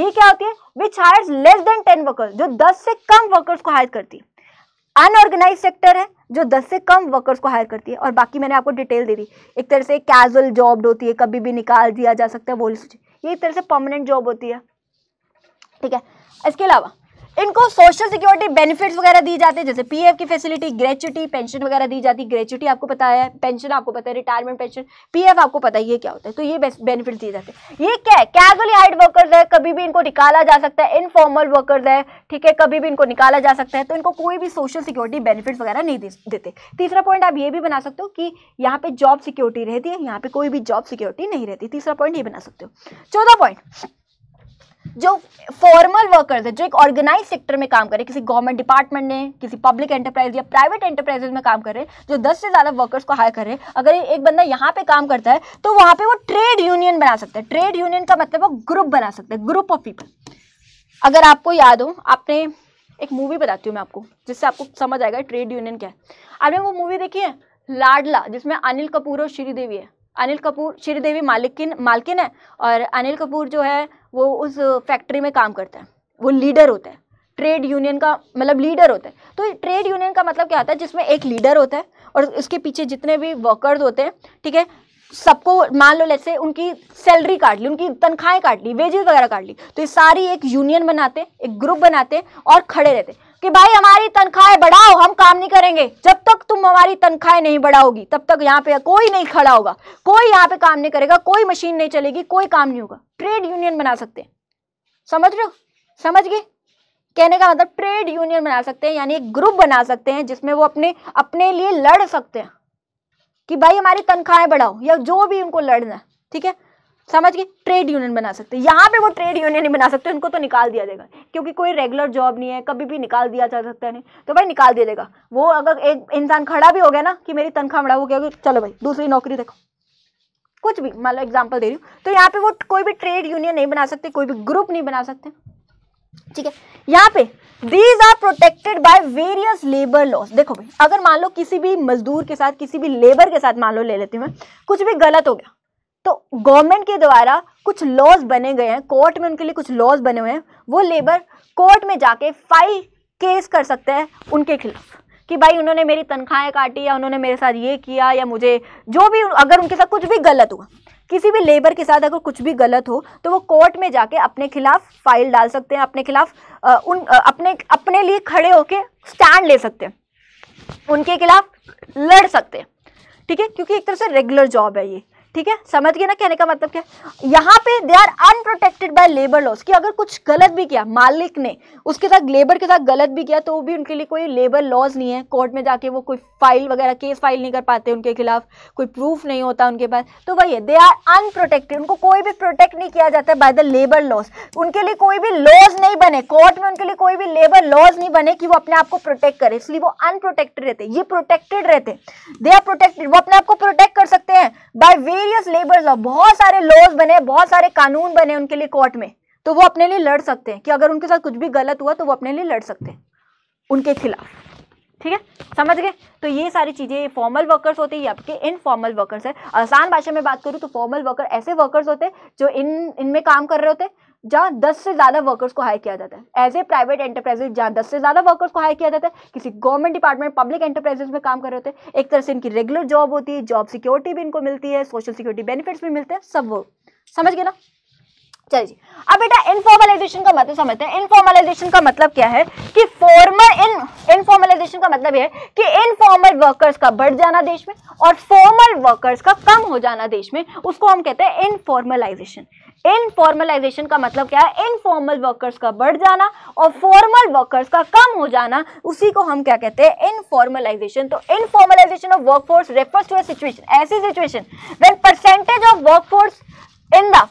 ये क्या होती है, which hires less than ten workers, जो दस से कम वर्कर्स को हायर करती है। अनऑर्गेनाइज सेक्टर है जो दस से कम वर्कर्स को हायर करती है, और बाकी मैंने आपको डिटेल दे दी, एक तरह से कैजुअल जॉब होती है, कभी भी निकाल दिया जा सकता है, वो ये एक तरह से परमानेंट जॉब होती है, ठीक है। इसके अलावा इनको सोशल सिक्योरिटी बेनिफिट्स वगैरह दी जाते हैं, जैसे पीएफ की फैसिलिटी, ग्रेच्युटी, पेंशन वगैरह दी जाती है। ग्रेच्युटी आपको पता है, पेंशन आपको पता है, रिटायरमेंट पेंशन, पीएफ आपको पता है ये क्या होता है, तो ये बेनिफिट्स दिए जाते हैं। ये क्या है, कैजुअली हाइड वर्कर्स है, कभी भी इनको निकाला जा सकता है, इनफॉर्मल वर्कर्स है, ठीक है, कभी भी इनको निकाला जा सकता है, तो इनको कोई भी सोशल सिक्योरिटी बेनिफिट्स वगैरह नहीं देते। तीसरा पॉइंट आप ये भी बना सकते हो कि यहाँ पे जॉब सिक्योरिटी रहती है, यहाँ पे कोई भी जॉब सिक्योरिटी नहीं रहती, तीसरा पॉइंट ये बना सकते हो। चौथा पॉइंट, जो फॉर्मल वर्कर्स है जो एक ऑर्गेनाइज सेक्टर में काम कर रहे, किसी गवर्नमेंट डिपार्टमेंट ने, किसी पब्लिक एंटरप्राइज या प्राइवेट एंटरप्राइजेज में काम कर रहे, जो दस से ज़्यादा वर्कर्स को हायर कर रहे, अगर एक बंदा यहाँ पे काम करता है तो वहाँ पे वो ट्रेड यूनियन बना सकता है। ट्रेड यूनियन का मतलब वो ग्रुप बना सकता है, ग्रुप ऑफ पीपल। अगर आपको याद हो, आपने एक मूवी बताती हूँ मैं आपको जिससे आपको समझ आएगा ट्रेड यूनियन क्या है। आपने वो मूवी देखी है लाडला, जिसमें अनिल कपूर और श्रीदेवी है, अनिल कपूर श्रीदेवी मालिकिन मालकिन है और अनिल कपूर जो है वो उस फैक्ट्री में काम करता है, वो लीडर होता है, ट्रेड यूनियन का मतलब लीडर होता है। तो ट्रेड यूनियन का मतलब क्या होता है, जिसमें एक लीडर होता है और उसके पीछे जितने भी वर्कर्स होते हैं, ठीक है, सबको मान लो जैसे उनकी सैलरी काट ली, उनकी तनख्वाहें काट ली, वेजेस वगैरह काट ली, तो ये सारी एक यूनियन बनाते, एक ग्रुप बनाते और खड़े रहते कि भाई हमारी तनख्वाहें बढ़ाओ, हम काम नहीं करेंगे, जब तक तुम हमारी तनख्वाहें नहीं बढ़ाओगी तब तक यहाँ पे कोई नहीं खड़ा होगा, कोई यहाँ पे काम नहीं करेगा, कोई मशीन नहीं चलेगी, कोई काम नहीं होगा। ट्रेड यूनियन बना सकते हैं, समझ रहे हो, समझ गए, कहने का मतलब ट्रेड यूनियन बना सकते हैं, यानी एक ग्रुप बना सकते हैं जिसमें वो अपने अपने लिए लड़ सकते हैं कि भाई हमारी तनख्वाहें बढ़ाओ, या जो भी उनको लड़ना है, ठीक है, समझ गए, ट्रेड यूनियन बना सकते हैं। यहाँ पे वो ट्रेड यूनियन नहीं बना सकते, उनको तो निकाल दिया जाएगा, क्योंकि कोई रेगुलर जॉब नहीं है, कभी भी निकाल दिया जा सकता है, नहीं तो भाई निकाल दिया जाएगा। वो अगर एक इंसान खड़ा भी हो गया ना कि मेरी तनख्वाह बढ़ा, वो क्या, चलो भाई दूसरी नौकरी देखो, कुछ भी, मान लो एग्जाम्पल दे रही हूँ, तो यहाँ पे वो कोई भी ट्रेड यूनियन नहीं बना सकते, कोई भी ग्रुप नहीं बना सकते, ठीक है। यहाँ पे these are protected by various labour laws. देखो भाई, अगर मान लो किसी भी मजदूर के साथ, किसी भी लेबर के साथ, मान लो ले लेती हूँ मैं, कुछ भी गलत हो गया तो गवर्नमेंट के द्वारा कुछ लॉज बने गए हैं, कोर्ट में उनके लिए कुछ लॉज बने हुए हैं, वो लेबर कोर्ट में जाके फाइल केस कर सकते हैं उनके खिलाफ कि भाई उन्होंने मेरी तनख्वाहें काटी, या उन्होंने मेरे साथ ये किया, या मुझे जो भी, अगर उनके साथ कुछ भी गलत हुआ किसी भी लेबर के साथ अगर कुछ भी गलत हो तो वो कोर्ट में जाके अपने खिलाफ फाइल डाल सकते हैं, अपने खिलाफ उन अपने अपने लिए खड़े होके स्टैंड ले सकते हैं, उनके खिलाफ लड़ सकते हैं, ठीक है, क्योंकि एक तरह से रेगुलर जॉब है ये, ठीक है, समझ गए ना कहने का मतलब क्या है। यहाँ पे they are unprotected by labour laws कि अगर कुछ गलत भी किया मालिक ने, उसके साथ लेबर के साथ गलत भी किया तो भी उनके लिए कोई लेबर लॉस नहीं है, कोर्ट में जाके वो कोई फाइल वगैरह केस फाइल नहीं कर पाते, उनके खिलाफ कोई प्रूफ नहीं होता उनके पास, तो वही है दे आर अनप्रोटेक्टेड, उनको कोई भी प्रोटेक्ट नहीं किया जाता बाय द लेबर लॉस, उनके लिए कोई भी लॉज नहीं बने, कोर्ट में उनके लिए कोई भी लेबर लॉज नहीं बने कि वो अपने आप को प्रोटेक्ट करे, इसलिए वो अनप्रोटेक्टेड रहते, ये प्रोटेक्टेड रहते, दे आर प्रोटेक्टेड, वो अपने आप को प्रोटेक्ट कर सकते हैं बाय वेरियस लेबर लॉ, बहुत सारे लॉज बने, बहुत सारे कानून बने उनके लिए कोर्ट में, तो वो अपने लिए लड़ सकते हैं कि अगर उनके साथ कुछ भी गलत हुआ तो वो अपने लिए लड़ सकते हैं उनके खिलाफ, ठीक है, समझ गए। तो ये सारी चीज़ें, ये फॉर्मल वर्कर्स होते हैं, ये आपके इनफॉर्मल वर्कर्स है। आसान भाषा में बात करूँ तो फॉर्मल वर्कर ऐसे वर्कर्स होते हैं जो इन इनमें काम कर रहे होते हैं जहाँ दस से ज़्यादा वर्कर्स को हायर किया जाता है, एज ए प्राइवेट एंटरप्राइजेज जहाँ दस से ज़्यादा वर्कर्स को हायर किया जाता है, किसी गवर्नमेंट डिपार्टमेंट पब्लिक एंटरप्राइजेज में काम कर रहे होते हैं, एक तरह से इनकी रेगुलर जॉब होती है, जॉब सिक्योरिटी भी इनको मिलती है, सोशल सिक्योरिटी बेनिफिट्स भी मिलते हैं, सब वो, समझ गए ना। चलिए जी, अब बेटा इनफॉर्मलाइजेशन का मतलब समझते हैं। इनफॉर्मलाइजेशन का मतलब क्या है कि फॉर्मल इन इनफॉर्मलाइजेशन का मतलब यह है कि इनफॉर्मल वर्कर्स का बढ़ जाना देश में और फॉर्मल वर्कर्स का कम हो जाना देश में, उसको हम कहते हैं इनफॉर्मलाइजेशन। इनफॉर्मलाइजेशन का मतलब क्या है, इनफॉर्मल वर्कर्स का बढ़ जाना और फॉर्मल वर्कर्स का कम हो जाना, उसी को हम क्या कहते हैं, इनफॉर्मलाइजेशन। तो informalisation of workforce refers to a situation, ऐसी situation when percentage of workforce in the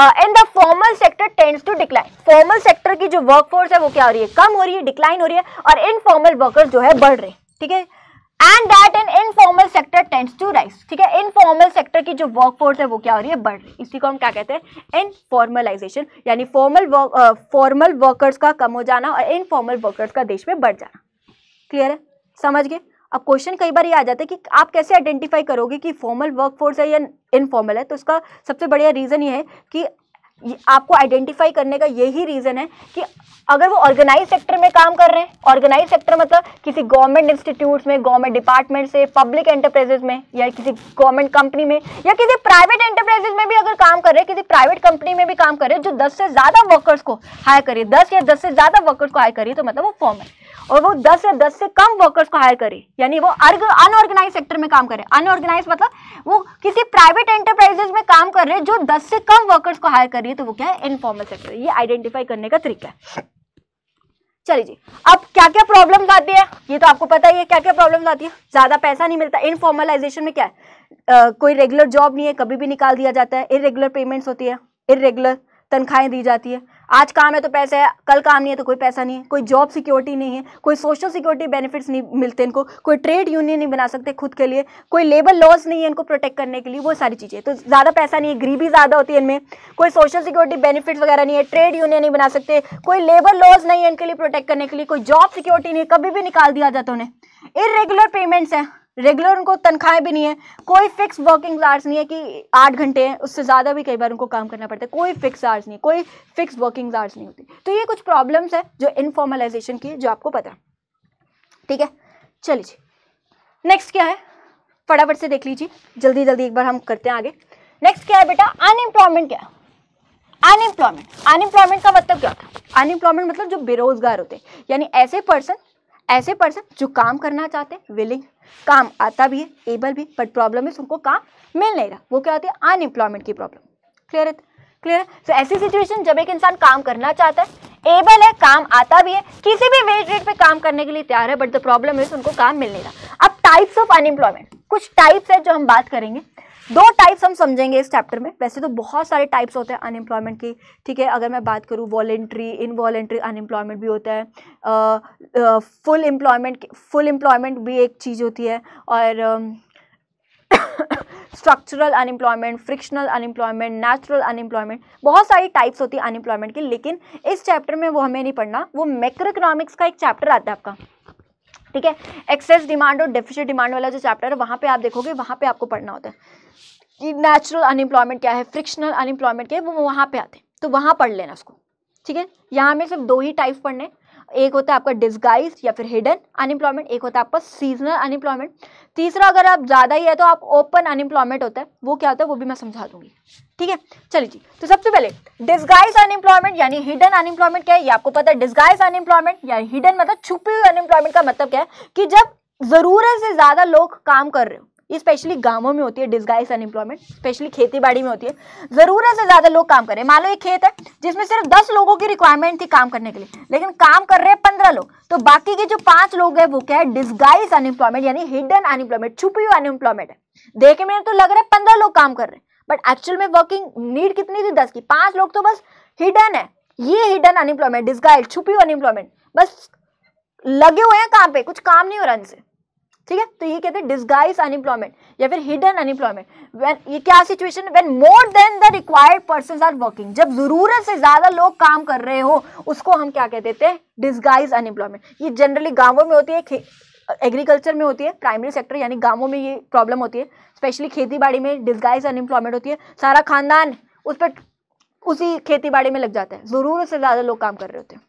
and the formal sector tends to decline, formal sector की जो वर्कफोर्स है वो क्या हो रही है, कम हो रही है, डिक्लाइन हो रही है, और इनफॉर्मल वर्कर्स जो है बढ़ रहे हैं, ठीक है। And that an informal sector tends to rise, ठीक है, इनफॉर्मल सेक्टर की जो वर्कफोर्स है वो क्या हो रही है, बढ़ रही है, इसी को हम क्या कहते हैं, इनफॉर्मलाइजेशन, यानी फॉर्मल फॉर्मल वर्कर्स का कम हो जाना और इनफॉर्मल वर्कर्स का देश में बढ़ जाना। क्लियर है, समझ गए। अब क्वेश्चन कई बार ये आ जाता है कि आप कैसे आइडेंटिफाई करोगे कि फॉर्मल वर्कफोर्स है या इनफॉर्मल है, तो उसका सबसे बढ़िया रीज़न ये है कि आपको आइडेंटिफाई करने का यही रीज़न है कि अगर वो ऑर्गेनाइज सेक्टर में काम कर रहे हैं, ऑर्गेनाइज सेक्टर मतलब किसी गवर्नमेंट इंस्टीट्यूट्स में, गवर्नमेंट डिपार्टमेंट से, पब्लिक एंटरप्राइजेज में, या किसी गवर्नमेंट कंपनी में, या किसी प्राइवेट एंटरप्राइजेज में भी अगर काम कर रहे हैं, किसी प्राइवेट कंपनी में भी काम कर रहे हैं जो दस से ज़्यादा वर्कर्स को हायर करिए, दस या दस से ज़्यादा वर्कर्स को हायर करिए, तो मतलब वो फॉर्मल, और वो दस या दस से कम वर्कर्स को हायर करे यानी वो अनऑर्गेनाइज सेक्टर में काम करे, अनऑर्गेनाइज मतलब वो किसी प्राइवेट एंटरप्राइजेज में काम कर रहे हैं जो दस से कम वर्कर्स को हायर कर रही है, तो वो क्या है, इनफॉर्मल सेक्टर। ये आइडेंटिफाई करने का तरीका है। चलिए जी, अब क्या क्या प्रॉब्लम्स आती है ये तो आपको पता ही है, क्या क्या प्रॉब्लम्स आती है, ज़्यादा पैसा नहीं मिलता इनफॉर्मलाइजेशन में, क्या है, आ, कोई रेगुलर जॉब नहीं है, कभी भी निकाल दिया जाता है, इरेगुलर पेमेंट्स होती है, इरेगुलर तनख्वाहें दी जाती है, आज काम है तो पैसा है, कल काम नहीं है तो कोई पैसा नहीं है, कोई जॉब सिक्योरिटी नहीं है, कोई सोशल सिक्योरिटी बेनिफिट्स नहीं मिलते इनको, कोई ट्रेड यूनियन नहीं बना सकते खुद के लिए, कोई लेबर लॉस नहीं है इनको प्रोटेक्ट करने के लिए, वो सारी चीज़ें, तो ज़्यादा पैसा नहीं है, गरीबी ज़्यादा होती है इनमें, कोई सोशल सिक्योरिटी बेनिफिट्स वगैरह नहीं है, ट्रेड यूनियन नहीं बना सकते, कोई लेबर लॉस नहीं है इनके लिए प्रोटेक्ट करने के लिए, कोई जॉब सिक्योरिटी नहीं है, कभी भी निकाल दिया जाता उन्हें, इरेगुलर पेमेंट्स हैं, रेगुलर उनको तनख्वाहें भी नहीं है, कोई फिक्स वर्किंग आवर्स नहीं है कि आठ घंटे हैं, उससे ज़्यादा भी कई बार उनको काम करना पड़ता है, कोई फिक्स आवर्स नहीं, कोई फिक्स वर्किंग आवर्स नहीं होती। तो ये कुछ प्रॉब्लम्स है जो इनफॉर्मलाइजेशन की, जो आपको पता है, ठीक है। चलिए जी, नेक्स्ट क्या है, फटाफट से देख लीजिए, जल्दी जल्दी एक बार हम करते हैं आगे। नेक्स्ट क्या है बेटा, अनएम्प्लॉयमेंट क्या है, अनएम्प्लॉयमेंट, अनएम्प्लॉयमेंट का मतलब क्या होता है, अनएम्प्लॉयमेंट मतलब जो बेरोजगार होते हैं, यानी ऐसे पर्सन ऐसे पर्सन जो काम करना चाहते हैं, विलिंग, काम आता भी है, एबल भी, बट प्रॉब्लम है उनको काम मिल नहीं रहा, वो क्या होती है, अनएम्प्लॉयमेंट की प्रॉब्लम। क्लियर है, क्लियर है। सो ऐसी सिचुएशन जब एक इंसान काम करना चाहता है, एबल है, काम आता भी है, किसी भी वेज रेट पे काम करने के लिए तैयार है, बट द प्रॉब्लम है उनको काम मिल नहीं रहा। अब टाइप्स ऑफ अनएम्प्लॉयमेंट, कुछ टाइप्स है जो हम बात करेंगे, दो टाइप्स हम समझेंगे इस चैप्टर में, वैसे तो बहुत सारे टाइप्स होते हैं अनएम्प्लॉयमेंट के, ठीक है। अगर मैं बात करूँ वॉलेंट्री, इनवॉलेंट्री अनएम्प्लॉयमेंट भी होता है, फुल एम्प्लॉयमेंट, फुल एम्प्लॉयमेंट भी एक चीज़ होती है, और structural unemployment, frictional unemployment, natural unemployment, बहुत सारी टाइप्स होती है अनएम्प्लॉयमेंट की, लेकिन इस चैप्टर में वो हमें नहीं पढ़ना, वो मैक्रो इकोनॉमिक्स का एक चैप्टर आता है आपका, ठीक है, एक्सेस डिमांड और डेफिसिट डिमांड वाला जो चैप्टर है, वहाँ पे आप देखोगे, वहाँ पे आपको पढ़ना होता है कि नेचुरल अनएम्प्लॉयमेंट क्या है, फ्रिक्शनल अनएम्प्लॉयमेंट क्या है, वो वहाँ पे आते हैं, तो वहाँ पढ़ लेना उसको, ठीक है। यहाँ में सिर्फ दो ही टाइप्स पढ़ने, एक होता है आपका डिस्गाइज या फिर हिडन अनएम्प्लॉयमेंट, एक होता है आपका सीजनल अनएम्प्लॉयमेंट, तीसरा अगर आप ज़्यादा ही है तो आप ओपन अनएम्प्लॉयमेंट होता है, वो क्या होता है वो भी मैं समझा दूंगी, ठीक है। चलिए जी, तो सबसे पहले डिस्गाइज अनएम्प्लॉयमेंट यानी हिडन अनएम्प्लॉयमेंट क्या है, ये आपको पता है। डिस्गाइज अनएम्प्लॉयमेंट या हिडन मतलब छुपी हुई अनएम्प्लॉयमेंट का मतलब क्या है कि जब ज़रूरत से ज़्यादा लोग काम कर रहे हो, स्पेशली गांवों में होती है डिस्गाइज अनएम्प्लॉयमेंट, स्पेशली खेतीबाड़ी में होती है, ज़रूरत से ज़्यादा लोग काम करें। मान लो एक खेत है जिसमें सिर्फ दस लोगों की रिक्वायरमेंट थी काम करने के लिए, लेकिन काम कर रहे हैं पंद्रह लोग, तो बाकी के जो पाँच लोग हैं वो क्या है डिस्गाइज अनएम्प्लॉयमेंट यानी हिडन अनएम्प्लॉयमेंट, छुपी हुई अनएम्प्लॉयमेंट है। देखने में तो लग रहा है पंद्रह लोग काम कर रहे हैं, बट एक्चुअल में वर्किंग नीड कितनी थी दस की, पाँच लोग तो बस हिडन है, ये हिडन अनएम्प्लॉयमेंट, डिस्गाइज छुपी हुई अनएम्प्लॉयमेंट, बस लगे हुए हैं काम पे, कुछ काम नहीं हो रहा इनसे, ठीक है। तो ये कहते हैं डिस्गाइज अनएम्प्लॉयमेंट या फिर हिडन अनएम्प्लॉयमेंट। ये क्या situation, when more than the required persons are working, जब जरूरत से ज्यादा लोग काम कर रहे हो उसको हम क्या कह देते हैं डिस्गाइज अनएम्प्लॉयमेंट। ये जनरली गांवों में होती है, एग्रीकल्चर में होती है, प्राइमरी सेक्टर यानी गांवों में ये प्रॉब्लम होती है, स्पेशली खेतीबाड़ी में डिस्गाइज अनएम्प्लॉयमेंट होती है, सारा खानदान उस पर उसी खेतीबाड़ी में लग जाता है, जरूरत से ज्यादा लोग काम कर रहे होते हैं,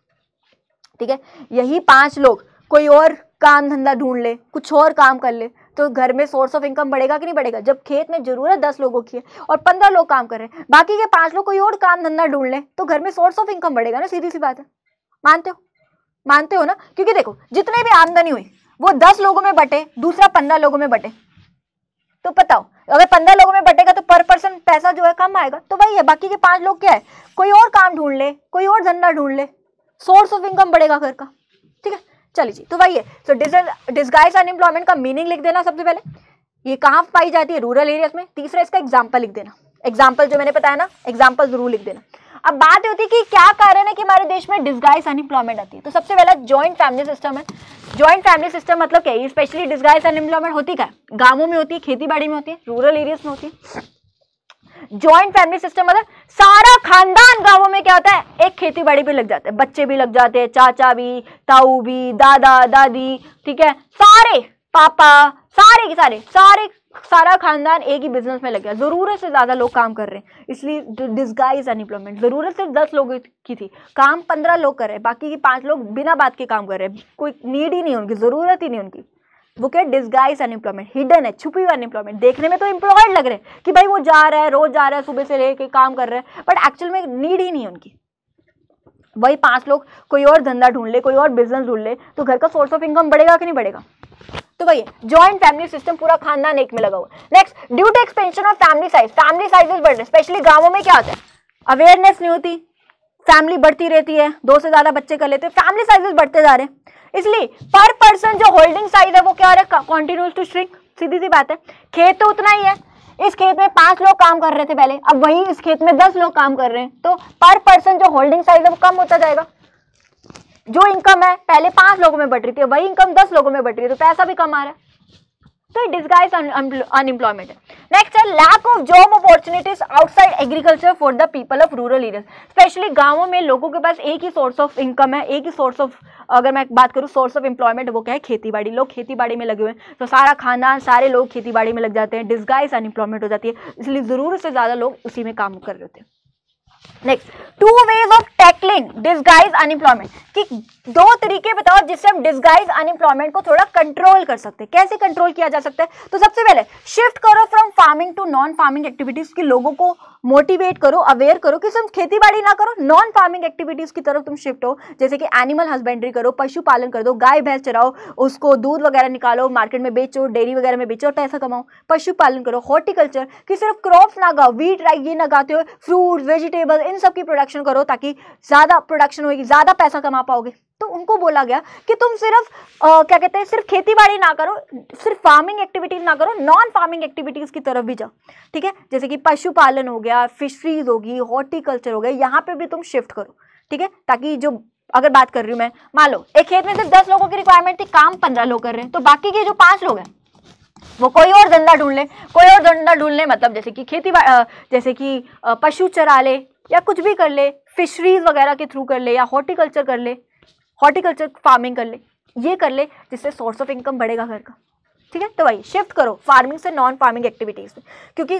ठीक है। यही पाँच लोग कोई और काम धंधा ढूंढ ले, कुछ और काम कर ले, तो घर में सोर्स ऑफ इनकम बढ़ेगा कि नहीं बढ़ेगा, जब खेत में ज़रूरत दस लोगों की है और पंद्रह लोग काम कर रहे हैं, बाकी के पांच लोग कोई और काम धंधा ढूंढ ले तो घर में सोर्स ऑफ इनकम बढ़ेगा ना, सीधी सी बात है। मानते हो, मानते हो ना, क्योंकि देखो जितने भी आमदनी हुई वो दस लोगों में बटे, दूसरा पंद्रह लोगों में बटे, तो पता हो अगर पंद्रह लोगों में बटेगा तो पर पर्सन पैसा जो है कम आएगा, तो वही है बाकी के पाँच लोग क्या है कोई और काम ढूंढ ले, कोई और धंधा ढूंढ ले, सोर्स ऑफ इनकम बढ़ेगा घर का, ठीक है। चलिए जी, तो वही है। सो डिस्गाइज अनएम्प्लॉयमेंट का मीनिंग लिख देना सबसे पहले, ये कहाँ पाई जाती है रूरल एरियाज में। तीसरा इसका एग्जाम्पल लिख देना, एग्जाम्पल जो मैंने बताया ना एग्जाम्पल जरूर लिख देना। अब बात होती है कि क्या कारण है कि हमारे देश में डिस्गाइज अनएम्प्लॉयमेंट आती है, तो सबसे पहला जॉइंट फैमिली सिस्टम है। जॉइंट फैमिली सिस्टम मतलब क्या है, स्पेशली डिस्गाइज अनएम्प्लॉयमेंट होती क्या है गाँवों में होती है, खेती बाड़ी में होती है, रूरल एरियाज में होती है। जॉइंट फैमिली सिस्टम मतलब सारा खानदान गांवों में क्या होता है एक खेती बाड़ी पे लग जाता है, बच्चे भी लग जाते हैं, चाचा भी, ताऊ भी, दादा दादी, ठीक है, सारे पापा, सारे के सारे सारे सारा खानदान एक ही बिजनेस में लग गया, जरूरत से ज्यादा लोग काम कर रहे हैं, इसलिए डिस्गाइज अनएम्प्लॉयमेंट। जरूरत सिर्फ दस लोगों की थी, काम पंद्रह लोग कर रहे हैं, बाकी के पाँच लोग बिना बात के काम कर रहे हैं, कोई नीड ही नहीं उनकी, जरूरत ही नहीं उनकी, वो क्या डिस्गाइज अनएम्प्लॉयमेंट, हिडन है, छुपी हुई अनएम्प्लॉयमेंट। देखने में तो एम्प्लॉयड लग रहे हैं कि भाई वो जा रहा है, रोज जा रहा है, सुबह से लेके काम कर रहा है, बट एक्चुअल में नीड ही नहीं उनकी, वही पांच लोग कोई और धंधा ढूंढ ले, कोई और बिजनेस ढूंढ ले तो घर का सोर्स ऑफ इनकम बढ़ेगा कि नहीं बढ़ेगा, तो वही जॉइंट फैमिली सिस्टम, पूरा खानदान एक में लगा हुआ। Next, due to expansion of family size, family sizes बढ़ रहे हैं, स्पेशली गाँवों में क्या होता है अवेयरनेस नहीं होती, फैमिली बढ़ती रहती है, दो से ज्यादा बच्चे कर लेते हैं, फैमिली साइजेस बढ़ते जा रहे हैं, इसलिए पर पर्सन जो होल्डिंग साइज है वो क्या है कॉन्टिन्यूस टू श्रिंक, सीधी सी बात है। खेत तो उतना ही है, इस खेत में पांच लोग काम कर रहे थे पहले, अब वही इस खेत में दस लोग काम कर रहे हैं, तो पर पर्सन जो होल्डिंग साइज है वो कम होता जाएगा। जो इनकम है पहले पांच लोगों में बट रही थी, वही इनकम दस लोगों में बट रही है, तो पैसा भी कम आ रहा है, तो डिस्गाइज अनएम्प्लॉयमेंट है। नेक्स्ट है lack of job opportunities outside agriculture for the people of rural areas, specially गांवों में लोगों के पास एक ही सोर्स ऑफ इनकम है, एक ही सोर्स ऑफ, अगर मैं बात करूँ सोर्स ऑफ एम्प्लॉयमेंट, वो क्या है खेतीबाड़ी, लोग खेतीबाड़ी में लगे हुए हैं, तो सारा खानदान सारे लोग खेतीबाड़ी में लग जाते हैं, डिस्गाइज अनएम्प्लॉयमेंट हो जाती है, इसलिए जरूरत से ज़्यादा लोग उसी में काम कर रहे होते हैं। Next, two ways of tackling disguise unemployment, कि दो तरीके बताओ जिससे हम डिस्गाइज अनएम्प्लॉयमेंट को थोड़ा कंट्रोल कर सकते हैं, कैसे कंट्रोल किया जा सकता है, तो सबसे पहले शिफ्ट करो from farming to non farming activities, की लोगों को मोटिवेट करो, अवेयर करो कि तुम खेती बाड़ी ना करो, नॉन फार्मिंग एक्टिविटीज की तरफ तुम शिफ्ट हो, जैसे कि एनिमल हस्बेंड्री करो, पशुपालन कर दो, गाय भैंस चराओ, उसको दूध वगैरह निकालो, मार्केट में बेचो, डेयरी वगैरह में बेचो और पैसा कमाओ, पशुपालन करो, हॉर्टिकल्चर कि सिर्फ क्रॉप्स ना उगाओ, वीट राई ये ना उगाते हो, फ्रूट्स वेजिटेबल इन सब की प्रोडक्शन करो ताकि ज्यादा प्रोडक्शन होगी, ज्यादा पैसा कमा पाओगे। तो उनको बोला गया कि तुम सिर्फ आ, क्या कहते हैं सिर्फ खेतीबाड़ी ना करो, सिर्फ फार्मिंग एक्टिविटीज ना करो, नॉन फार्मिंग एक्टिविटीज की तरफ भी जाओ, ठीक है, जैसे कि पशुपालन हो गया, फिशरीज होगी, हॉर्टिकल्चर हो गया, यहाँ पे भी तुम शिफ्ट करो, ठीक है, ताकि जो अगर बात कर रही हूँ मैं, मान लो एक खेत में सिर्फ दस लोगों की रिक्वायरमेंट थी, काम पंद्रह लोग कर रहे हैं, तो बाकी के जो पांच लोग हैं वो कोई और धंधा ढूंढ ले, कोई और धंधा ढूंढ ले मतलब जैसे कि खेती जैसे कि पशु चरा ले या कुछ भी कर ले, फिशरीज वगैरह के थ्रू कर ले या हॉर्टिकल्चर कर ले, हॉर्टिकल्चर फार्मिंग कर ले, ये कर ले, जिससे सोर्स ऑफ इनकम बढ़ेगा घर का, ठीक है। तो वही शिफ्ट करो फार्मिंग से नॉन फार्मिंग एक्टिविटीज़, क्योंकि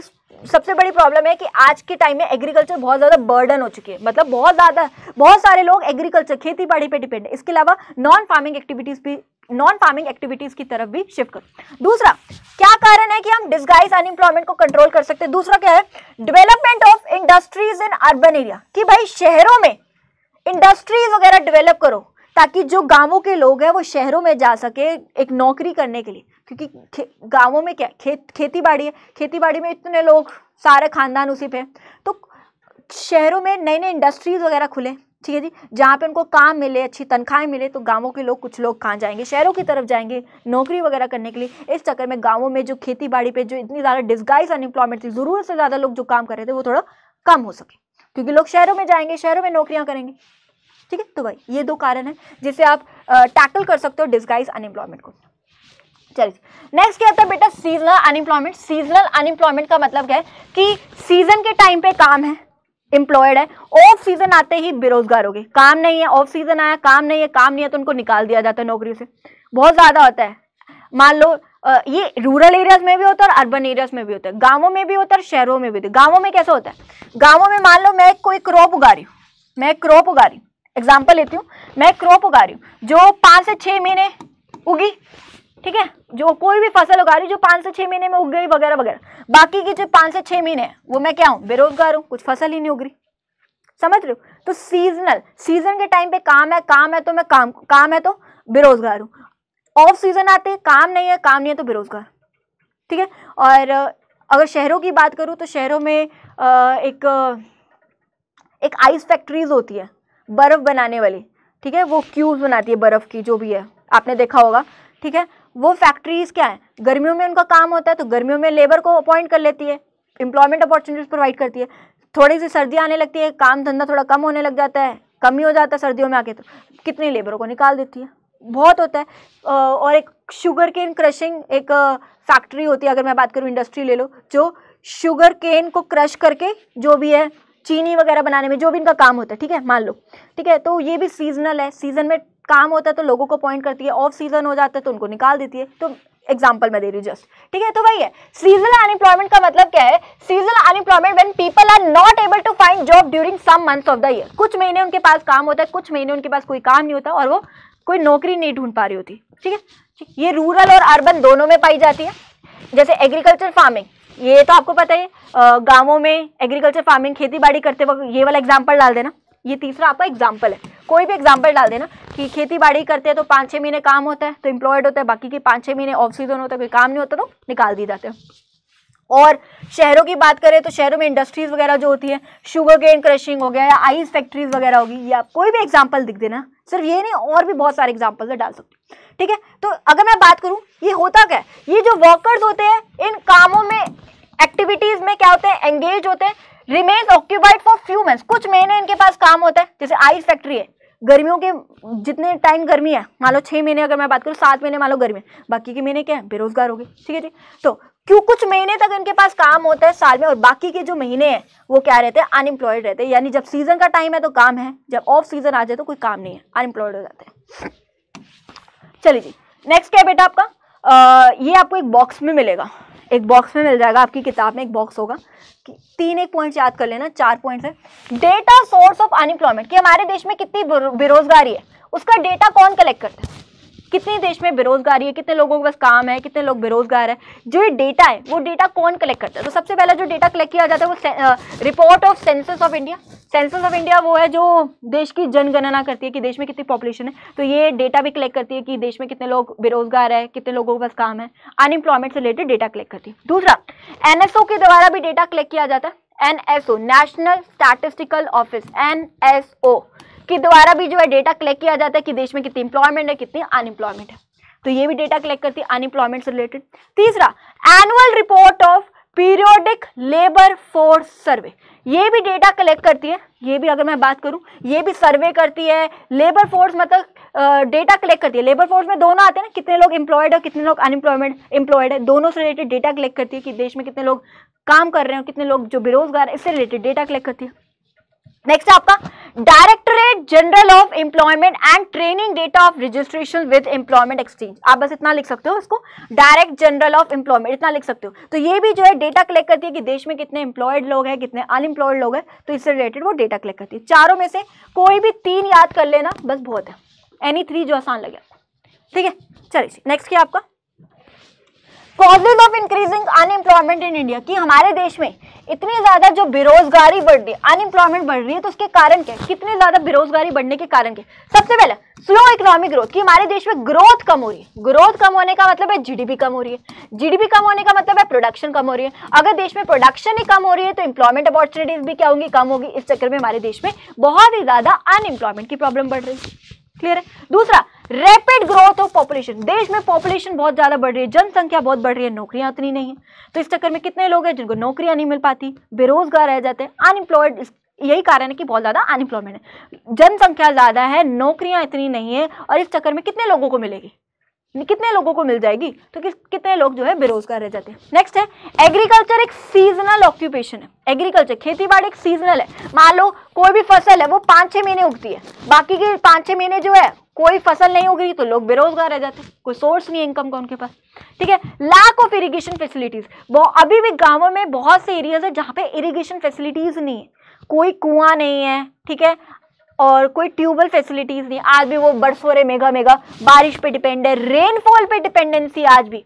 सबसे बड़ी प्रॉब्लम है कि आज के टाइम में एग्रीकल्चर बहुत ज़्यादा बर्डन हो चुकी है, मतलब बहुत ज़्यादा बहुत सारे लोग एग्रीकल्चर खेती बाड़ी पे डिपेंड है। इसके अलावा नॉन फार्मिंग एक्टिविटीज़ भी नॉन फार्मिंग एक्टिविटीज़ की तरफ भी शिफ्ट करो। दूसरा क्या कारण है कि हम डिस्गाइज अनएम्प्लॉयमेंट को कंट्रोल कर सकते हैं? दूसरा क्या है? Development of industries in urban area, कि भाई शहरों में इंडस्ट्रीज वगैरह डेवलप करो ताकि जो गांवों के लोग हैं वो शहरों में जा सके एक नौकरी करने के लिए, क्योंकि गांवों में क्या खेत खेती बाड़ी है, खेती बाड़ी में इतने लोग सारे खानदान उसी पे, तो शहरों में नए नए इंडस्ट्रीज वगैरह खुले, ठीक है जी, जहाँ पे उनको काम मिले, अच्छी तनख्वाहें मिले, तो गांवों के लोग कुछ लोग कहाँ जाएंगे, शहरों की तरफ जाएंगे नौकरी वगैरह करने के लिए। इस चक्कर में गाँवों में जो खेती बाड़ी पे जो इतनी ज़्यादा डिस्गाइज अनएम्प्लॉयमेंट थी, ज़रूरत से ज़्यादा लोग जो काम कर रहे थे वो थोड़ा कम हो सके, क्योंकि लोग शहरों में जाएंगे, शहरों में नौकरियाँ करेंगे, ठीक है। तो भाई ये दो कारण है जिससे आप टैकल कर सकते हो डिस्गाइज अनएम्प्लॉयमेंट को। चलिए नेक्स्ट क्या होता है बेटा? Seasonal unemployment. सीजनल अनएम्प्लॉयमेंट का मतलब क्या है कि सीजन के टाइम पे काम है, एम्प्लॉयड है, ऑफ सीजन आते ही बेरोजगार हो गए, काम नहीं है, ऑफ सीजन आया काम नहीं है, काम नहीं है तो उनको निकाल दिया जाता है नौकरी से, बहुत ज़्यादा होता है। मान लो ये रूरल एरियाज में भी होता है और अर्बन एरियाज में भी होता है, गाँवों में भी होता है और शहरों में भी होता है। गाँवों में कैसा होता है? गाँवों में मान लो मैं कोई क्रॉप उगा रही हूँ, मैं क्रॉप उगा रही हूँ, एग्जाम्पल लेती हूँ, मैं क्रॉप उगा रही हूँ जो पाँच से छः महीने उगी, ठीक है, जो कोई भी फसल उगा रही जो पाँच से छः महीने में उग गई वगैरह वगैरह, बाकी की जो पाँच से छः महीने वो मैं क्या हूँ? बेरोजगार हूँ, कुछ फसल ही नहीं उग रही, समझ रहे हो? तो सीजनल, सीजन के टाइम पे काम है, काम है तो मैं काम काम है तो बेरोजगार हूँ, ऑफ सीजन आते हैं काम नहीं है, काम नहीं है तो बेरोजगार, ठीक है। और अगर शहरों की बात करूँ तो शहरों में एक एक आइस फैक्ट्रीज होती है बर्फ़ बनाने वाली, ठीक है, वो क्यूब्स बनाती है बर्फ़ की, जो भी है आपने देखा होगा, ठीक है। वो फैक्ट्रीज़ क्या है, गर्मियों में उनका काम होता है तो गर्मियों में लेबर को अपॉइंट कर लेती है, एम्प्लॉयमेंट अपॉर्चुनिटीज़ प्रोवाइड करती है। थोड़ी सी सर्दियाँ आने लगती है, काम धंधा थोड़ा कम होने लग जाता है, कम ही हो जाता है सर्दियों में आके, तो कितनी लेबरों को निकाल देती है, बहुत होता है। और एक शुगर केन क्रशिंग एक फैक्ट्री होती है, अगर मैं बात करूँ इंडस्ट्री ले लो, जो शुगर केन को क्रश करके जो भी है चीनी वगैरह बनाने में जो भी इनका काम होता है, ठीक है, मान लो, ठीक है। तो ये भी सीजनल है, सीजन में काम होता है तो लोगों को अपॉइंट करती है, ऑफ सीजन हो जाता है तो उनको निकाल देती है, तो एग्जांपल मैं दे रही हूँ जस्ट, ठीक है। तो वही है सीजनल अनएम्प्लॉयमेंट का मतलब क्या है? Seasonal unemployment when people are not able to find job during some months of the year. कुछ महीने उनके पास काम होता है, कुछ महीने उनके पास कोई काम नहीं होता और वो कोई नौकरी नहीं ढूंढ पा रही होती, ठीक है। ये रूरल और अर्बन दोनों में पाई जाती है, जैसे एग्रीकल्चर फार्मिंग, ये तो आपको पता है, गाँवों में एग्रीकल्चर फार्मिंग खेती बाड़ी करते वक्त ये वाला एग्जाम्पल डाल देना, ये तीसरा आपका एग्जाम्पल है, कोई भी एग्जाम्पल डाल देना कि खेती बाड़ी करते हैं तो पाँच छः महीने काम होता है तो एम्प्लॉयड होता है, बाकी के पाँच छः महीने ऑफ सीजन होता है, कोई काम नहीं होता तो निकाल दिए जाते हैं। और शहरों की बात करें तो शहरों में इंडस्ट्रीज़ वगैरह जो होती है, शुगर केन क्रशिंग हो गया या आइस फैक्ट्रीज वगैरह होगी, या कोई भी एग्जाम्पल दिख देना, सिर्फ ये नहीं और भी बहुत सारे एग्जाम्पल डाल सकते, ठीक है। तो अगर मैं बात करूँ ये होता क्या है, ये जो वर्कर्स होते हैं इन कामों में एक्टिविटीज़ में क्या होते हैं, एंगेज होते हैं, remains occupied for few months, कुछ महीने इनके पास काम होता है। जैसे आइस फैक्ट्री है, गर्मियों के जितने टाइम गर्मी है, मान लो छः महीने अगर मैं बात करूँ, सात महीने मान लो गर्मी है, बाकी के महीने क्या है, बेरोजगार हो गए, ठीक है जी। तो क्यों कुछ महीने तक इनके पास काम होता है साल में और बाकी के जो महीने हैं वो क्या रहते हैं, अनएम्प्लॉयड रहते हैं, यानी जब सीजन का टाइम है तो काम है, जब ऑफ सीजन आ जाए तो कोई काम नहीं है, अनएम्प्लॉयड हो जाते हैं। चलिए जी नेक्स्ट क्या है बेटा आपका, आ, ये आपको एक बॉक्स में मिलेगा, एक बॉक्स में मिल जाएगा, आपकी किताब में एक बॉक्स होगा, तीन एक पॉइंट याद कर लेना, चार पॉइंट्स है। डेटा सोर्स ऑफ अनएम्प्लॉयमेंट, कि हमारे देश में कितनी बेरोजगारी है उसका डेटा कौन कलेक्ट करता है, कितने देश में बेरोजगारी है, कितने लोगों के पास काम है, कितने लोग बेरोजगार है, जो ये डेटा है वो डेटा कौन कलेक्ट करता है? तो सबसे पहला जो डेटा कलेक्ट किया जाता है वो report of census of India. Census of India वो है जो देश की जनगणना करती है कि देश में कितनी पॉपुलेशन है, तो ये डेटा भी कलेक्ट करती है कि देश में कितने लोग बेरोजगार है, कितने लोगों के पास काम है, अनएम्प्लॉयमेंट से रिलेटेड डेटा कलेक्ट करती है। दूसरा एनएसओ के द्वारा भी डेटा कलेक्ट किया जाता है, NSO national statistical office, NSO के द्वारा भी जो है डेटा कलेक्ट किया जाता है कि देश में कितनी एम्प्लॉयमेंट है, कितनी अनएम्प्लॉयमेंट है, तो ये भी डेटा कलेक्ट करती है अनएम्प्लॉयमेंट से रिलेटेड। तीसरा annual report of periodic labour force survey, ये भी डेटा कलेक्ट करती है, ये भी अगर मैं बात करूं ये भी सर्वे करती है, लेबर फोर्स मतलब डेटा कलेक्ट करती है, लेबर फोर्स में दोनों आते हैं ना, कितने लोग एम्प्लॉयड है, कितने लोग अनएम्प्लॉयमेंट एम्प्लॉयड है, दोनों से रिलेटेड डेटा कलेक्ट करती है कि देश में कितने लोग काम कर रहे हैं, कितने लोग जो बेरोजगार है, इससे रिलेटेड डेटा कलेक्ट करती है। नेक्स्ट आपका directorate general of employment and training data of registration with employment exchange, आप बस इतना लिख सकते हो इसको, डायरेक्ट जनरल ऑफ एम्प्लॉयमेंट इतना लिख सकते हो। तो ये भी जो है डेटा कलेक्ट करती है कि देश में कितने एम्प्लॉयड लोग हैं, कितने अनएम्प्लॉयड लोग हैं, तो इससे रिलेटेड वो डेटा कलेक्ट करती है। चारों में से कोई भी तीन याद कर लेना बस बहुत है, एनी थ्री जो आसान लगे, ठीक है। चलिए नेक्स्ट क्या आपका causes of increasing unemployment in India, कि हमारे देश में इतनी ज़्यादा जो बेरोजगारी बढ़ रही है, अनएम्प्लॉयमेंट बढ़ रही है, तो उसके कारण क्या है, कितने ज़्यादा बेरोजगारी बढ़ने के कारण क्या है। सबसे पहला स्लो इकोनॉमिक ग्रोथ, कि हमारे देश में ग्रोथ कम हो रही है। ग्रोथ कम होने का मतलब है जीडीपी कम हो रही है, जीडीपी कम होने का मतलब है प्रोडक्शन कम हो रही है। अगर देश में प्रोडक्शन ही कम हो रही है तो एम्प्लॉयमेंट अपॉर्चुनिटीज भी क्या होंगी, कम होगी। इस चक्कर में हमारे देश में बहुत ही ज़्यादा अनएम्प्लॉयमेंट की प्रॉब्लम बढ़ रही है, क्लियर है। दूसरा रैपिड ग्रोथ ऑफ पॉपुलेशन, देश में पॉपुलेशन बहुत ज्यादा बढ़ रही है, जनसंख्या बहुत बढ़ रही है, नौकरियां उतनी नहीं है, तो इस चक्कर में कितने लोग हैं जिनको नौकरियां नहीं मिल पाती, बेरोजगार रह जाते हैं, अनएम्प्लॉयड। यही कारण है कि बहुत ज्यादा अनएम्प्लॉयमेंट है, जनसंख्या ज्यादा है, नौकरियां इतनी नहीं है, और इस चक्कर में कितने लोगों को मिलेगी, कितने लोगों को मिल जाएगी, तो किस कितने लोग जो है बेरोजगार रह जाते हैं। नेक्स्ट है एग्रीकल्चर एक सीजनल ऑक्यूपेशन है, एग्रीकल्चर खेतीबाड़ी एक सीजनल है। मान लो कोई भी फसल है वो पाँच छः महीने उगती है, बाकी के पाँच छः महीने जो है कोई फसल नहीं उगेगी तो लोग बेरोजगार रह जाते हैं, कोई सोर्स नहीं है इनकम का उनके पास, ठीक है। लैक ऑफ इरीगेशन फैसिलिटीज़, वो अभी भी गाँवों में बहुत से एरियाज है जहाँ पे इरीगेशन फैसिलिटीज़ नहीं है, कोई कुआँ नहीं है, ठीक है, और कोई ट्यूबवेल फैसिलिटीज़ नहीं। आज भी वो बरसों रहे मेगा मेगा बारिश पे डिपेंड है, रेनफॉल पे डिपेंडेंसी आज भी,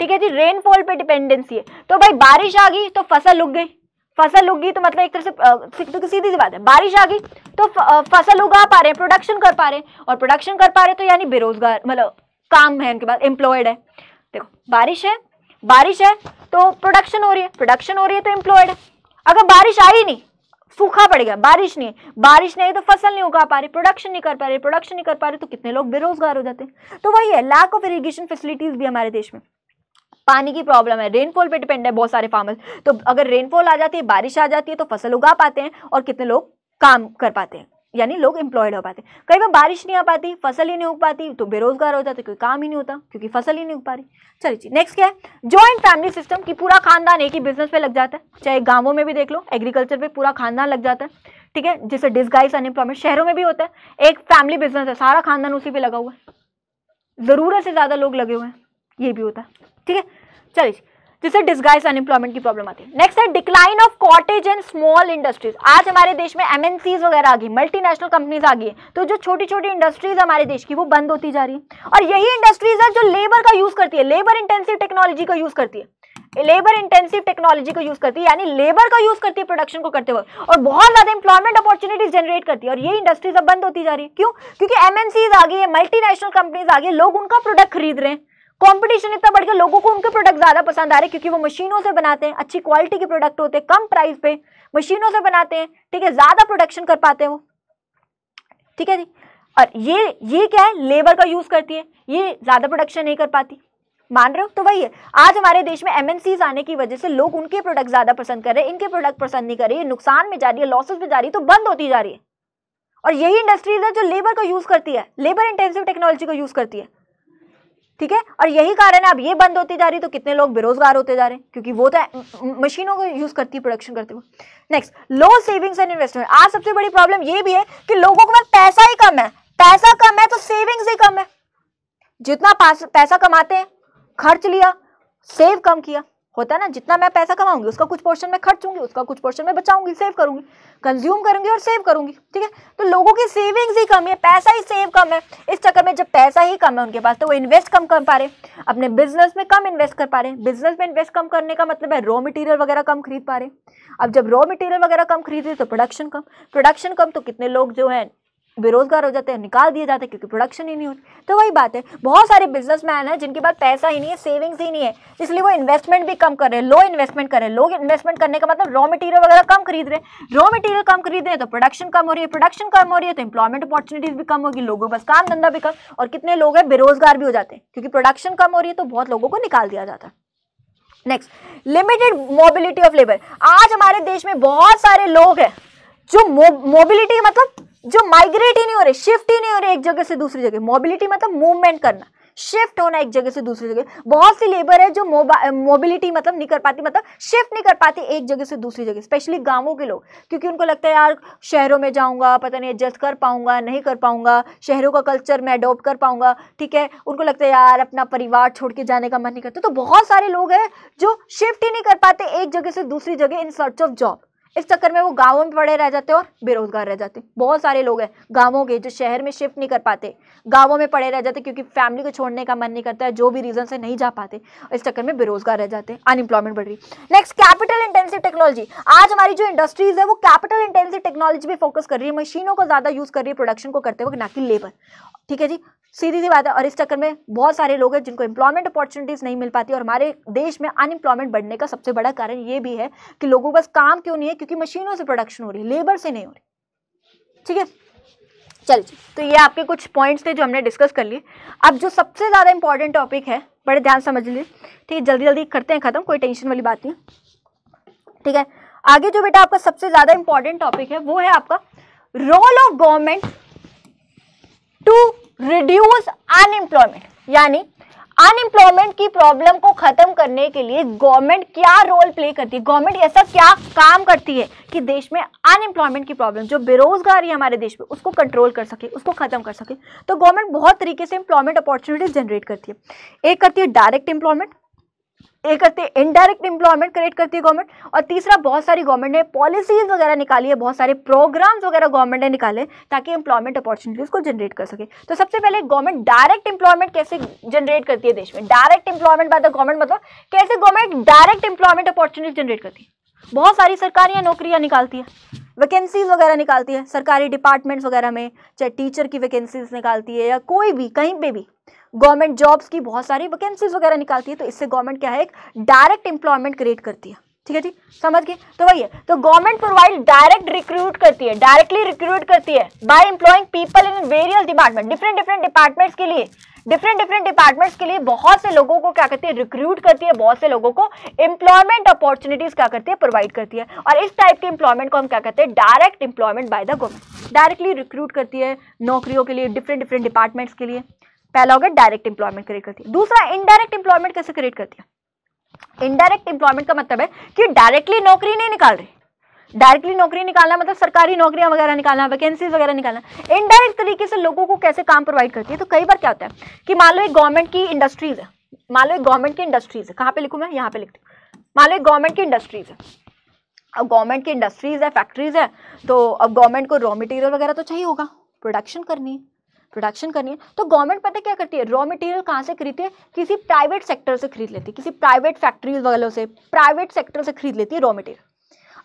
ठीक है जी, रेनफॉल पे डिपेंडेंसी है। तो भाई बारिश आ गई तो फसल उग गई, फसल उगी तो मतलब एक तरह से तो सीधी सी बात है, बारिश आ गई तो फसल उगा पा रहे हैं, प्रोडक्शन कर पा रहे हैं, और प्रोडक्शन कर पा रहे तो यानी बेरोजगार, मतलब काम है उनके पास, एम्प्लॉयड है। देखो बारिश है, बारिश है तो प्रोडक्शन हो रही है, प्रोडक्शन हो रही है तो एम्प्लॉयड है। अगर बारिश आई नहीं, सूखा पड़ गया, बारिश नहीं, बारिश नहीं तो फसल नहीं उगा पा रही, प्रोडक्शन नहीं कर पा रही, प्रोडक्शन नहीं कर पा रही तो कितने लोग बेरोजगार हो जाते हैं। तो वही है लैक ऑफ इरिगेशन फैसिलिटीज भी हमारे देश में, पानी की प्रॉब्लम है, रेनफॉल पे डिपेंड है बहुत सारे फार्मर्स, तो अगर रेनफॉल आ जाती है, बारिश आ जाती है तो फसल उगा पाते हैं और कितने लोग काम कर पाते हैं, यानी लोग एम्प्लॉयड हो पाते हैं। कई बार बारिश नहीं आ पाती, फसल ही नहीं उग पाती तो बेरोजगार हो जाते, कोई काम ही नहीं होता क्योंकि फसल ही नहीं उग पा रही। चलिए जी नेक्स्ट क्या है जॉइंट फैमिली सिस्टम, कि पूरा खानदान एक ही बिजनेस पे लग जाता है, चाहे गांवों में भी देख लो एग्रीकल्चर पे पूरा खानदान लग जाता है, ठीक है, जिससे डिसगाइज अनएम्प्लॉयमेंट शहरों में भी होता है। एक फैमिली बिजनेस है, सारा खानदान उसी पर लगा हुआ है, ज़रूरत से ज़्यादा लोग लगे हुए हैं, ये भी होता है, ठीक है। चलिए जिससे डिसगाइज अनएम्प्लॉयमेंट की प्रॉब्लम आती है। नेक्स्ट है decline of cottage and small industries, आज हमारे देश में एमएनसीज वगैरह आ गई, मल्टीनेशनल कंपनीज आ गई है, तो जो छोटी छोटी इंडस्ट्रीज हमारे देश की वो बंद होती जा रही है, और यही इंडस्ट्रीज है जो लेबर का यूज करती है, लेबर इंटेंसिव टेक्नोलॉजी का यूज करती है, लेबर इंटेंसिव टेक्नोलॉजी का यूज करती है, यानी लेबर का यूज करती है प्रोडक्शन को करते वक्त, और बहुत ज्यादा एम्प्लॉयमेंट अपॉर्चुनिटीज जनरेट करती है, और ये इंडस्ट्रीज अब बंद होती जा रही है। क्यों? क्योंकि एमएनसीज आ गई है, मल्टीनेशनल कंपनीज आ गई, लोग उनका प्रोडक्ट खरीद रहे हैं, कंपटीशन इतना बढ़ गया, लोगों को उनके प्रोडक्ट ज़्यादा पसंद आ रहे हैं क्योंकि वो मशीनों से बनाते हैं, अच्छी क्वालिटी के प्रोडक्ट होते हैं, कम प्राइस पे मशीनों से बनाते हैं, ठीक है, ज़्यादा प्रोडक्शन कर पाते हैं वो, ठीक है जी। और ये ये क्या है, लेबर का यूज़ करती है, ये ज़्यादा प्रोडक्शन नहीं कर पाती, मान रहे हो। तो वही है आज हमारे देश में एमएनसीज आने की वजह से लोग उनके प्रोडक्ट ज़्यादा पसंद कर रहे हैं, इनके प्रोडक्ट पसंद नहीं कर रहे, नुकसान में जा रही है, लॉसेज में जा रही है, तो बंद होती जा रही है, और यही इंडस्ट्रीज है जो लेबर का यूज़ करती है, लेबर इंटेंसिव टेक्नोलॉजी का यूज़ करती है, ठीक है, और यही कारण है अब ये बंद होती जा रही है तो कितने लोग बेरोजगार होते जा रहे हैं क्योंकि वो तो मशीनों को यूज करती है प्रोडक्शन करते हुए। Next low savings and investment, आज सबसे बड़ी प्रॉब्लम ये भी है कि लोगों के पास पैसा ही कम है, पैसा कम है तो सेविंग्स ही कम है, जितना पैसा कमाते हैं खर्च लिया, सेव कम किया, होता है ना, जितना मैं पैसा कमाऊंगी उसका कुछ पोर्शन में खर्चूंगी, उसका कुछ पोर्शन में बचाऊंगी, सेव करूंगी, कंज्यूम करूंगी और सेव करूंगी, ठीक है। तो लोगों की सेविंग्स ही कम है, पैसा ही सेव कम है, इस चक्कर में जब पैसा ही कम है उनके पास तो वो इन्वेस्ट कम कर पा रहे, अपने बिजनेस में कम इन्वेस्ट कर पा रहे। बिजनेस में इन्वेस्ट कम करने का मतलब है रॉ मटेरियल वगैरह कम खरीद पा रहे, अब जब रॉ मटेरियल वगैरह कम खरीदे तो प्रोडक्शन कम, प्रोडक्शन कम तो कितने लोग जो है बेरोजगार हो जाते हैं, निकाल दिए जाते हैं क्योंकि प्रोडक्शन ही नहीं होती। तो वही बात है, बहुत सारे बिजनेसमैन हैं जिनके पास पैसा ही नहीं है, सेविंग्स ही नहीं है, इसलिए वो इन्वेस्टमेंट भी कम कर रहे हैं, लो इन्वेस्टमेंट कर रहे हैं। लोग इन्वेस्टमेंट करने का मतलब रॉ मटेरियल वगैरह कम खरीद रहे हैं, रॉ मटेरियल कम खरीद रहे हैं तो प्रोडक्शन कम हो रही है, प्रोडक्शन कम हो रही है तो एम्प्लॉयमेंट अपॉर्चुनिटीज भी कम होगी, लोगों के पास काम धंधा भी कम, और कितने लोग हैं बेरोजगार भी हो जाते हैं क्योंकि प्रोडक्शन कम हो रही है तो बहुत लोगों को निकाल दिया जाता है। Next limited mobility of labour, आज हमारे देश में बहुत सारे लोग हैं जो मोबिलिटी मतलब जो माइग्रेट ही नहीं हो रहे, शिफ्ट ही नहीं हो रहे एक जगह से दूसरी जगह। मोबिलिटी मतलब मूवमेंट करना, शिफ्ट होना एक जगह से दूसरी जगह। बहुत सी लेबर है जो मोबिलिटी मतलब नहीं कर पाती, मतलब शिफ्ट नहीं कर पाती एक जगह से दूसरी जगह, स्पेशली गाँवों के लोग, क्योंकि उनको लगता है यार शहरों में जाऊँगा पता नहीं एडजस्ट कर पाऊँगा नहीं कर पाऊँगा, शहरों का कल्चर मैं अडोप्ट कर पाऊँगा, ठीक है। उनको लगता है यार अपना परिवार छोड़ के जाने का मन नहीं करता। तो बहुत सारे लोग हैं जो शिफ्ट ही नहीं कर पाते एक जगह से दूसरी जगह इन सर्च ऑफ जॉब। इस चक्कर में वो गाँवों में पड़े रह जाते हैं और बेरोजगार रह जाते हैं। बहुत सारे लोग हैं गाँवों के जो शहर में शिफ्ट नहीं कर पाते, गाँवों में पड़े रह जाते क्योंकि फैमिली को छोड़ने का मन नहीं करता है, जो भी रीज़न से नहीं जा पाते, इस चक्कर में बेरोजगार रह जाते हैं, अनएम्प्लॉयमेंट बढ़ रही। Next, capital intensive technology. आज हमारी जो इंडस्ट्रीज है वो कैपिटल इंटेंसिव टेक्नोलॉजी पर फोकस कर रही है, मशीनों को ज़्यादा यूज़ कर रही है प्रोडक्शन को करते वक्त, ना कि लेबर, ठीक है जी, सीधी सी बात है। और इस चक्कर में बहुत सारे लोग हैं जिनको एम्प्लॉयमेंट अपॉर्चुनिटीज़ नहीं मिल पाती, और हमारे देश में अनएम्प्लॉयमेंट बढ़ने का सबसे बड़ा कारण ये भी है कि लोगों के पास काम क्यों नहीं है, क्योंकि मशीनों से प्रोडक्शन हो रही है, लेबर से नहीं हो रही, ठीक है। चलिए, तो ये आपके कुछ पॉइंट्स थे जो हमने डिस्कस कर लिए। अब जो सबसे ज़्यादा इंपॉर्टेंट टॉपिक है, बड़े ध्यान समझ लीजिए, ठीक है, जल्दी जल्दी करते हैं ख़त्म, कोई टेंशन वाली बात नहीं, ठीक है। आगे जो बेटा आपका सबसे ज़्यादा इंपॉर्टेंट टॉपिक है वो है आपका role of government to reduce unemployment, यानी अनएम्प्लॉयमेंट की प्रॉब्लम को खत्म करने के लिए गवर्नमेंट क्या रोल प्ले करती है, गवर्नमेंट ऐसा क्या काम करती है कि देश में अनएम्प्लॉयमेंट की प्रॉब्लम, जो बेरोजगारी है हमारे देश में, उसको कंट्रोल कर सके, उसको खत्म कर सके। तो गवर्नमेंट बहुत तरीके से एम्प्लॉयमेंट अपॉर्चुनिटीज जनरेट करती है। एक करती है डायरेक्ट एम्प्लॉयमेंट, एक करते हैं इनडायरेक्ट एम्प्लॉयमेंट क्रिएट करती है गवर्नमेंट, और तीसरा बहुत सारी गवर्नमेंट ने पॉलिसीज वगैरह निकाली है, बहुत सारे प्रोग्राम्स वगैरह गवर्नमेंट ने निकाले ताकि एम्प्लॉयमेंट अपॉर्चुनिटीज को जनरेट कर सके। तो सबसे पहले गवर्नमेंट डायरेक्ट एम्प्लॉयमेंट कैसे जनरेट करती है देश में, direct employment by the government मतलब कैसे government direct employment opportunities generate करती है। बहुत सारी सरकारी नौकरियाँ निकालती है, वैकेंसीज वगैरह निकालती है, सरकारी डिपार्टमेंट्स वगैरह में, चाहे टीचर की वैकेंसीज निकालती है या कोई भी कहीं पे भी गवर्नमेंट जॉब्स की बहुत सारी वैकेंसीज वगैरह निकालती है। तो इससे गवर्नमेंट क्या है, एक डायरेक्ट एम्प्लॉयमेंट क्रिएट करती है, ठीक है जी, समझ गए। तो वही है, तो गवर्नमेंट प्रोवाइड डायरेक्ट रिक्रूट करती है, डायरेक्टली रिक्रूट करती है by employing people in various department. Different different departments के लिए डिफरेंट डिफरेंट डिपार्टमेंट्स के लिए बहुत से लोगों को क्या करती है, रिक्रूट करती है, बहुत से लोगों को एम्प्लॉयमेंट अपॉर्चुनिटीज क्या करती है, प्रोवाइड करती है। और इस टाइप के एम्प्लॉयमेंट को हम क्या कहते हैं, direct employment by the government. Directly recruit करती है नौकरियों के लिए, डिफरेंट डिफरेंट डिपार्टमेंट्स के लिए। पहला होगा डायरेक्ट एम्प्लॉयमेंट क्रिएट करती है। दूसरा, इनडायरेक्ट एम्प्लॉयमेंट कैसे क्रिएट करती है। इनडायरेक्ट एम्प्लॉयमेंट का मतलब है कि डायरेक्टली नौकरी नहीं निकाल रही, डायरेक्टली नौकरी निकालना मतलब सरकारी नौकरियां वगैरह निकालना, वैकेंसीज वगैरह निकालना। इनडायरेक्ट तरीके से लोगों को कैसे काम प्रोवाइड करती है। तो कई बार क्या होता है कि मान लो एक गवर्नमेंट की इंडस्ट्रीज है, मान लो एक गवर्नमेंट की इंडस्ट्रीज है, कहाँ पे लिखूँ मैं, यहाँ पे लिखती हूँ, मान लो एक गवर्नमेंट की इंडस्ट्रीज है। अब गवर्नमेंट की इंडस्ट्रीज है, फैक्ट्रीज है, तो अब गवर्नमेंट को रॉ मटेरियल वगैरह तो चाहिए होगा, प्रोडक्शन करनी है, प्रोडक्शन करनी है। तो गवर्नमेंट पता क्या करती है, रॉ मटेरियल कहाँ से खरीदती है, किसी प्राइवेट सेक्टर से खरीद लेती है, किसी प्राइवेट फैक्ट्रीज वालों से, प्राइवेट सेक्टर से खरीद लेती है रॉ मटेरियल।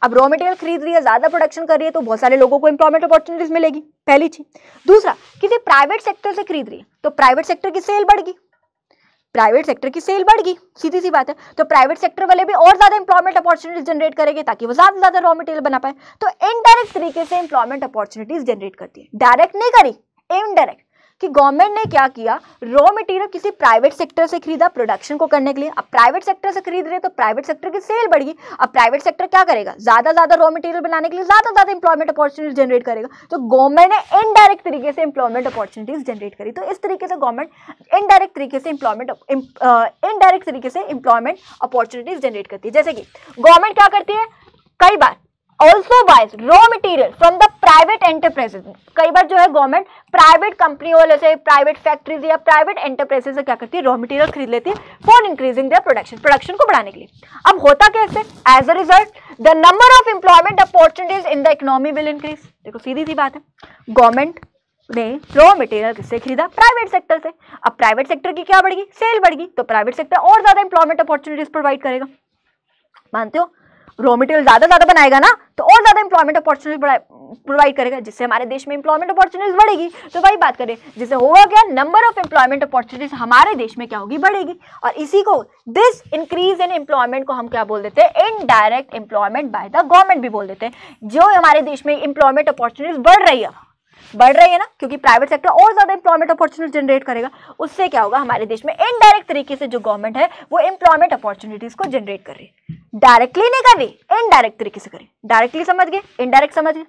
अब रॉ मटेरियल खरीद रही है, ज़्यादा प्रोडक्शन कर रही है, तो बहुत सारे लोगों को एम्प्लॉयमेंट अपॉर्चुनिटीज मिलेगी, पहली चीज। दूसरा, किसी प्राइवेट सेक्टर से खरीद रही है तो प्राइवेट सेक्टर की सेल बढ़ गई, प्राइवेट सेक्टर की सेल बढ़ गई, सीधी सी बात है। तो प्राइवेट सेक्टर वाले भी और ज़्यादा एम्प्लॉयमेंट अपॉर्चुनिटीज जनरेट करेंगे ताकि वो ज़्यादा से ज़्यादा रॉ मटेरियल बना पाए। तो इनडायरेक्ट तरीके से एम्प्लॉयमेंट अपॉर्चुनिटीज जनरेट करती है, डायरेक्ट नहीं करी, इनडायरेक्ट, कि गवर्नमेंट ने क्या किया, रॉ मटेरियल किसी प्राइवेट सेक्टर से खरीदा प्रोडक्शन को करने के लिए। अब प्राइवेट सेक्टर से खरीद रहे तो प्राइवेट सेक्टर की सेल बढ़ गई, अब प्राइवेट सेक्टर क्या करेगा, ज़्यादा ज़्यादा रॉ मटेरियल बनाने के लिए ज़्यादा ज़्यादा एम्प्लॉयमेंट अपॉर्चुनिटीज जनरेट करेगा। तो गवर्नमेंट ने इनडायरेक्ट तरीके से एम्प्लॉयमेंट अपॉर्चुनिटीज जनरेट करी। तो इस तरीके से गवर्नमेंट इनडायरेक्ट तरीके से एम्प्लॉयमेंट इनडायरेक्ट तरीके से एम्प्लॉयमेंट अपॉर्चुनिटीज जनरेट करती है। जैसे कि गवर्नमेंट क्या करती है, कई बार also buys raw material from the private enterprises. कई बार जो है गवर्नमेंट प्राइवेट कंपनियों वाले से, प्राइवेट फैक्ट्रीज या प्राइवेट एंटरप्राइजेज से क्या करती है, रॉ मटेरियल खरीद लेती है for increasing the production, production को बढ़ाने के लिए। अब होता कैसे, as a result the number of employment opportunities in the economy will increase. देखो सीधी सी बात है, गवर्नमेंट ने रॉ मटेरियल किससे खरीदा, प्राइवेट सेक्टर से। अब प्राइवेट सेक्टर की क्या बढ़ेगी, सेल बढ़ेगी, तो प्राइवेट सेक्टर और ज़्यादा एम्प्लॉयमेंट अपॉर्चुनिटीज प्रोवाइड करेगा, मानते हो। रॉ मटेरियल ज़्यादा ज़्यादा बनाएगा ना तो और ज़्यादा एम्प्लॉयमेंट अपॉर्चुनिटीज प्रोवाइड करेगा, जिससे हमारे देश में एम्प्लॉयमेंट अपॉर्चुनिटीज बढ़ेगी। तो वही बात करें, जिससे होगा क्या, नंबर ऑफ एम्प्लॉयमेंट अपॉर्चुनिटीज हमारे देश में क्या होगी, बढ़ेगी। और इसी को, दिस इंक्रीज इन एम्प्लॉयमेंट को हम क्या बोल देते हैं, indirect employment by the government भी बोल देते हैं। जो हमारे देश में एम्प्लॉयमेंट अपॉर्चुनिटीज बढ़ रही है, बढ़ रही है ना, क्योंकि प्राइवेट सेक्टर और ज़्यादा एम्प्लॉयमेंट अपॉर्चुनिटीज जनरेट करेगा, उससे क्या होगा, हमारे देश में इनडायरेक्ट तरीके से जो गवर्नमेंट है वो एम्प्लॉयमेंट अपॉर्चुनिटीज़ को जनरेट कर रही है, डायरेक्टली नहीं कर रही, इनडायरेक्ट तरीके से करें। डायरेक्टली समझ गए, इनडायरेक्ट समझ गए,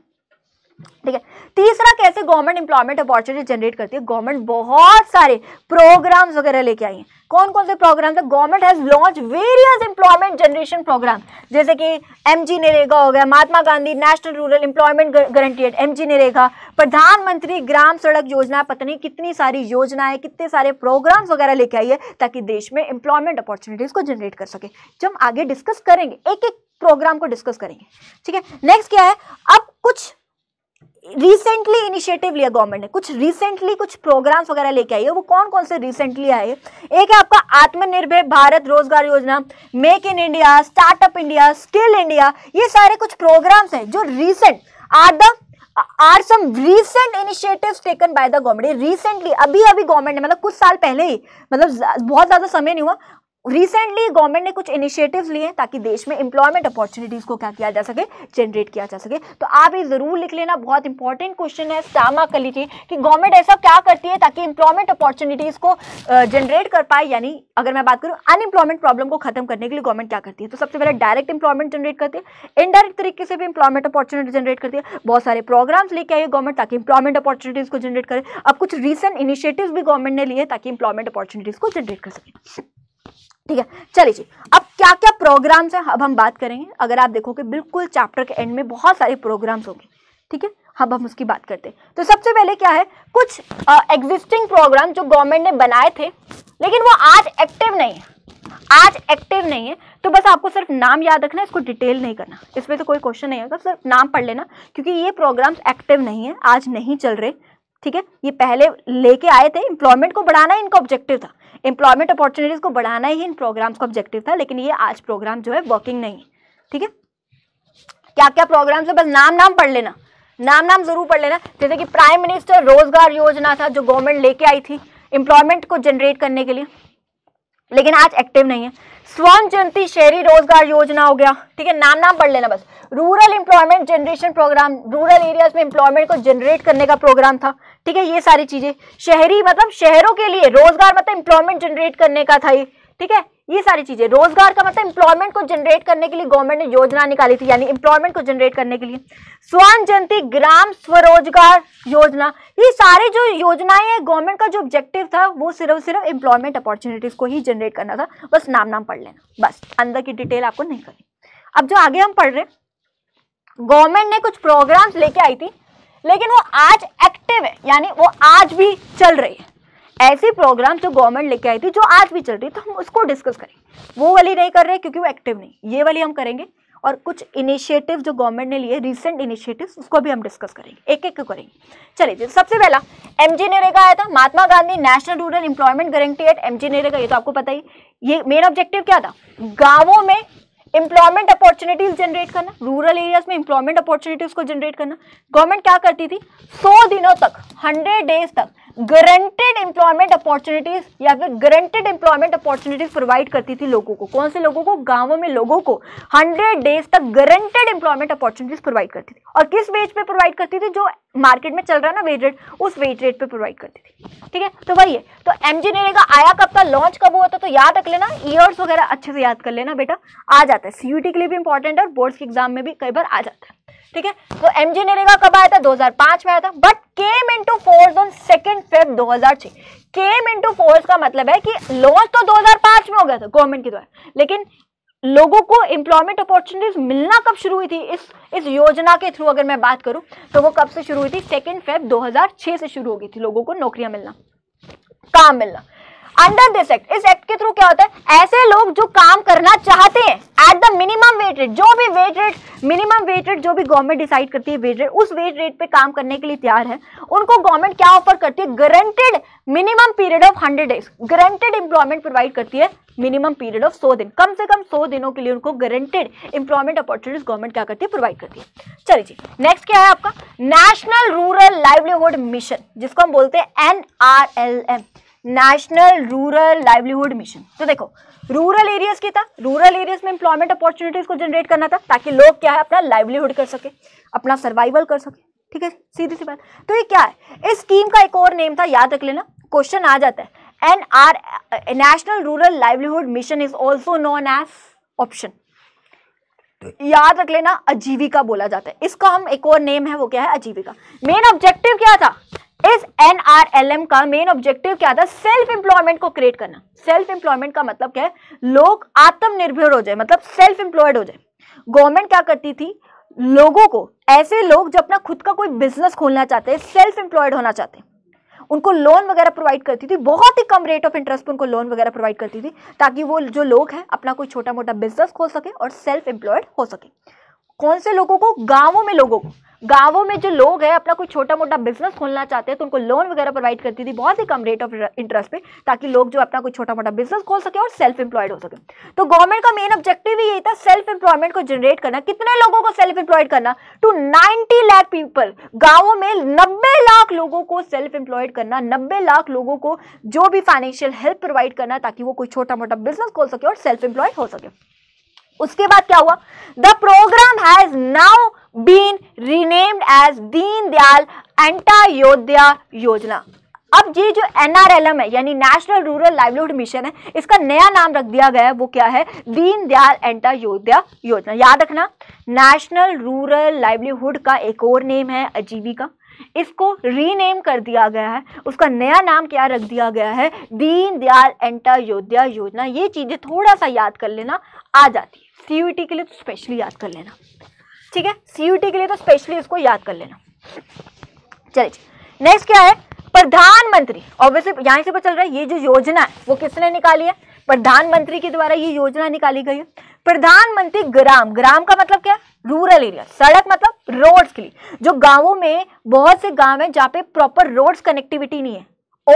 ठीक है। तीसरा, कैसे गवर्नमेंट एम्प्लॉयमेंट अपॉर्चुनिटी जनरेट करती है। गवर्नमेंट बहुत सारे प्रोग्राम्स वगैरह लेके आई है। कौन कौन से प्रोग्राम्स है? Government has launch various employment generation programme, जैसे कि एमजीनरेगा हो गया, Mahatma Gandhi national rural employment guarantee MGNREGA, Pradhan Mantri Gram सड़क योजना, पता नहीं कितनी सारी योजनाएं, कितने सारे प्रोग्राम्स वगैरह लेके आई है ताकि देश में एम्प्लॉयमेंट अपॉर्चुनिटीज को जनरेट कर सके। जो हम आगे डिस्कस करेंगे, एक एक प्रोग्राम को डिस्कस करेंगे, ठीक है। नेक्स्ट क्या है, अब कुछ रिसेंटली इनिशिएटिव लिया गवर्नमेंट ने, कुछ रिसेंटली कुछ प्रोग्राम्स वगैरह लेके आई है। वो कौन कौन से रिसेंटली आए? एक है आपका आत्मनिर्भर Bharat Rozgar Yojana, make in India, startup India, skill India, ये सारे कुछ प्रोग्राम्स हैं जो recent are the are some recent initiatives taken by the government. Recently अभी अभी गवर्नमेंट ने, मतलब कुछ साल पहले ही, मतलब बहुत ज़्यादा समय नहीं हुआ, रिसेंटली गवर्नमेंट ने कुछ इनिशिएटिव्स लिए ताकि देश में एम्प्लॉयमेंट अपॉर्चुनिटीज़ को क्या किया जा सके, जनरेट किया जा सके। तो आप ये ज़रूर लिख लेना, बहुत इंपॉर्टेंट क्वेश्चन है, स्टामा कर लीजिए कि गवर्नमेंट ऐसा क्या करती है ताकि एम्प्लॉयमेंट अपॉर्चुनिटीज़ को जनरेट कर पाए। यानी अगर मैं बात करूँ अनएम्प्लॉयमेंट प्रॉब्लम को खत्म करने के लिए गवर्नमेंट क्या करती है, तो सबसे पहले डायरेक्ट एम्प्लॉयमेंट जनरेट करती है, इनडायरेक्ट तरीके से भी एम्प्लॉयमेंट अपॉर्चुनिटी जनरेट करती है। बहुत सारे प्रोग्राम्स लेके आई है गवर्नमेंट ताकि एम्प्लॉयमेंट अपॉर्चुनिटीज़ को जनरेट करे। अब कुछ रीसेंट इनिशिएटिव्स भी गवर्नमेंट ने लिए ताकि एम्प्लॉयमेंट अपॉर्चुनिटीज़ को जनरेट कर सके, ठीक है। चलिए जी, अब क्या क्या प्रोग्राम्स हैं अब हम बात करेंगे। अगर आप देखोगे बिल्कुल चैप्टर के एंड में बहुत सारे प्रोग्राम्स होंगे, ठीक है। अब हम उसकी बात करते हैं। तो सबसे पहले क्या है, कुछ एग्जिस्टिंग प्रोग्राम जो गवर्नमेंट ने बनाए थे लेकिन वो आज एक्टिव नहीं है, आज एक्टिव नहीं है। तो बस आपको सिर्फ नाम याद रखना, इसको डिटेल नहीं करना, इसमें तो कोई क्वेश्चन नहीं होगा, सिर्फ नाम पढ़ लेना क्योंकि ये प्रोग्राम्स एक्टिव नहीं है, आज नहीं चल रहे, ठीक है। ये पहले लेके आए थे, एम्प्लॉयमेंट को बढ़ाना ही इनका ऑब्जेक्टिव था, एम्प्लॉयमेंट अपॉर्चुनिटीज़ को बढ़ाना ही इन प्रोग्राम्स का ऑब्जेक्टिव था, लेकिन ये आज प्रोग्राम जो है वर्किंग नहीं है, ठीक है। क्या क्या प्रोग्राम्स है, बस नाम नाम पढ़ लेना, नाम नाम जरूर पढ़ लेना। जैसे कि प्राइम मिनिस्टर रोजगार योजना था जो गवर्नमेंट लेके आई थी एम्प्लॉयमेंट को जनरेट करने के लिए, लेकिन आज एक्टिव नहीं है। स्वर्ण जयंती शहरी रोजगार योजना हो गया, ठीक है, नाम नाम पढ़ लेना बस। Rural employment generation programme, rural areas में एम्प्लॉयमेंट को जनरेट करने का प्रोग्राम था, ठीक है। ये सारी चीज़ें, शहरी मतलब शहरों के लिए, रोजगार मतलब एम्प्लॉयमेंट जनरेट करने का था ये, ठीक है। ये सारी चीज़ें, रोजगार का मतलब एम्प्लॉयमेंट को जनरेट करने के लिए गवर्नमेंट ने योजना निकाली थी, यानी एम्प्लॉयमेंट को जनरेट करने के लिए। स्वर्ण जयंती ग्राम स्वरोजगार योजना, ये सारी जो योजनाएं हैं, गवर्नमेंट का जो ऑब्जेक्टिव था वो सिर्फ सिर्फ एम्प्लॉयमेंट अपॉर्चुनिटीज़ को ही जनरेट करना था, बस नाम नाम पढ़ लेना, बस अंदर की डिटेल आपको नहीं करनी। अब जो आगे हम पढ़ रहे हैं, गवर्नमेंट ने कुछ प्रोग्राम्स लेके आई थी लेकिन वो आज एक्टिव है, यानी वो आज भी चल रही है। ऐसे प्रोग्राम जो गवर्नमेंट लेके आई थी जो आज भी चल रही है, तो हम उसको डिस्कस करेंगे, वो वाली नहीं कर रहे क्योंकि वो एक्टिव नहीं, ये वाली हम करेंगे। और कुछ इनिशिएटिव जो गवर्नमेंट ने लिए, रिसेंट इनिशिएटिव्स, उसको भी हम डिस्कस करेंगे, एक एक को करेंगे। चलिए, सबसे पहला एमजीनरेगा आया था, Mahatma Gandhi national rural employment guarantee act MGNREGA, ये तो आपको पता ही। ये मेन ऑब्जेक्टिव क्या था, गाँवों में एम्प्लॉयमेंट अपॉर्चुनिटीज जनरेट करना, रूरल एरियाज में एम्प्लॉयमेंट अपॉर्चुनिटीज को जनरेट करना। गवर्नमेंट क्या करती थी, सौ दिनों तक, हंड्रेड डेज तक गारंटेड एम्प्लॉयमेंट अपॉर्चुनिटीज या फिर गारंटेड एम्प्लॉयमेंट अपॉर्चुनिटीज प्रोवाइड करती थी लोगों को। कौन से लोगों को, गांवों में लोगों को हंड्रेड डेज तक गारंटेड एम्प्लॉयमेंट अपॉर्चुनिटीज प्रोवाइड करती थी। और किस वेज पे प्रोवाइड करती थी, जो मार्केट में चल रहा है ना वेज रेट, उस वेज रेट पे प्रोवाइड करती थी, ठीक है। तो वही है, तो एमजीनरेगा आया कब था, लॉन्च कब हुआ था, तो याद रख लेना, ईयर्स वगैरह अच्छे से याद कर लेना बेटा, आ जाता है, सीयूटी के लिए भी इंपॉर्टेंट है और बोर्ड्स के एग्जाम में भी कई बार आ जाता है, ठीक है। तो एमजीनरेगा कब आया था, दो हज़ार पाँच में आया था, but came into force on second Feb दो हज़ार छह। केम इनटू फोर्स का मतलब है कि लॉन्च तो दो हज़ार पाँच में हो गया था गवर्नमेंट के द्वारा, लेकिन लोगों को एम्प्लॉयमेंट अपॉर्चुनिटीज मिलना कब शुरू हुई थी इस इस योजना के थ्रू, अगर मैं बात करूं तो वो कब से शुरू हुई थी, सेकंड फेब दो हज़ार छह से शुरू हो गई थी लोगों को नौकरियां मिलना, काम मिलना। अंडर दिस एक्ट, इस एक्ट के थ्रू क्या होता है, ऐसे लोग जो काम करना चाहते हैं at the minimum wage rate, जो भी wage rate, minimum wage rate जो भी गवर्नमेंट डिसाइड करती है वेट रेट, उस वेट रेट पे काम करने के लिए तैयार है, उनको गवर्नमेंट क्या ऑफर करती है, guaranteed minimum period of hundred days, guaranteed employment provide करती है, मिनिमम पीरियड ऑफ सौ दिन, कम से कम सौ दिनों के लिए उनको गारंटेड एम्प्लॉयमेंट अपॉर्चुनिटीज गवर्नमेंट क्या करती है, प्रोवाइड करती है। चलिए जी, नेक्स्ट क्या है आपका, नेशनल रूरल लाइवलीहुड मिशन, जिसको हम बोलते हैं N R L M, national rural livelihood mission. तो देखो, रूरल एरियाज की था, रूरल एरियाज में एम्प्लॉयमेंट अपॉर्चुनिटीज को जनरेट करना था ताकि लोग क्या है, अपना लाइवलीहुड कर सके, अपना सर्वाइवल कर सके, ठीक है, सीधी सी बात। तो ये क्या है, इस स्कीम का एक और नेम था, याद रख लेना, क्वेश्चन आ जाता है, N R national rural livelihood mission is also known as option, याद रख लेना, आजीविका बोला जाता है इसका। हम एक और नेम है, वो क्या है? आजीविका। मेन ऑब्जेक्टिव क्या था इस एनआरएलएम का? मेन ऑब्जेक्टिव क्या था? सेल्फ एम्प्लॉयमेंट को क्रिएट करना। सेल्फ एम्प्लॉयमेंट का मतलब क्या है? लोग आत्मनिर्भर हो जाए, मतलब सेल्फ एम्प्लॉयड हो जाए। गवर्नमेंट क्या करती थी? लोगों को, ऐसे लोग जो अपना खुद का कोई बिजनेस खोलना चाहते हैं, सेल्फ एम्प्लॉयड होना चाहते हैं, उनको लोन वगैरह प्रोवाइड करती थी। बहुत ही कम रेट ऑफ इंटरेस्ट पर उनको लोन वगैरह प्रोवाइड करती थी, ताकि वो जो लोग हैं अपना कोई छोटा मोटा बिजनेस खोल सके और सेल्फ एम्प्लॉयड हो सके। कौन से लोगों को? गाँवों में लोगों को। गाँवों में जो लोग हैं अपना कोई छोटा मोटा बिजनेस खोलना चाहते हैं, तो उनको लोन वगैरह प्रोवाइड करती थी बहुत ही कम रेट ऑफ इंटरेस्ट पे, ताकि लोग जो अपना कोई छोटा मोटा बिजनेस खोल सके और सेल्फ एम्प्लॉयड हो सके। तो गवर्नमेंट का मेन ऑब्जेक्टिव ही यही था, सेल्फ एम्प्लॉयमेंट को जनरेट करना। कितने लोगों को सेल्फ एम्प्लॉयड करना? To ninety lakh people. गाँवों में नब्बे लाख लोगों को सेल्फ एम्प्लॉयड करना, नब्बे लाख लोगों को जो भी फाइनेंशियल हेल्प प्रोवाइड करना, ताकि वो कोई छोटा मोटा बिजनेस खोल सके और सेल्फ एम्प्लॉयड हो सके। उसके बाद क्या हुआ? The programme has now been renamed as Deen Dayal Antyodaya योजना। अब ये जो एनआरएलएम है यानी नेशनल रूरल लाइवलीहुड मिशन है, इसका नया नाम रख दिया गया है, वो क्या है? दीन दयाल अंत्योदया योजना। याद रखना, नेशनल रूरल लाइवलीहुड का एक और नेम है आजीविका, इसको रीनेम कर दिया गया है, उसका नया नाम क्या रख दिया गया है? दीन दयाल अंत्योदया योजना। ये चीजें थोड़ा सा याद कर लेना, आ जाती है। सीयूटी के लिए तो स्पेशली याद कर लेना, ठीक है? सीयूटी के लिए तो स्पेशली इसको याद कर लेना। चलिए नेक्स्ट क्या है? प्रधानमंत्री। ऑब्वियसली यहाँ से पता चल रहा है ये जो योजना है वो किसने निकाली है? प्रधानमंत्री के द्वारा ये योजना निकाली गई है। प्रधानमंत्री ग्राम, ग्राम का मतलब क्या है? Rural area. सड़क मतलब रोड्स के लिए, जो गांवों में, बहुत से गांव हैं जहाँ पे प्रॉपर रोड्स कनेक्टिविटी नहीं है,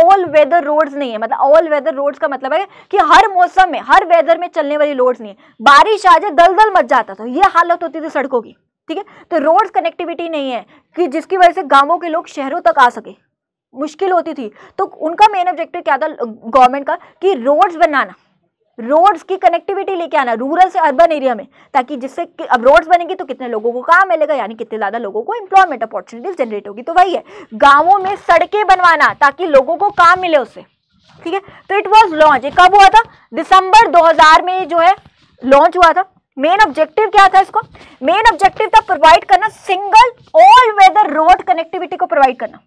ऑल वेदर रोड्स नहीं है। मतलब ऑल वेदर रोड्स का मतलब है कि हर मौसम में, हर वेदर में चलने वाली रोड्स नहीं है। बारिश आ जाए दलदल मच जाता था, ये हालत होती थी सड़कों की, ठीक है? तो रोड्स कनेक्टिविटी नहीं है कि जिसकी वजह से गाँवों के लोग शहरों तक आ सके, मुश्किल होती थी। तो उनका मेन ऑब्जेक्टिव क्या था गवर्नमेंट का? कि रोड्स बनाना, रोड्स की कनेक्टिविटी लेके आना रूरल से अर्बन एरिया में, ताकि जिससे अब रोड्स बनेंगी तो कितने लोगों को काम मिलेगा, यानी कितने ज़्यादा लोगों को एम्प्लॉयमेंट अपॉर्चुनिटीज जनरेट होगी। तो वही है, गांवों में सड़कें बनवाना ताकि लोगों को काम मिले उससे, ठीक है? तो इट वाज लॉन्च, ये कब हुआ था? दिसंबर दो हज़ार में जो है लॉन्च हुआ था। मेन ऑब्जेक्टिव क्या था इसको? मेन ऑब्जेक्टिव था प्रोवाइड करना single all weather road connectivity को प्रोवाइड करना।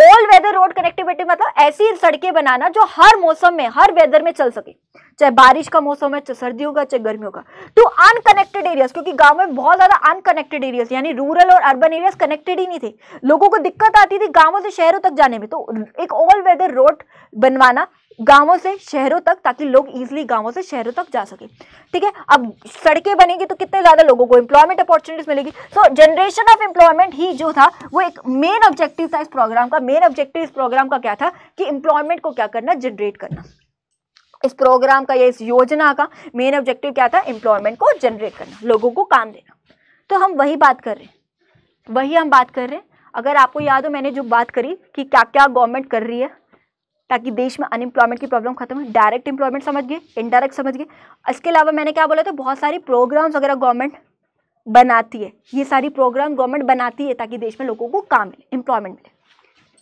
ऑल वेदर रोड कनेक्टिविटी मतलब ऐसी सड़कें बनाना जो हर मौसम में, हर वेदर में चल सके, चाहे बारिश का मौसम है, चाहे सर्दियों का, चाहे गर्मियों का। तो अनकनेक्टेड एरियाज, क्योंकि गांव में बहुत ज़्यादा अनकनेक्टेड एरियाज यानी रूरल और अर्बन एरियाज कनेक्टेड ही नहीं थे, लोगों को दिक्कत आती थी गांवों से शहरों तक जाने में। तो एक ऑल वेदर रोड बनवाना गांवों से शहरों तक, ताकि लोग इजीली गांवों से शहरों तक जा सके, ठीक है? अब सड़कें बनेगी तो कितने ज़्यादा लोगों को एम्प्लॉयमेंट अपॉर्चुनिटीज मिलेगी। सो जनरेशन ऑफ एम्प्लॉयमेंट ही जो था वो एक मेन ऑब्जेक्टिव था इस प्रोग्राम का। मेन ऑब्जेक्टिव इस प्रोग्राम का क्या था? कि एम्प्लॉयमेंट को क्या करना? जनरेट करना। इस प्रोग्राम का या इस योजना का मेन ऑब्जेक्टिव क्या था? एम्प्लॉयमेंट को जनरेट करना, लोगों को काम देना। तो हम वही बात कर रहे हैं, वही हम बात कर रहे हैं। अगर आपको याद हो मैंने जो बात करी कि क्या क्या गवर्नमेंट कर रही है ताकि देश में अनएम्प्लॉयमेंट की प्रॉब्लम खत्म हो, डायरेक्ट एम्प्लॉयमेंट समझ गए, इनडायरेक्ट समझ गए। इसके अलावा मैंने क्या बोला था? बहुत सारी प्रोग्राम्स वगैरह गवर्नमेंट बनाती है, ये सारी प्रोग्राम गवर्नमेंट बनाती है ताकि देश में लोगों को काम मिले, एम्प्लॉयमेंट मिले,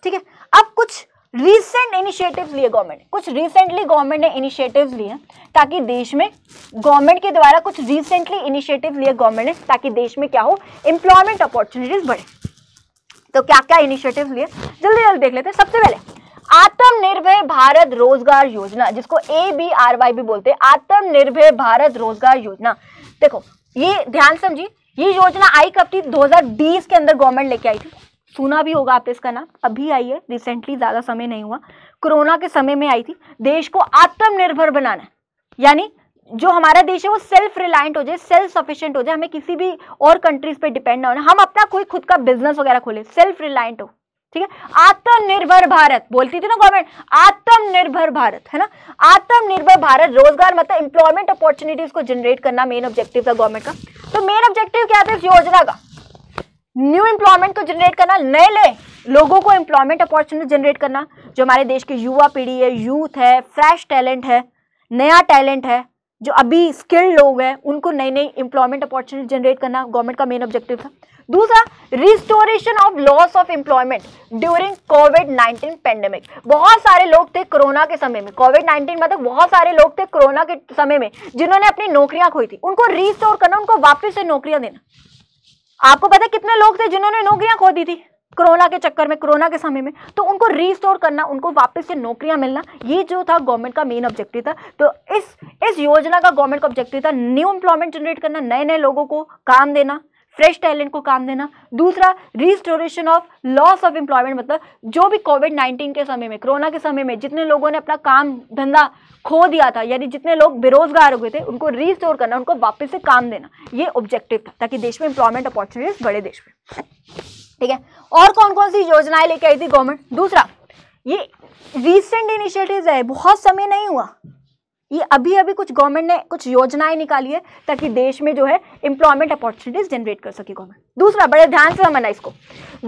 ठीक है? अब कुछ रीसेंट इनिशिएटिव्स लिए गवर्नमेंट, कुछ रिसेंटली गवर्नमेंट ने इनिशिएटिव्स लिए ताकि देश में, गवर्नमेंट के द्वारा कुछ रिसेंटली इनिशिएटिव लिए गवर्नमेंट ने ताकि देश में क्या हो? एम्प्लॉयमेंट अपॉर्चुनिटीज़ बढ़े। तो क्या क्या इनिशिएटिव्स लिए जल्दी जल्दी देख लेते हैं। सबसे पहले आत्मनिर्भर भारत रोजगार योजना, जिसको ए बी आर वाई भी बोलते हैं, आत्मनिर्भर भारत रोजगार योजना। देखो ये ध्यान समझिए, ये योजना आई कब थी? दो हज़ार बीस के अंदर गवर्नमेंट लेके आई थी, सुना भी होगा आपने इसका नाम, अभी आई है रिसेंटली, ज़्यादा समय नहीं हुआ, कोरोना के समय में आई थी। देश को आत्मनिर्भर बनाना है, यानी जो हमारा देश है वो सेल्फ रिलायंट हो जाए, सेल्फ सफिशिएंट हो जाए, हमें किसी भी और कंट्रीज पे डिपेंड ना होना, हम अपना कोई खुद का बिजनेस वगैरह खोले, सेल्फ रिलायंट हो, ठीक है? आत्मनिर्भर भारत बोलती थी ना गवर्नमेंट, आत्मनिर्भर भारत, है ना? आत्मनिर्भर भारत रोजगार मतलब एम्प्लॉयमेंट अपॉर्चुनिटीज को जनरेट करना मेन ऑब्जेक्टिव था गवर्नमेंट का। तो मेन ऑब्जेक्टिव क्या था इस योजना का? न्यू एम्प्लॉयमेंट को जनरेट करना, नए नए लोगों को एम्प्लॉयमेंट अपॉर्चुनिटी जनरेट करना। जो हमारे देश के युवा पीढ़ी है, यूथ है, फ्रेश टैलेंट है, नया टैलेंट है, जो अभी स्किल्ड लोग हैं उनको नई नई एम्प्लॉयमेंट अपॉर्चुनिटी जनरेट करना गवर्नमेंट का मेन ऑब्जेक्टिव था। दूसरा, restoration of loss of employment during COVID nineteen pandemic. बहुत सारे लोग थे कोरोना के समय में, कोविड नाइन्टीन मतलब बहुत सारे लोग थे कोरोना के समय में जिन्होंने अपनी नौकरियां खोई थी, उनको रिस्टोर करना, उनको वापस से नौकरियां देना। आपको पता है कितने लोग थे जिन्होंने नौकरियां खो दी थी कोरोना के चक्कर में, कोरोना के समय में, तो उनको रिस्टोर करना, उनको वापस से नौकरियां मिलना, ये जो था गवर्नमेंट का मेन ऑब्जेक्टिव था। तो इस इस योजना का गवर्नमेंट का ऑब्जेक्टिव था न्यू एम्प्लॉयमेंट जनरेट करना, नए नए लोगों को काम देना, फ्रेश टैलेंट को काम देना। दूसरा, restoration of loss of employment, मतलब जो भी कोविड नाइन्टीन के समय में, कोरोना के समय में जितने लोगों ने अपना काम धंधा खो दिया था, यानी जितने लोग बेरोजगार हो गए थे, उनको रिस्टोर करना, उनको वापस से काम देना, ये ऑब्जेक्टिव था ताकि देश में एम्प्लॉयमेंट अपॉर्चुनिटीज बढ़े देश में। ठीक है, और कौन कौन सी योजनाएं लेके आई थी गवर्नमेंट? दूसरा, ये रिसेंट इनिशिएटिव्स है, बहुत समय नहीं हुआ, ये अभी अभी कुछ गवर्नमेंट ने कुछ योजनाएं निकाली है ताकि देश में जो है एम्प्लॉयमेंट अपॉर्चुनिटीज जनरेट कर सके गवर्नमेंट। दूसरा, बड़े ध्यान से समझना इसको,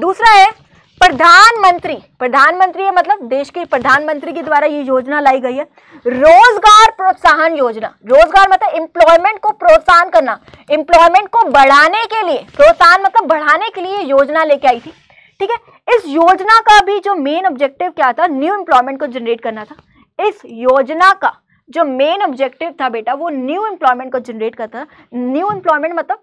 दूसरा है प्रधानमंत्री, प्रधानमंत्री है मतलब देश के प्रधानमंत्री के द्वारा ये योजना लाई गई है, रोजगार प्रोत्साहन योजना। रोजगार मतलब एम्प्लॉयमेंट को प्रोत्साहन करना, एम्प्लॉयमेंट को बढ़ाने के लिए, प्रोत्साहन मतलब बढ़ाने के लिए योजना लेके आई थी। ठीक है, इस योजना का भी जो मेन ऑब्जेक्टिव क्या था, न्यू एम्प्लॉयमेंट को जनरेट करना था। इस योजना का जो मेन ऑब्जेक्टिव था बेटा वो न्यू एम्प्लॉयमेंट को जनरेट करता था। न्यू एम्प्लॉयमेंट मतलब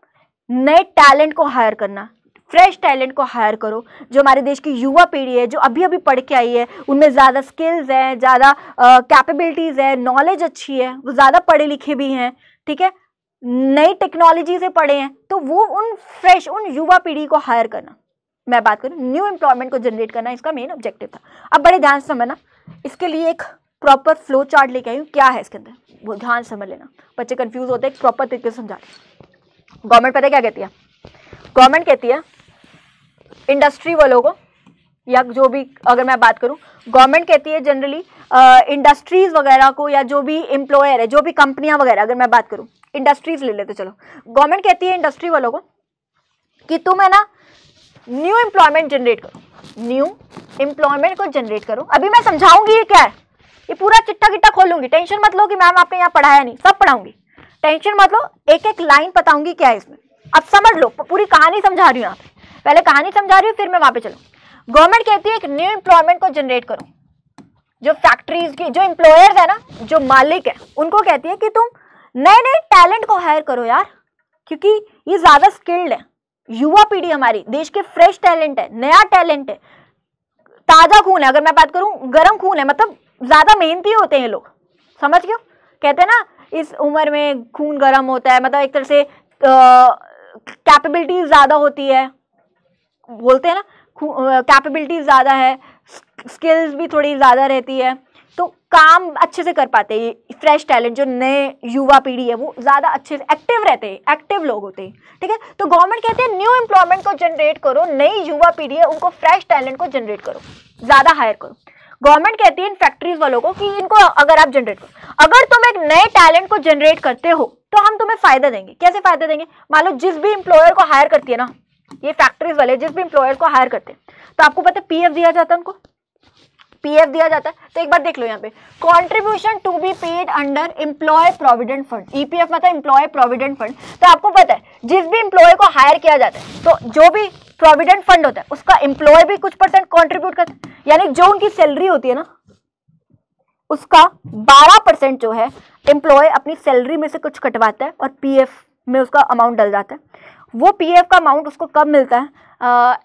नए टैलेंट को हायर करना, फ्रेश टैलेंट को हायर करो, जो हमारे देश की युवा पीढ़ी है जो अभी अभी पढ़ के आई है, उनमें ज़्यादा स्किल्स हैं, ज़्यादा कैपेबिलिटीज़ है, नॉलेज अच्छी है, वो ज़्यादा पढ़े लिखे भी हैं, ठीक है, नई टेक्नोलॉजी से पढ़े हैं, तो वो उन फ्रेश उन युवा पीढ़ी को हायर करना, मैं बात करूँ न्यू एम्प्लॉयमेंट को जनरेट करना, इसका मेन ऑब्जेक्टिव था। अब बड़े ध्यान से समझना, इसके लिए एक प्रॉपर फ्लो चार्ट लेके आई हूँ, क्या है इसके अंदर वो ध्यान समझ लेना, बच्चे कन्फ्यूज़ होते हैं, प्रॉपर तरीके से समझा। गवर्नमेंट पता है क्या कहती है, गवर्नमेंट कहती है इंडस्ट्री वालों को, या जो भी, अगर मैं बात करूं गवर्नमेंट कहती है जनरली इंडस्ट्रीज़ वगैरह को, या जो भी एम्प्लॉयर है, जो भी कंपनियां वगैरह, अगर मैं बात करूं इंडस्ट्रीज़ ले लेते चलो, गवर्नमेंट कहती है इंडस्ट्री वालों को कि तुम है ना न्यू एम्प्लॉयमेंट जनरेट करो, न्यू एम्प्लॉयमेंट को जनरेट करो। अभी मैं समझाऊंगी ये क्या है, ये पूरा चिट्ठा किट्टा खोलूंगी, टेंशन मत लो कि मैम आपने यहाँ पढ़ाया नहीं, सब पढ़ाऊंगी, टेंशन मत लो, एक एक लाइन बताऊंगी क्या है इसमें, अब समझ लो, पूरी कहानी समझा रही हूँ, यहाँ पे पहले कहानी समझा रही हूँ फिर मैं वहाँ पे चलूँ। गवर्नमेंट कहती है एक न्यू एम्प्लॉयमेंट को जनरेट करो, जो फैक्ट्रीज के जो एम्प्लॉयर्स है ना, जो मालिक है, उनको कहती है कि तुम नए नए टैलेंट को हायर करो यार, क्योंकि ये ज़्यादा स्किल्ड है, युवा पीढ़ी हमारी देश के फ्रेश टैलेंट है, नया टैलेंट है, ताज़ा खून है, अगर मैं बात करूँ गर्म खून है, मतलब ज़्यादा मेहनती होते हैं लोग, समझ गए, कहते हैं ना इस उम्र में खून गर्म होता है, मतलब एक तरह से कैपेबिलिटी ज़्यादा होती है, बोलते हैं ना कैपेबिलिटी ज़्यादा है, स्किल्स भी थोड़ी ज़्यादा रहती है, तो काम अच्छे से कर पाते हैं, फ्रेश टैलेंट जो नए युवा पीढ़ी है वो ज़्यादा अच्छे से एक्टिव रहते हैं, एक्टिव लोग होते हैं। ठीक है, तो गवर्नमेंट कहते हैं न्यू एम्प्लॉयमेंट को जनरेट करो, नई युवा पीढ़ी है उनको फ्रेश टैलेंट को जनरेट करो, ज़्यादा हायर करो। गवर्नमेंट कहती है इन फैक्ट्रीज वालों को कि इनको अगर आप जनरेट करो, अगर तुम एक नए टैलेंट को जनरेट करते हो तो हम तुम्हें फ़ायदा देंगे। कैसे फ़ायदा देंगे? मान लो जिस भी एम्प्लॉयर को हायर करती है ना ये फैक्ट्रीज वाले, जिस भी एम्प्लॉयर को हायर करते हैं, तो आपको पता है पीएफ दिया जाता है उनको, पीएफ दिया जाता है, तो एक बार देख लो यहाँ पे, contribution to be paid under employ provident fund, EPF मतलब एम्प्लॉय प्रोविडेंट फंड। तो आपको पता है जिस भी एम्प्लॉयर को हायर किया जाता है तो जो भी प्रोविडेंट फंड होता है उसका एम्प्लॉय भी कुछ परसेंट कॉन्ट्रीब्यूट करता है, यानी जो उनकी सैलरी होती है ना उसका बारह परसेंट जो है एम्प्लॉय अपनी सैलरी में से कुछ कटवाता है और पीएफ में उसका अमाउंट डल जाता है। वो पीएफ का अमाउंट उसको कब मिलता है?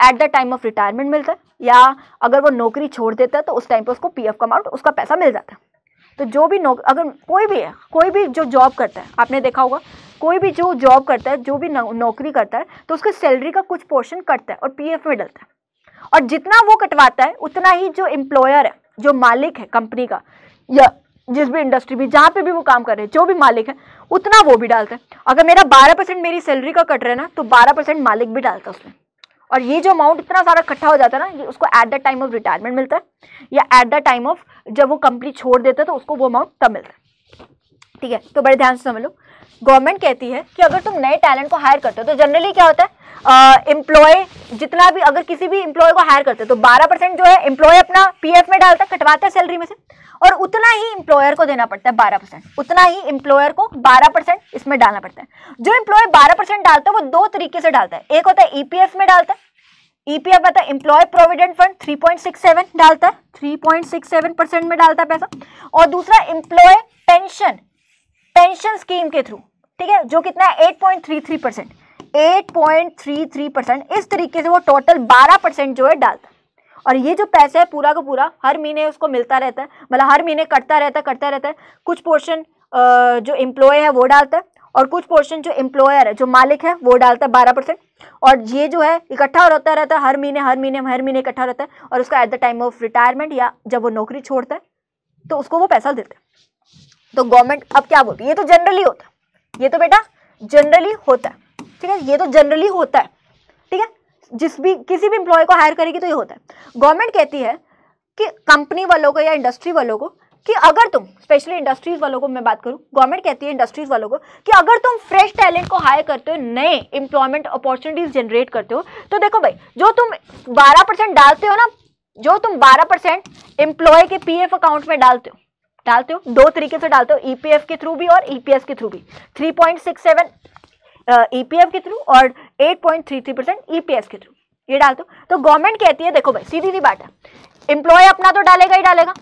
At the time of retirement मिलता है, या अगर वो नौकरी छोड़ देता है तो उस टाइम पर उसको पीएफ का अमाउंट, उसका पैसा मिल जाता है। तो जो भी नौक अगर कोई भी है, कोई भी जो जॉब करता है, आपने देखा होगा कोई भी जो जॉब करता है, जो भी नौकरी करता है, तो उसकी सैलरी का कुछ पोर्शन कटता है और पीएफ में डलता है, और जितना वो कटवाता है उतना ही जो एम्प्लॉयर है, जो मालिक है कंपनी का, या जिस भी इंडस्ट्री भी, जहाँ पे भी वो काम कर रहे हैं, जो भी मालिक है उतना वो भी डालता है। अगर मेरा बारह परसेंट मेरी सैलरी का कट रहा है ना, तो बारह परसेंट मालिक भी डालता है उसमें, और ये जो अमाउंट इतना सारा इकट्ठा हो जाता है ना, ये उसको at the time of retirement मिलता है, या एट द टाइम ऑफ जब वो कंपनी छोड़ देता है तो उसको वो अमाउंट तब मिलता है। ठीक है, तो बड़े ध्यान से समझ लो। गवर्नमेंट कहती है कि अगर तुम नए टैलेंट को हायर करते हो तो जनरली क्या होता है, एम्प्लॉय जितना भी, अगर किसी भी एम्प्लॉय को हायर करते हो तो बारह परसेंट जो है एम्प्लॉय अपना पीएफ में डालता है, कटवाता है सैलरी में से, और उतना ही एम्प्लॉयर को देना पड़ता है बारह परसेंट, उतना ही एम्प्लॉयर को बारह परसेंट इसमें डालना पड़ता है। जो एम्प्लॉयर बारह परसेंट डालता है वो दो तरीके से डालता है, एक होता है ईपीएफ में डालता है, ईपीएफ मतलब employ provident fund, three point six seven डालता है, three point six seven percent में डालता है पैसा, और दूसरा एम्प्लॉय पेंशन, पेंशन स्कीम के थ्रू, ठीक है, जो कितना है eight point three three percent, eight point three three percent. इस तरीके से वो टोटल बारह परसेंट जो है डालता है, और ये जो पैसा है पूरा का पूरा हर महीने उसको मिलता रहता है, मतलब हर महीने कटता रहता है कटता रहता है। कुछ पोर्शन जो एम्प्लॉय है वो डालता है, और कुछ पोर्शन जो एम्प्लॉयर है, जो मालिक है, वो डालता है बारह परसेंट, और ये जो है इकट्ठा होता रहता है हर महीने हर महीने हर महीने इकट्ठा रहता है, और उसका at the time of retirement या जब वो नौकरी छोड़ता है तो उसको वो पैसा देता है। तो गवर्नमेंट अब क्या बोलती है, ये तो जनरली होता है, ये तो बेटा जनरली होता है, ठीक है, ये तो जनरली होता है, ठीक है, जिस भी किसी भी एम्प्लॉय को हायर करेगी तो ये होता है। गवर्नमेंट कहती है कि कंपनी वालों को या इंडस्ट्री वालों को कि अगर तुम, स्पेशली इंडस्ट्रीज वालों को मैं बात करूं, गवर्नमेंट कहती है इंडस्ट्रीज वालों को कि अगर तुम फ्रेश टैलेंट को हायर करते हो, नए एम्प्लॉयमेंट अपॉर्चुनिटीज जनरेट करते हो, तो देखो भाई जो तुम बारह परसेंट डालते हो ना, जो तुम बारह परसेंट एम्प्लॉय के पी एफ अकाउंट में डालते हो डालते हो दो तरीके से डालते हो, ई पी एफ के थ्रू भी और ई पी एफ के थ्रू भी, three point six seven EPF के थ्रू और eight point three three percent EPF के थ्रू ये डालते हो। तो गवर्नमेंट कहती है देखो भाई सीधी सी बात है, एम्प्लॉय अपना तो डालेगा ही डालेगा,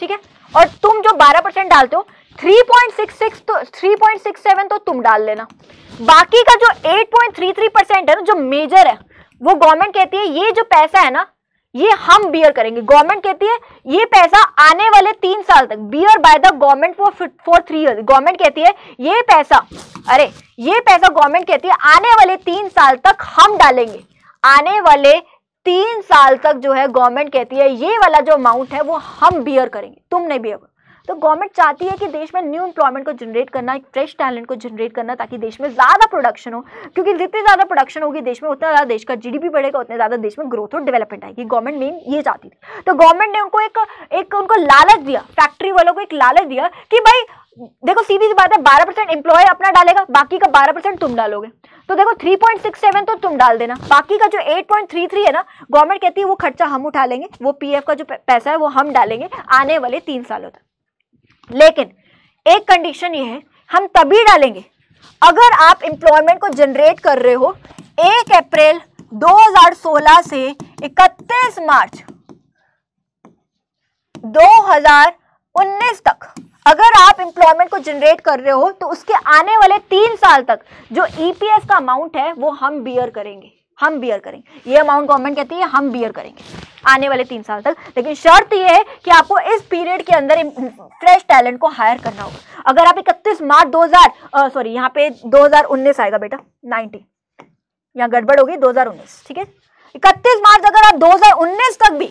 ठीक है, और तुम जो बारह परसेंट डालते हो थ्री पॉइंट सिक्स सिक्स तो थ्री पॉइंट सिक्स सेवन तो तुम डाल लेना, बाकी का जो eight point three three percent है ना, जो मेजर है, वो गवर्नमेंट कहती है ये जो पैसा है ना ये हम बियर करेंगे। गवर्नमेंट कहती है ये पैसा आने वाले तीन साल तक bear by the government for for three years. Government कहती है ये पैसा, अरे ये पैसा गवर्नमेंट कहती है आने वाले तीन साल तक हम डालेंगे, आने वाले तीन साल तक जो है गवर्नमेंट कहती है ये वाला जो अमाउंट है वो हम बियर करेंगे, तुम नहीं बियर करो। तो गवर्नमेंट चाहती है कि देश में न्यू एम्प्लॉयमेंट को जनरेट करना, एक फ्रेश टैलेंट को जनरेट करना, ताकि देश में ज़्यादा प्रोडक्शन हो, क्योंकि जितनी ज़्यादा प्रोडक्शन होगी देश में उतना ज़्यादा देश का जीडीपी बढ़ेगा, उतने ज़्यादा देश में ग्रोथ और डेवलपमेंट आएगी। गवर्नमेंट मेन ये चाहती थी। तो गवर्नमेंट ने उनको एक एक उनको लालच दिया, फैक्ट्री वालों को एक लालच दिया कि भाई देखो सीधी सी बात है, बारह परसेंट एम्प्लॉय अपना डालेगा, बाकी का बारह परसेंट तुम डालोगे, तो देखो थ्री पॉइंट सिक्स सेवन तो तुम डाल देना, बाकी का जो एट पॉइंट थ्री थ्री है ना, गवर्नमेंट कहती है वो खर्चा हम उठा लेंगे, वो पीएफ का जो पैसा है वो हम डालेंगे आने वाले तीन सालों तक। लेकिन एक कंडीशन ये है, हम तभी डालेंगे अगर आप एम्प्लॉयमेंट को जनरेट कर रहे हो एक अप्रैल दो हज़ार सोलह से इकतीस मार्च दो हज़ार उन्नीस तक। अगर आप एम्प्लॉयमेंट को जनरेट कर रहे हो तो उसके आने वाले तीन साल तक जो ईपीएस का अमाउंट है वो हम बियर करेंगे, हम बियर करेंगे ये अमाउंट गवर्नमेंट कहती है हम बियर करेंगे आने वाले तीन साल तक। लेकिन शर्त ये है कि आपको इस पीरियड के अंदर फ्रेश टैलेंट को हायर करना होगा। अगर आप इकतीस मार्च दो हज़ार सॉरी यहाँ पे दो हज़ार उन्नीस आएगा बेटा, नाइनटी यहाँ गड़बड़ होगी, दो हज़ार उन्नीस, ठीक है, इकतीस मार्च अगर आप दो हज़ार उन्नीस तक भी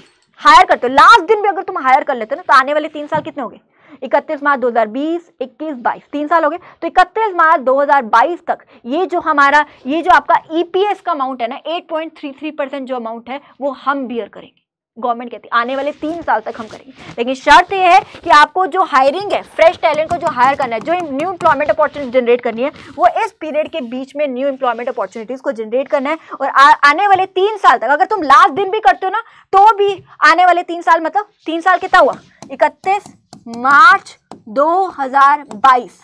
हायर करते हो, लास्ट दिन भी अगर तुम हायर कर लेते हो ना, तो आने वाले तीन साल कितने हो गए, इकतीस मार्च दो हज़ार बीस इक्कीस बाईस, तीन साल हो गए, तो इकतीस मार्च दो हज़ार बाईस तक ये जो हमारा ये जो आपका ईपीएस का अमाउंट है ना eight point three three percent जो अमाउंट है वो हम बियर करेंगे। गवर्नमेंट कहती है आने वाले तीन साल तक हम करेंगे, लेकिन शर्त ये है कि आपको जो हायरिंग है, फ्रेश टैलेंट को जो हायर करना है, जो न्यू एम्प्लॉयमेंट अपॉर्चुनिटी जनरेट करनी है, वो इस पीरियड के बीच में न्यू एम्प्लॉयमेंट अपॉर्चुनिटीज़ को जनरेट करना है, और आ, आने वाले तीन साल तक। अगर तुम लास्ट दिन भी करते हो ना तो भी आने वाले तीन साल, मतलब तीन साल कितना हुआ, इकतीस मार्च दो हज़ार बाईस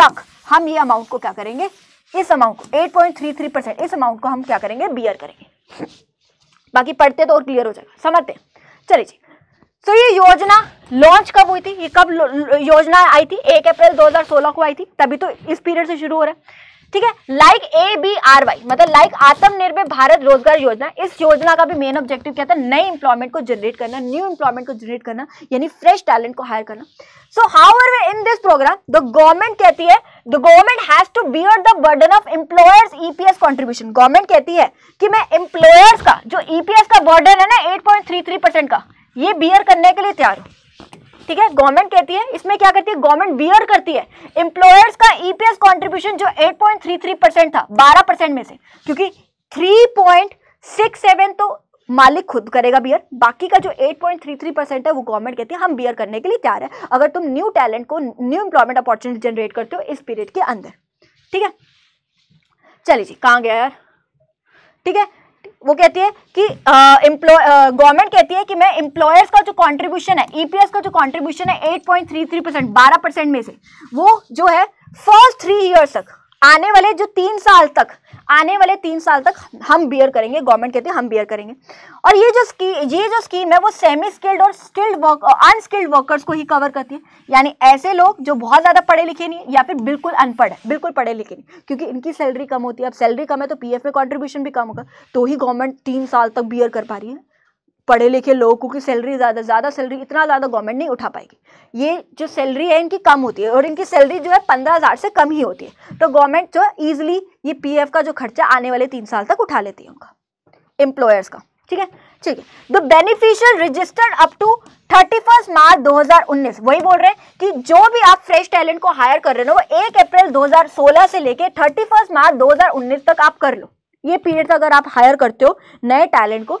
तक हम ये अमाउंट को क्या करेंगे, इस अमाउंट को eight point three three percent इस अमाउंट को हम क्या करेंगे, बियर करेंगे। बाकी पढ़ते तो और क्लियर हो जाएगा, समझते हैं, चलिए जी। सो ये योजना लॉन्च कब हुई थी, ये कब योजना आई थी, एक अप्रैल दो हज़ार सोलह को आई थी, तभी तो इस पीरियड से शुरू हो रहा है, ठीक है। Like A B R Y मतलब लाइक आत्मनिर्भर भारत रोजगार योजना, इस योजना का भी मेन ऑब्जेक्टिव क्या था, नए एम्प्लॉयमेंट को जनरेट करना, न्यू एम्प्लॉयमेंट को जनरेट करना, यानी फ्रेश टैलेंट को हायर करना। So however in this programme the government कहती है the government has to bear the burden of employers EPS contribution. Government कहती है कि मैं एम्प्लॉयर्स का जो ईपीएस का बर्डन है ना eight point three three percent का, ये बियर करने के लिए तैयार हूँ, ठीक है। गवर्नमेंट कहती है इसमें क्या करती है, गवर्नमेंट बियर करती है एम्प्लॉयर्स का ईपीएस कंट्रीब्यूशन जो eight point three three percent था बारह परसेंट में से, क्योंकि थ्री पॉइंट सिक्स सेवन तो मालिक खुद करेगा बियर, बाकी का जो आठ पॉइंट तीन तीन परसेंट है वो गवर्नमेंट कहती है हम बियर करने के लिए तैयार है, अगर तुम न्यू टैलेंट को न्यू एम्प्लॉयमेंट अपॉर्चुनिटी जनरेट करते हो इस पीरियड के अंदर। ठीक है, चलिए जी कहाँ गया यार। ठीक है, वो कहती है कि गवर्नमेंट कहती है कि मैं एम्प्लॉयर्स का जो कंट्रीब्यूशन है, ईपीएस का जो कंट्रीब्यूशन है आठ पॉइंट तीन तीन परसेंट बारह परसेंट में से वो जो है फर्स्ट थ्री इयर्स तक, आने वाले जो तीन साल तक आने वाले तीन साल तक हम बियर करेंगे, गवर्नमेंट कहती है हम बियर करेंगे। और ये जो स्कीम ये जो स्कीम है वो सेमी स्किल्ड और स्किल्ड वर्क अनस्किल्ड वर्कर्स को ही कवर करती है, यानी ऐसे लोग जो बहुत ज़्यादा पढ़े लिखे नहीं है या फिर बिल्कुल अनपढ़ है, बिल्कुल पढ़े लिखे नहीं, क्योंकि इनकी सैलरी कम होती है। अब सैलरी कम है तो पी एफ में कॉन्ट्रीब्यूशन भी कम होगा, तो ही गवर्नमेंट तीन साल तक बियर कर पा रही है। पढ़े लिखे लोगों की सैलरी ज़्यादा ज़्यादा सैलरी इतना ज़्यादा गवर्नमेंट नहीं उठा पाएगी, ये जो सैलरी है इनकी कम होती है और इनकी सैलरी जो है पंद्रह हज़ार से कम ही होती है, तो गवर्नमेंट जो है ईजिली ये पीएफ का जो खर्चा आने वाले तीन साल तक उठा लेती है उनका, एम्प्लॉयर्स का। ठीक है, ठीक है। The beneficial registered up to thirty first March दो हज़ार उन्नीस वही बोल रहे हैं कि जो भी आप फ्रेश टैलेंट को हायर कर रहे हो वो एक अप्रैल दो हज़ार सोलह से लेकर थर्टी फर्स्ट मार्च दो हज़ार उन्नीस तक आप कर लो। ये पीरियड तक अगर आप हायर करते हो नए टैलेंट को,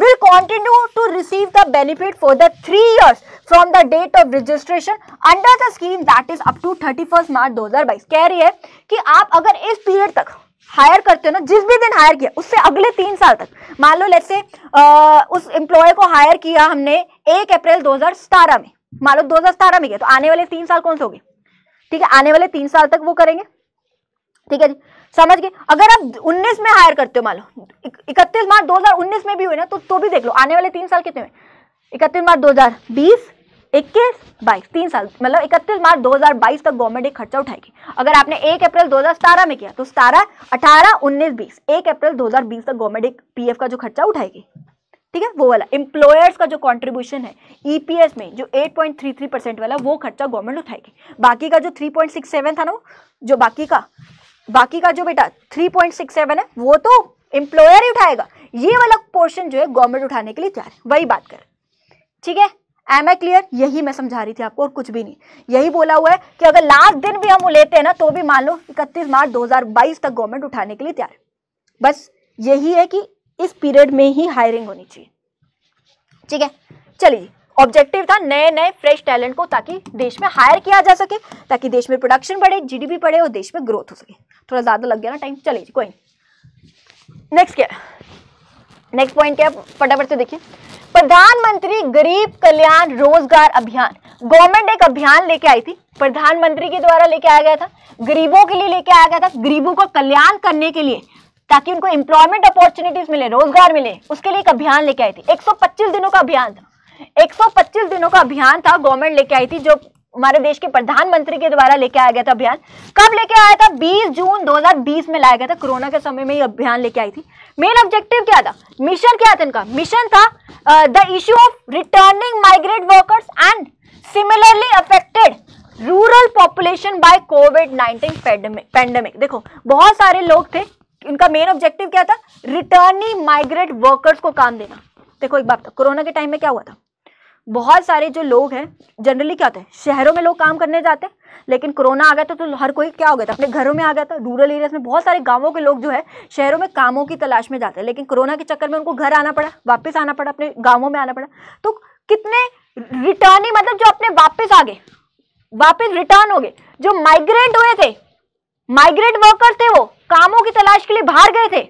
will continue to receive the benefit for the three years from the date of registration under the scheme that is up to thirty-first March twenty twenty-two। कह रही है कि आप अगर इस पीरियड तक हायर करते हो ना, जिस भी दिन हायर किया उससे अगले तीन साल तक, मान लो लेट्स से उस एम्प्लॉय को हायर किया हमने एक अप्रैल दो हज़ार सत्रह में, मान लो दो हज़ार सत्रह में किया, तो आने वाले तीन साल कौन से हो गए? ठीक है, आने वाले तीन साल तक वो करेंगे। ठीक है जी, समझ गए। अगर आप उन्नीस में हायर करते हो, मान लो इकतीस मार्च दो हज़ार उन्नीस में भी हुए ना, तो तो भी देख लो आने वाले तीन साल कितने हुए, इकतीस मार्च दो हज़ार बीस, इक्कीस, बाईस, तीन साल, मतलब इकतीस मार्च दो हज़ार बाईस तक गवर्नमेंट एक खर्चा उठाएगी। अगर आपने एक अप्रैल दो हज़ार सत्रह में किया तो सत्रह, अठारह, उन्नीस, बीस, एक अप्रैल दो हज़ार बीस तक गवर्नमेंट एक पीएफ का जो खर्चा उठाएगी। ठीक है, वो वाला एम्प्लॉयर्स का जो कंट्रीब्यूशन है ईपीएस में जो आठ पॉइंट तीन तीन परसेंट वाला वो खर्चा गवर्नमेंट उठाएगी, बाकी का जो तीन पॉइंट छह सात था ना, जो बाकी का बाकी का जो बेटा तीन पॉइंट छह सात है वो तो एम्प्लॉयर ही उठाएगा, ये वाला पोर्शन जो है गवर्नमेंट उठाने के लिए तैयार है। वही बात कर, ठीक है, एम आई क्लियर? यही मैं समझा रही थी आपको और कुछ भी नहीं, यही बोला हुआ है कि अगर लास्ट दिन भी हम लेते हैं ना तो भी मान लो इकतीस मार्च दो हज़ार बाईस तक गवर्नमेंट उठाने के लिए तैयार है। बस यही है कि इस पीरियड में ही हायरिंग होनी चाहिए। ठीक है, चलिए, ऑब्जेक्टिव था नए नए फ्रेश टैलेंट को ताकि देश में हायर किया जा सके, ताकि देश में प्रोडक्शन बढ़े, जीडीपी बढ़े और देश में ग्रोथ हो सके। थोड़ा ज़्यादा लग गया ना टाइम, चलिए कोई नहीं। नेक्स्ट क्या, नेक्स्ट पॉइंट क्या, फटाफट से देखिए। प्रधानमंत्री गरीब कल्याण रोजगार अभियान, गवर्नमेंट एक अभियान लेके आई थी, प्रधानमंत्री के द्वारा लेके आया गया था, गरीबों के लिए लेके आया गया था, गरीबों का कल्याण करने के लिए ताकि उनको एम्प्लॉयमेंट अपॉर्चुनिटीज मिले, रोजगार मिले, उसके लिए एक अभियान लेके आई थी। एक सौ पच्चीस दिनों का अभियान था, एक सौ पच्चीस दिनों का अभियान था गवर्नमेंट लेके आई थी, जो हमारे देश के प्रधानमंत्री के द्वारा लेके आया गया था अभियान। कब लेके आया था? बीस जून दो हज़ार बीस में लाया गया था, कोरोना के समय में ये अभियान लेके आई थी। मेन ऑब्जेक्टिव क्या था, मिशन क्या था इनका? मिशन था the issue of returning migrant workers and similarly affected rural population by COVID nineteen pandemic. देखो बहुत सारे लोग थे, इनका मेन ऑब्जेक्टिव क्या था? रिटर्निंग माइग्रेंट वर्कर्स को काम देना। देखो एक बात था, कोरोना के टाइम में क्या हुआ था, बहुत सारे जो लोग हैं जनरली क्या होते हैं, शहरों में लोग काम करने जाते हैं, लेकिन कोरोना आ गया था तो हर कोई क्या हो गया था, अपने घरों में आ गया था। रूरल एरियाज में बहुत सारे गांवों के लोग जो है शहरों में कामों की तलाश में जाते हैं, लेकिन कोरोना के चक्कर में उनको घर आना पड़ा, वापस आना पड़ा, अपने गाँवों में आना पड़ा। तो कितने रिटर्निंग, मतलब जो अपने वापस आ गए, वापस रिटर्न हो गए, जो माइग्रेंट हुए थे, माइग्रेंट वर्कर्स थे, वो कामों की तलाश के लिए बाहर गए थे,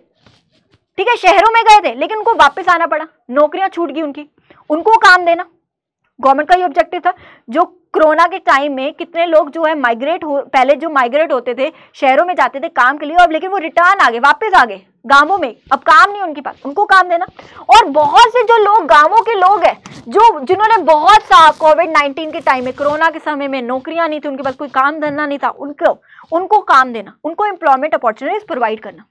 ठीक है, शहरों में गए थे, लेकिन उनको वापस आना पड़ा, नौकरियां छूट गई उनकी, उनको काम देना गवर्नमेंट का ये ऑब्जेक्टिव था। जो कोरोना के टाइम में कितने लोग जो है माइग्रेट हो, पहले जो माइग्रेट होते थे शहरों में जाते थे काम के लिए, अब लेकिन वो रिटर्न आ गए, वापस आ गए गांवों में, अब काम नहीं उनके पास, उनको काम देना। और बहुत से जो लोग गांवों के लोग हैं जो जिन्होंने बहुत सा कोविड नाइन्टीन के टाइम में, कोरोना के समय में नौकरियां नहीं थी, उनके पास कोई काम धंधा नहीं था, उनको उनको काम देना, उनको एम्प्लॉयमेंट अपॉर्चुनिटीज प्रोवाइड करना।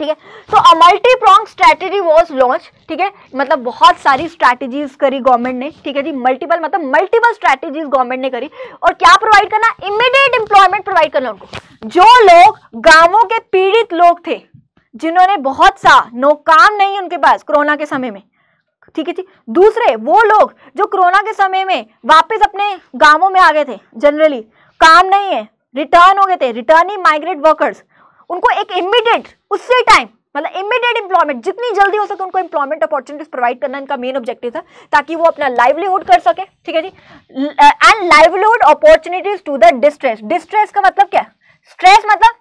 ठीक है, तो a multi prong strategy was launch. ठीक है, मतलब बहुत सारी स्ट्रैटेजीज करी गवर्नमेंट ने। ठीक है जी, मल्टीपल मतलब मल्टीपल स्ट्रैटेजीज गवर्नमेंट ने करी। और क्या प्रोवाइड करना? इमीडिएट एम्प्लॉयमेंट प्रोवाइड करना उनको, जो लोग गांवों के पीड़ित लोग थे, जिन्होंने बहुत सा नो काम नहीं उनके पास कोरोना के समय में। ठीक है जी, दूसरे वो लोग जो कोरोना के समय में वापस अपने गाँवों में आ गए थे, जनरली काम नहीं है, रिटर्न हो गए थे, रिटर्निंग माइग्रेट वर्कर्स, उनको एक इमीडिएट उसी टाइम मतलब इमीडिएट एम्प्लॉयमेंट, जितनी जल्दी हो सके उनको एम्प्लॉयमेंट अपॉर्चुनिटीज प्रोवाइड करना इनका मेन ऑब्जेक्टिव था, ताकि वो अपना लाइवलीहुड कर सके, ठीक है जी। And livelihood opportunities to the distress, distress का मतलब क्या, स्ट्रेस मतलब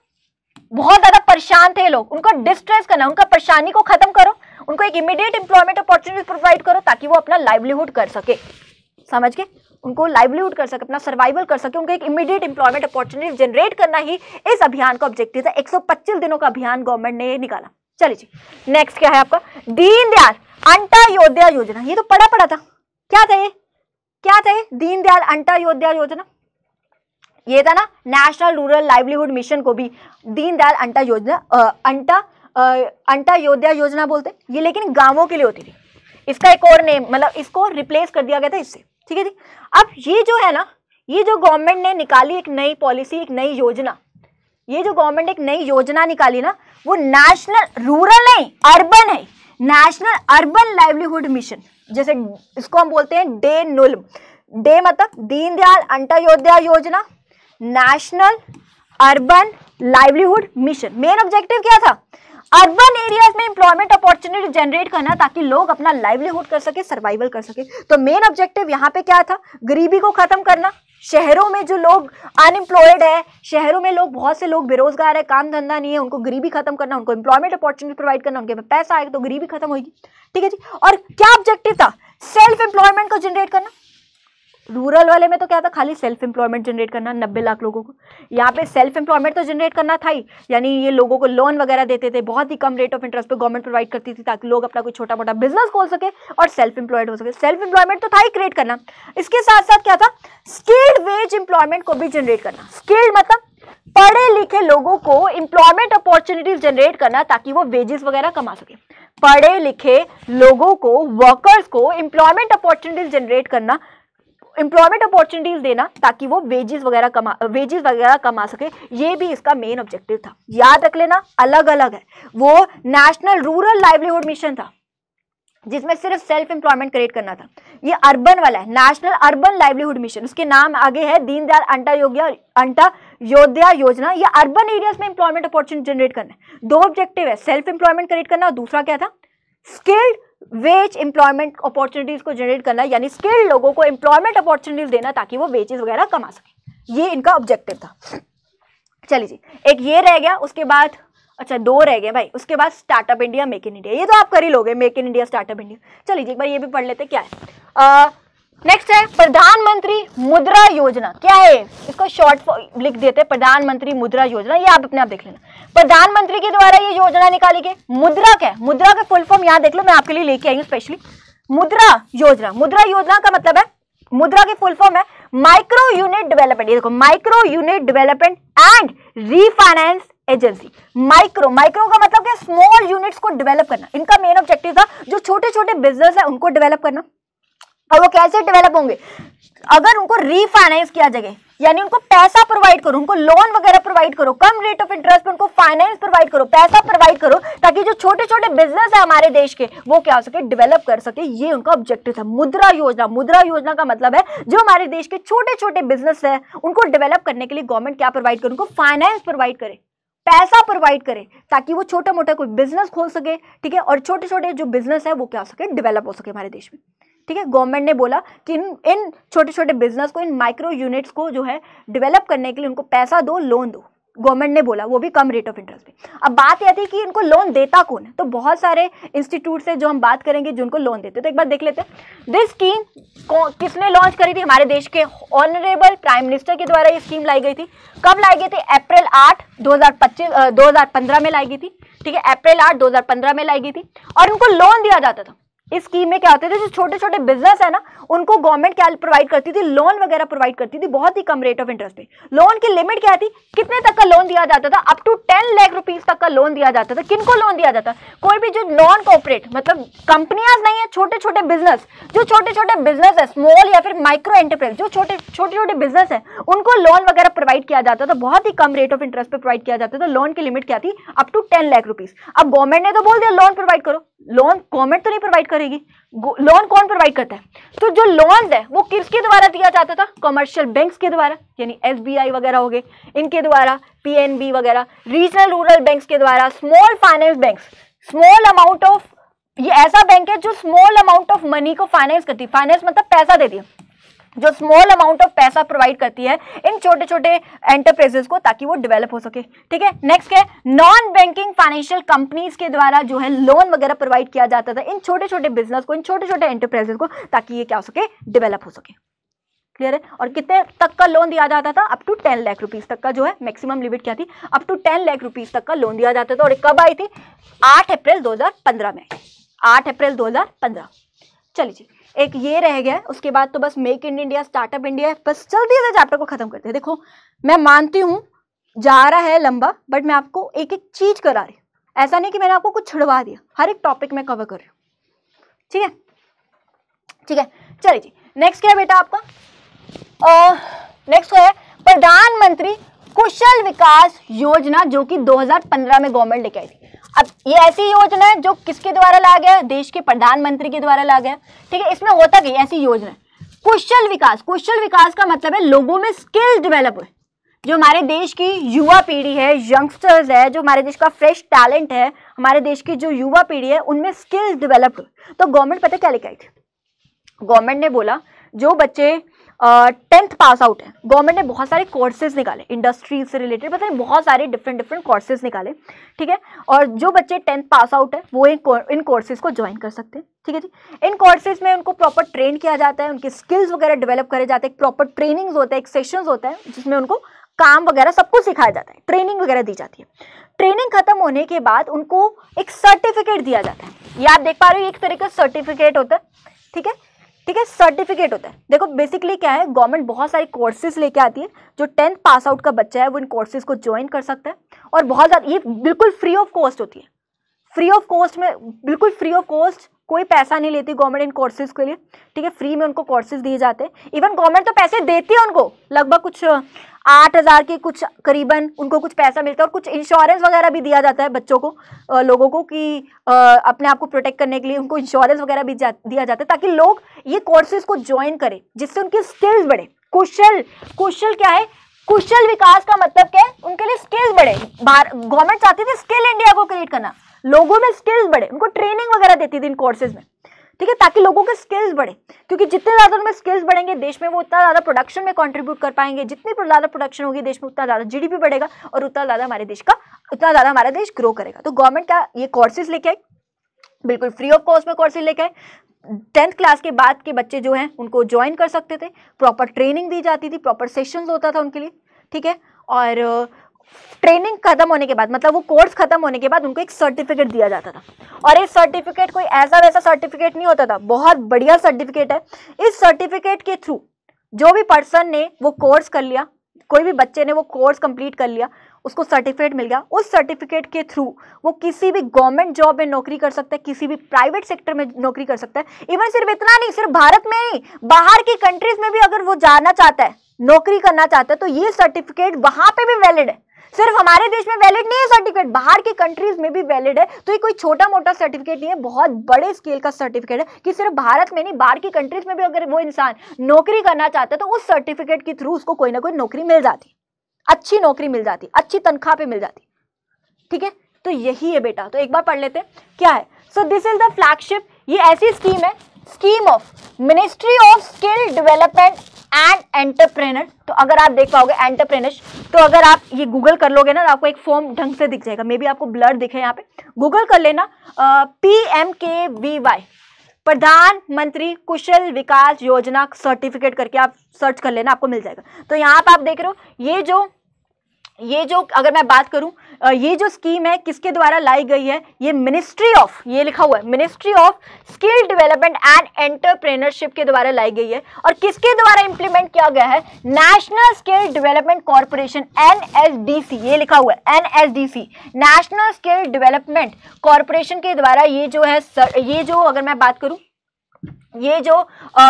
बहुत ज्यादा परेशान थे लोग, उनको डिस्ट्रेस करना, उनका परेशानी को खत्म करो, उनको एक इमीडिएट एम्प्लॉयमेंट अपॉर्चुनिटीज प्रोवाइड करो ताकि वो अपना लाइवलीहुड कर सके, समझ के, उनको लाइवलीहुड कर सके, अपना सर्वाइवल कर सके, उनको एक इमीडिएट एम्प्लॉयमेंट अपॉर्चुनिटीज जनरेट करना ही इस अभियान का ऑब्जेक्टिव था। एक सौ पच्चीस दिनों का अभियान गवर्नमेंट ने निकाला। चलिए जी, नेक्स्ट क्या है आपका, दीनदयाल अंत्योदय योजना। ये तो पढ़ा पढ़ा था, क्या था ये, क्या था ये दीनदयाल अंत्योदय योजना, ये था ना नेशनल रूरल लाइवलीहुड मिशन को भी दीनदयाल अंत्योदय योजना अंटा अंत्योदय योजना बोलते, ये लेकिन गांवों के लिए होती थी, इसका एक और नेम, मतलब इसको रिप्लेस कर दिया गया था इससे, ठीक है जी। अब ये जो है ना, ये जो गवर्नमेंट ने निकाली एक नई पॉलिसी, एक नई योजना, ये जो गवर्नमेंट एक नई योजना निकाली ना, वो नेशनल रूरल नहीं, अर्बन है, नेशनल अर्बन लाइवलीहुड मिशन, जैसे इसको हम बोलते हैं डे नुल्म, डे मतलब Deendayal Antyodaya Yojana national urban livelihood mission. Main objective क्या था, अर्बन एरियाज में एम्प्लॉयमेंट अपॉर्चुनिटी जनरेट करना ताकि लोग अपना लाइवलीहुड कर सके, सर्वाइवल कर सके। तो मेन ऑब्जेक्टिव यहाँ पे क्या था, गरीबी को खत्म करना, शहरों में जो लोग अनएम्प्लॉयड है, शहरों में लोग बहुत से लोग बेरोजगार है, काम धंधा नहीं है, उनको गरीबी खत्म करना, उनको एम्प्लॉयमेंट अपॉर्चुनिटी प्रोवाइड करना, उनके पैसा आएगा तो गरीबी खत्म होगी, ठीक है जी। और क्या ऑब्जेक्टिव था, सेल्फ एम्प्लॉयमेंट को जनरेट करना। रूरल वाले में तो क्या था, खाली सेल्फ एम्प्लॉयमेंट जनरेट करना नब्बे लाख लोगों को, यहाँ पे सेल्फ एम्प्लॉयमेंट तो जनरेट करना था ही, यानी ये लोगों को लोन वगैरह देते थे, बहुत ही कम रेट ऑफ इंटरेस्ट पे गवर्नमेंट प्रोवाइड करती थी ताकि लोग अपना कोई छोटा मोटा बिजनेस खोल सके और सेल्फ एम्प्लॉयड हो सके। सेल्फ एम्प्लॉयमेंट तो था ही क्रिएट करना, इसके साथ साथ क्या था, स्किल्ड वेज एम्प्लॉयमेंट को भी जनरेट करना। स्किल्ड मतलब पढ़े लिखे लोगों को एम्प्लॉयमेंट अपॉर्चुनिटीज जनरेट करना ताकि वो वेजेस वगैरह कमा सके, पढ़े लिखे लोगों को, वर्कर्स को एम्प्लॉयमेंट अपॉर्चुनिटीज जनरेट करना, एम्प्लॉयमेंट अपॉर्चुनिटीज देना ताकि वो वेजेस वगैरह कमा वेजेस वगैरह कमा सके, ये भी इसका मेन ऑब्जेक्टिव था। याद रख लेना, अलग अलग है। वो नेशनल रूरल लाइवलीहुड मिशन था जिसमें सिर्फ सेल्फ एम्प्लॉयमेंट क्रिएट करना था, ये अर्बन वाला है नेशनल अर्बन लाइवलीहुड मिशन, उसके नाम आगे है दीनदयाल अंत्योदय अंत्योदय योजना। ये अर्बन एरियाज में एम्प्लॉयमेंट अपॉर्चुनिटी जनरेट करना है, दो ऑब्जेक्टिव है, सेल्फ एम्प्लॉयमेंट क्रिएट करना और दूसरा क्या था, स्किल्ड वेज एम्प्लॉयमेंट अपॉर्चुनिटीज को जनरेट करना, यानी स्किल्ड लोगों को एम्प्लॉयमेंट अपॉर्चुनिटीज देना ताकि वो वेजेस वगैरह कमा सके, ये इनका ऑब्जेक्टिव था। चलिए जी, एक ये रह गया, उसके बाद अच्छा दो रह गए भाई, उसके बाद startup India, make in India, ये तो आप कर ही लोगे, make in India, startup India. चलिए जी, एक बार ये भी पढ़ लेते क्या है। नेक्स्ट है प्रधानमंत्री मुद्रा योजना, क्या है इसको शॉर्ट लिख देते हैं प्रधानमंत्री मुद्रा योजना, ये आप अपने आप देख लेना। प्रधानमंत्री के द्वारा ये योजना निकाली गई। मुद्रा क्या है, मुद्रा का फुल फॉर्म यहाँ देख लो, मैं आपके लिए लेके आई हूँ स्पेशली। मुद्रा योजना, मुद्रा योजना का मतलब है, मुद्रा के फुल फॉर्म है माइक्रो यूनिट डेवलपमेंट, ये देखो micro unit development and refinance agency. Micro, micro का मतलब क्या, स्मॉल यूनिट्स को डेवलप करना, इनका मेन ऑब्जेक्टिव था जो छोटे छोटे बिजनेस है उनको डेवलप करना। और वो कैसे डेवलप होंगे, अगर उनको रीफाइनेंस किया जाए, यानी उनको पैसा प्रोवाइड करो, उनको लोन वगैरह प्रोवाइड करो, कम रेट ऑफ इंटरेस्ट पर उनको फाइनेंस प्रोवाइड करो, पैसा प्रोवाइड करो ताकि जो छोटे छोटे बिजनेस है हमारे देश के वो क्या हो सके, डेवलप कर सके, ये उनका ऑब्जेक्टिव था मुद्रा योजना। मुद्रा योजना का मतलब है जो हमारे देश के छोटे छोटे बिजनेस है उनको डेवलप करने के लिए गवर्नमेंट क्या प्रोवाइड करे, उनको फाइनेंस प्रोवाइड करे, पैसा प्रोवाइड करे ताकि वो छोटा मोटा कोई बिजनेस खोल सके, ठीक है, और छोटे छोटे जो बिजनेस है वो क्या हो सके, डेवलप हो सके हमारे देश में, ठीक है। गवर्नमेंट ने बोला कि इन इन छोटे छोटे बिजनेस को, इन माइक्रो यूनिट्स को जो है डेवलप करने के लिए उनको पैसा दो, लोन दो, गवर्नमेंट ने बोला, वो भी कम रेट ऑफ इंटरेस्ट पे। अब बात यह थी कि इनको लोन देता कौन है, तो बहुत सारे इंस्टीट्यूट से जो हम बात करेंगे जिनको लोन देते, तो एक बार देख लेते हैं दिस स्कीम किसने लॉन्च करी थी, हमारे देश के ऑनरेबल प्राइम मिनिस्टर के द्वारा ये स्कीम लाई गई थी। कब लाई गई थी, अप्रैल आठ दो हज़ार पच्चीस दो हज़ार पंद्रह में लाई गई थी, ठीक है, अप्रैल आठ दो हज़ार पंद्रह में लाई गई थी। और उनको लोन दिया जाता था, इस स्कीम में क्या होते थे, जो छोटे छोटे बिजनेस है ना उनको गवर्नमेंट क्या प्रोवाइड करती थी, लोन वगैरह प्रोवाइड करती थी बहुत ही कम रेट ऑफ इंटरेस्ट पे। लोन की लिमिट क्या थी, कितने तक का लोन दिया जाता था, up to ten lakh rupees तक का लोन दिया जाता था। किनको लोन दिया जाता, कोई भी जो नॉन कॉर्पोरेट, मतलब कंपनियां नहीं है, छोटे छोटे बिजनेस, जो छोटे छोटे बिजनेस है स्मॉल या फिर माइक्रो एंटरप्राइज, जो छोटे छोटे छोटे बिजनेस है उनको लोन वगैरह प्रोवाइड किया जाता था, बहुत ही कम रेट ऑफ इंटरेस्ट पे प्रोवाइड किया जाता था। लोन की लिमिट क्या थी, up to ten lakh rupees. अब गवर्नमेंट ने तो बोल दिया लोन प्रोवाइड करो, लोन गवर्नमेंट तो नहीं प्रोवाइड करेगी, लोन कौन प्रोवाइड करता है? तो जो लोन है वो किसके द्वारा दिया जाता था? कमर्शियल बैंक्स के द्वारा, यानी एसबीआई वगैरह हो गए, इनके द्वारा, पीएनबी वगैरह, रीजनल रूरल बैंक्स के द्वारा, small finance banks, small amount of, ये ऐसा बैंक है जो स्मॉल अमाउंट ऑफ मनी को फाइनेंस करती है, फाइनेंस मतलब पैसा देती है, जो स्मॉल अमाउंट ऑफ पैसा प्रोवाइड करती है इन छोटे छोटे एंटरप्राइजेस को ताकि वो डेवलप हो सके। ठीक है, नेक्स्ट है नॉन बैंकिंग फाइनेंशियल कंपनीज के द्वारा जो है लोन वगैरह प्रोवाइड किया जाता था इन छोटे छोटे बिजनेस को, इन छोटे छोटे एंटरप्राइजेस को, ताकि ये क्या हो सके, डेवलप हो सके। क्लियर है? और कितने तक का लोन दिया जाता था? Up to ten lakh rupees तक का जो है मैक्सिमम लिमिट क्या थी? Up to ten lakh rupees तक का लोन दिया जाता था। और कब आई थी? आठ अप्रैल दो हजार पंद्रह में, आठ अप्रैल दो हजार पंद्रह। चलिए, एक ये रह गया, उसके बाद तो बस make in India, startup India, बस जल्दी से चैप्टर को खत्म करते हैं। देखो, मैं मानती हूँ जा रहा है लंबा, बट मैं आपको एक एक चीज करा रही हूँ, ऐसा नहीं कि मैंने आपको कुछ छुड़वा दिया, हर एक टॉपिक मैं कवर कर रही हूँ। ठीक है, ठीक है, चलिए जी। नेक्स्ट क्या है बेटा आपका? और नेक्स्ट है प्रधानमंत्री कुशल विकास योजना, जो कि दो हजार पंद्रह में गवर्नमेंट लेके आई थी। अब ये ऐसी योजना है जो किसके द्वारा लाया गया है? देश के प्रधानमंत्री के द्वारा लाया गया। ठीक है, इसमें होता क्या, ऐसी योजना है कुशल विकास। कुशल विकास का मतलब है लोगों में स्किल डेवलप हो, जो हमारे देश की युवा पीढ़ी है, यंगस्टर्स है, जो हमारे देश का फ्रेश टैलेंट है, हमारे देश की जो युवा पीढ़ी है, उनमें स्किल डेवलप हो। तो गवर्नमेंट पता क्या लेके आई थी? गवर्नमेंट ने बोला जो बच्चे टेंथ पास आउट है, गवर्नमेंट ने बहुत सारे कोर्सेज निकाले, इंडस्ट्रीज से रिलेटेड पता नहीं बहुत सारे डिफरेंट डिफरेंट कोर्सेज निकाले। ठीक है, और जो बच्चे टेंथ पास आउट है वो इन इन कोर्सेज को ज्वाइन कर सकते हैं। ठीक है जी, इन कोर्सेज में उनको प्रॉपर ट्रेन किया जाता है, उनके स्किल्स वगैरह डेवलप करे जाते हैं, प्रॉपर ट्रेनिंग्स होते हैं, एक सेशंस होते हैं जिसमें उनको काम वगैरह सब कुछ सिखाया जाता है, ट्रेनिंग वगैरह दी जाती है। ट्रेनिंग खत्म होने के बाद उनको एक सर्टिफिकेट दिया जाता है, ये आप देख पा रहे हो, एक तरह का सर्टिफिकेट होता है। ठीक है, ठीक है, सर्टिफिकेट होता है। देखो बेसिकली क्या है, गवर्नमेंट बहुत सारी कोर्सेज लेके आती है, जो टेंथ पास आउट का बच्चा है वो इन कोर्सेज को ज्वाइन कर सकता है, और बहुत ज़्यादा ये बिल्कुल फ्री ऑफ कॉस्ट होती है, फ्री ऑफ कॉस्ट में, बिल्कुल फ्री ऑफ कॉस्ट, कोई पैसा नहीं लेती गवर्नमेंट इन कोर्सेज के लिए। ठीक है, फ्री में उनको कोर्सेज दिए जाते हैं, इवन गवर्नमेंट तो पैसे देती है उनको, लगभग कुछ आठ हज़ार के कुछ करीबन उनको कुछ पैसा मिलता है, और कुछ इंश्योरेंस वगैरह भी दिया जाता है बच्चों को, लोगों को, कि अपने आप को प्रोटेक्ट करने के लिए उनको इंश्योरेंस वगैरह भी दिया जाता है, ताकि लोग ये कोर्सेज को ज्वाइन करें जिससे उनकी स्किल्स बढ़े। कुशल, कुशल क्या है? कुशल विकास का मतलब क्या है? उनके लिए स्किल्स बढ़े। गवर्नमेंट चाहती थी स्किल इंडिया को क्रिएट करना, लोगों में स्किल्स बढ़े, उनको ट्रेनिंग वगैरह देती थी इन कोर्सेज में। ठीक है, ताकि लोगों के स्किल्स बढ़े, क्योंकि जितने ज़्यादा उनमें स्किल्स बढ़ेंगे देश में, वो उतना ज़्यादा प्रोडक्शन में कंट्रीब्यूट कर पाएंगे, जितनी ज़्यादा प्रोडक्शन होगी देश में उतना ज़्यादा जीडीपी बढ़ेगा, और उतना ज़्यादा हमारे देश का, उतना ज़्यादा हमारा देश ग्रो करेगा। तो गवर्नमेंट क्या ये कोर्सेज लेके आई, बिल्कुल फ्री ऑफ कॉस्ट में कोर्सेज लेके आए, टेंथ क्लास के बाद के बच्चे जो हैं उनको ज्वाइन कर सकते थे, प्रॉपर ट्रेनिंग दी जाती थी, प्रॉपर सेशंस होता था उनके लिए। ठीक है, और ट्रेनिंग खत्म होने के बाद, मतलब वो कोर्स खत्म होने के बाद उनको एक सर्टिफिकेट दिया जाता था, और इस सर्टिफिकेट कोई ऐसा वैसा सर्टिफिकेट नहीं होता था, बहुत बढ़िया सर्टिफिकेट है। इस सर्टिफिकेट के थ्रू जो भी पर्सन ने वो कोर्स कर लिया, कोई भी बच्चे ने वो कोर्स कंप्लीट कर लिया, उसको सर्टिफिकेट मिल गया, उस सर्टिफिकेट के थ्रू वो किसी भी गवर्नमेंट जॉब में नौकरी कर सकता है, किसी भी प्राइवेट सेक्टर में नौकरी कर सकता है। इवन सिर्फ इतना नहीं, सिर्फ भारत में नहीं, बाहर की कंट्रीज में भी अगर वो जाना चाहता है, नौकरी करना चाहता है, तो ये सर्टिफिकेट वहां पे भी वैलिड है, सिर्फ हमारे देश में वैलिड नहीं है सर्टिफिकेट, बाहर की कंट्रीज में भी वैलिड है। तो ये कोई छोटा मोटा सर्टिफिकेट नहीं है, बहुत बड़े स्केल का सर्टिफिकेट है, कि सिर्फ भारत में नहीं, बाहर की कंट्रीज में भी अगर वो इंसान नौकरी करना चाहता है तो उस सर्टिफिकेट के थ्रू उसको कोई ना कोई नौकरी मिल जाती, अच्छी नौकरी मिल जाती, अच्छी तनख्वाह पे मिल जाती। ठीक है, तो यही है बेटा, तो एक बार पढ़ लेते हैं क्या है। So this is the flagship, ये ऐसी स्कीम है, scheme of ministry of skill development and entrepreneur. तो अगर आप देख पाओगे एंटरप्रेनर्स, तो अगर आप ये गूगल कर लोगे ना, आपको एक फॉर्म ढंग से दिख जाएगा, मे बी आपको ब्लर दिखे, यहाँ पे गूगल कर लेना P M K V Y, Pradhanmantri Kaushal विकास योजना सर्टिफिकेट करके आप सर्च कर लेना, आपको मिल जाएगा। तो यहाँ पर आप देख रहे हो, ये जो ये जो अगर मैं बात करूं, ये जो स्कीम है किसके द्वारा लाई गई है? ये मिनिस्ट्री ऑफ, ये लिखा हुआ है ministry of skill development and entrepreneurship के द्वारा लाई गई है, और किसके द्वारा इंप्लीमेंट किया गया है? National skill development corporation, N S D C, ये लिखा हुआ है N S D C, national skill development corporation के द्वारा ये जो है, ये जो अगर मैं बात करूँ, ये जो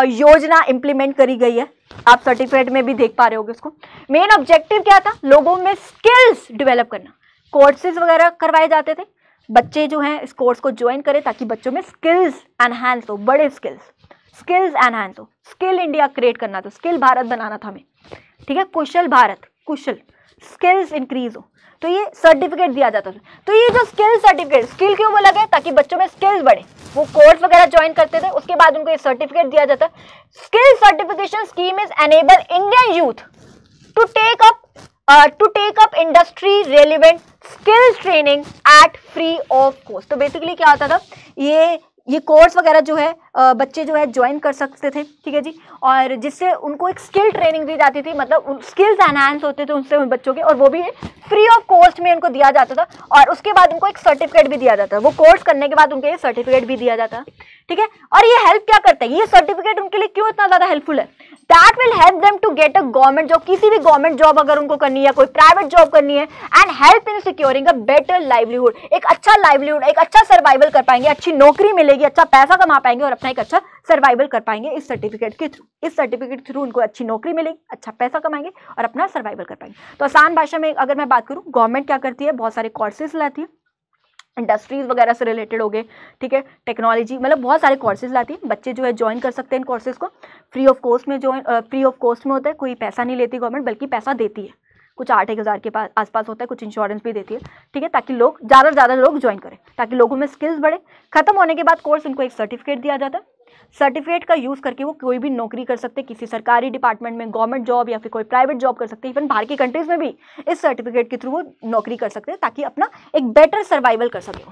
योजना इंप्लीमेंट करी गई है, आप सर्टिफिकेट में भी देख पा रहे होगे उसको। मेन ऑब्जेक्टिव क्या था? लोगों में स्किल्स डेवलप करना, कोर्सेज वगैरह करवाए जाते थे, बच्चे जो हैं इस कोर्स को ज्वाइन करें ताकि बच्चों में स्किल्स एनहांस हो, बड़े स्किल्स स्किल्स एनहांस हो। स्किल इंडिया क्रिएट करना था, स्किल भारत बनाना था हमें, ठीक है, कुशल भारत, कुशल स्किल्स इंक्रीज हो। तो ये सर्टिफिकेट दिया जाता था। तो ये जो स्किल सर्टिफिकेट, स्किल क्यों बोला गया, ताकि बच्चों में स्किल्स बढ़े। वो कोर्स वगैरह ज्वाइन करते थे, उसके बाद उनको ये सर्टिफिकेट दिया जाता। Skill certification scheme is enable Indian youth to take up to take up industry relevant skills training at free of cost. तो बेसिकली क्या होता था, ये ये कोर्स वगैरह जो है बच्चे जो है ज्वाइन कर सकते थे, ठीक है जी, और जिससे उनको एक स्किल ट्रेनिंग दी जाती थी, मतलब स्किल्स एनहांस होते थे उनसे उन बच्चों के, और वो भी फ्री ऑफ कॉस्ट में उनको दिया जाता था। और उसके बाद उनको एक सर्टिफिकेट भी दिया जाता है, वो कोर्स करने के बाद उनके सर्टिफिकेट भी दिया जाता है, ठीक है। और ये हेल्प क्या करता है, ये सर्टिफिकेट उनके लिए क्यों इतना ज़्यादा हेल्पफुल है, that will help them to get a government job. किसी भी गवर्नमेंट जॉब अगर उनको करनी है, कोई प्राइवेट जॉब करनी है, and help in securing a better livelihood, एक अच्छा लाइवलीहुड, एक अच्छा सर्वाइवल कर पाएंगे, अच्छी नौकरी मिलेगी, अच्छा पैसा कमा पाएंगे और अपना एक अच्छा सर्वाइवल कर पाएंगे इस सर्टिफिकेट के थ्रू। इस सर्टिफिकेट के थ्रू उनको अच्छी नौकरी मिलेगी, अच्छा पैसा कमाएंगे और अपना सर्वाइवल कर पाएंगे। तो आसान भाषा में अगर मैं बात करूँ, गवर्नमेंट क्या करती है, बहुत सारे कोर्सेज लाती है, इंडस्ट्रीज वगैरह से रिलेटेड हो गए, ठीक है, टेक्नोलॉजी, मतलब बहुत सारे कोर्सेज लाती है, बच्चे जो है ज्वाइन कर सकते हैं इन कोर्सेज को। फ्री ऑफ कॉस्ट में ज्वाइन फ्री ऑफ कॉस्ट में होता है, कोई पैसा नहीं लेती गवर्नमेंट, बल्कि पैसा देती है, कुछ आठ एक हज़ार के पास आसपास होता है, कुछ इंश्योरेंस भी देती है, ठीक है, ताकि लोग ज़्यादा से ज़्यादा लोग ज्वाइन करें, ताकि लोगों में स्किल्स बढ़े। खत्म होने के बाद कोर्स उनको एक सर्टिफिकेट दिया जाता है, सर्टिफिकेट का यूज़ करके वो कोई भी नौकरी कर सकते हैं, किसी सरकारी डिपार्टमेंट में गवर्नमेंट जॉब या फिर कोई प्राइवेट जॉब कर सकते हैं। इवन बाहर की कंट्रीज़ में भी इस सर्टिफिकेट के थ्रू वो नौकरी कर सकते हैं, ताकि अपना एक बेटर सर्वाइवल कर सके,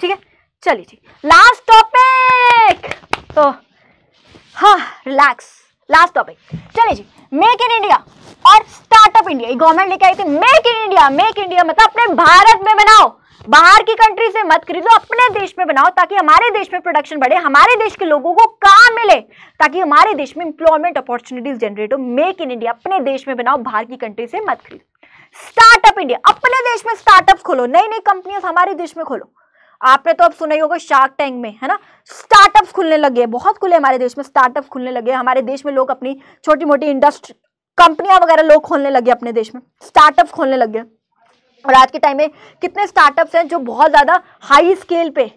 ठीक है। चलिए जी, लास्ट टॉपिक, तो हाँ रिलैक्स, लास्ट टॉपिक चलिए जी, मेक इन इंडिया और स्टार्टअप इंडिया। गवर्नमेंट लेके आई थी make in India. Make India मतलब अपने भारत में बनाओ, बाहर की कंट्री से मत खरीदो, अपने देश में बनाओ, ताकि हमारे देश में प्रोडक्शन बढ़े, हमारे देश के लोगों को काम मिले, ताकि हमारे देश में इंप्लॉयमेंट अपॉर्चुनिटीज जनरेट हो। मेक इन इंडिया अपने देश में बनाओ, बाहर की कंट्री से मत खरीदो। स्टार्टअप इंडिया, अपने देश में स्टार्टअप खोलो, नई नई कंपनियां हमारे देश में खोलो। आपने तो अब सुना ही होगा शार्क टैंक में, है ना, स्टार्टअप्स खुलने लगे हैं, बहुत खुले हमारे देश में स्टार्टअप्स खुलने लगे हैं। हमारे देश में लोग अपनी छोटी मोटी इंडस्ट्री कंपनियां वगैरह लोग खोलने लगे, अपने देश में स्टार्टअप्स खोलने लगे। और आज के टाइम में कितने स्टार्टअप्स हैं जो बहुत ज़्यादा हाई स्केल पे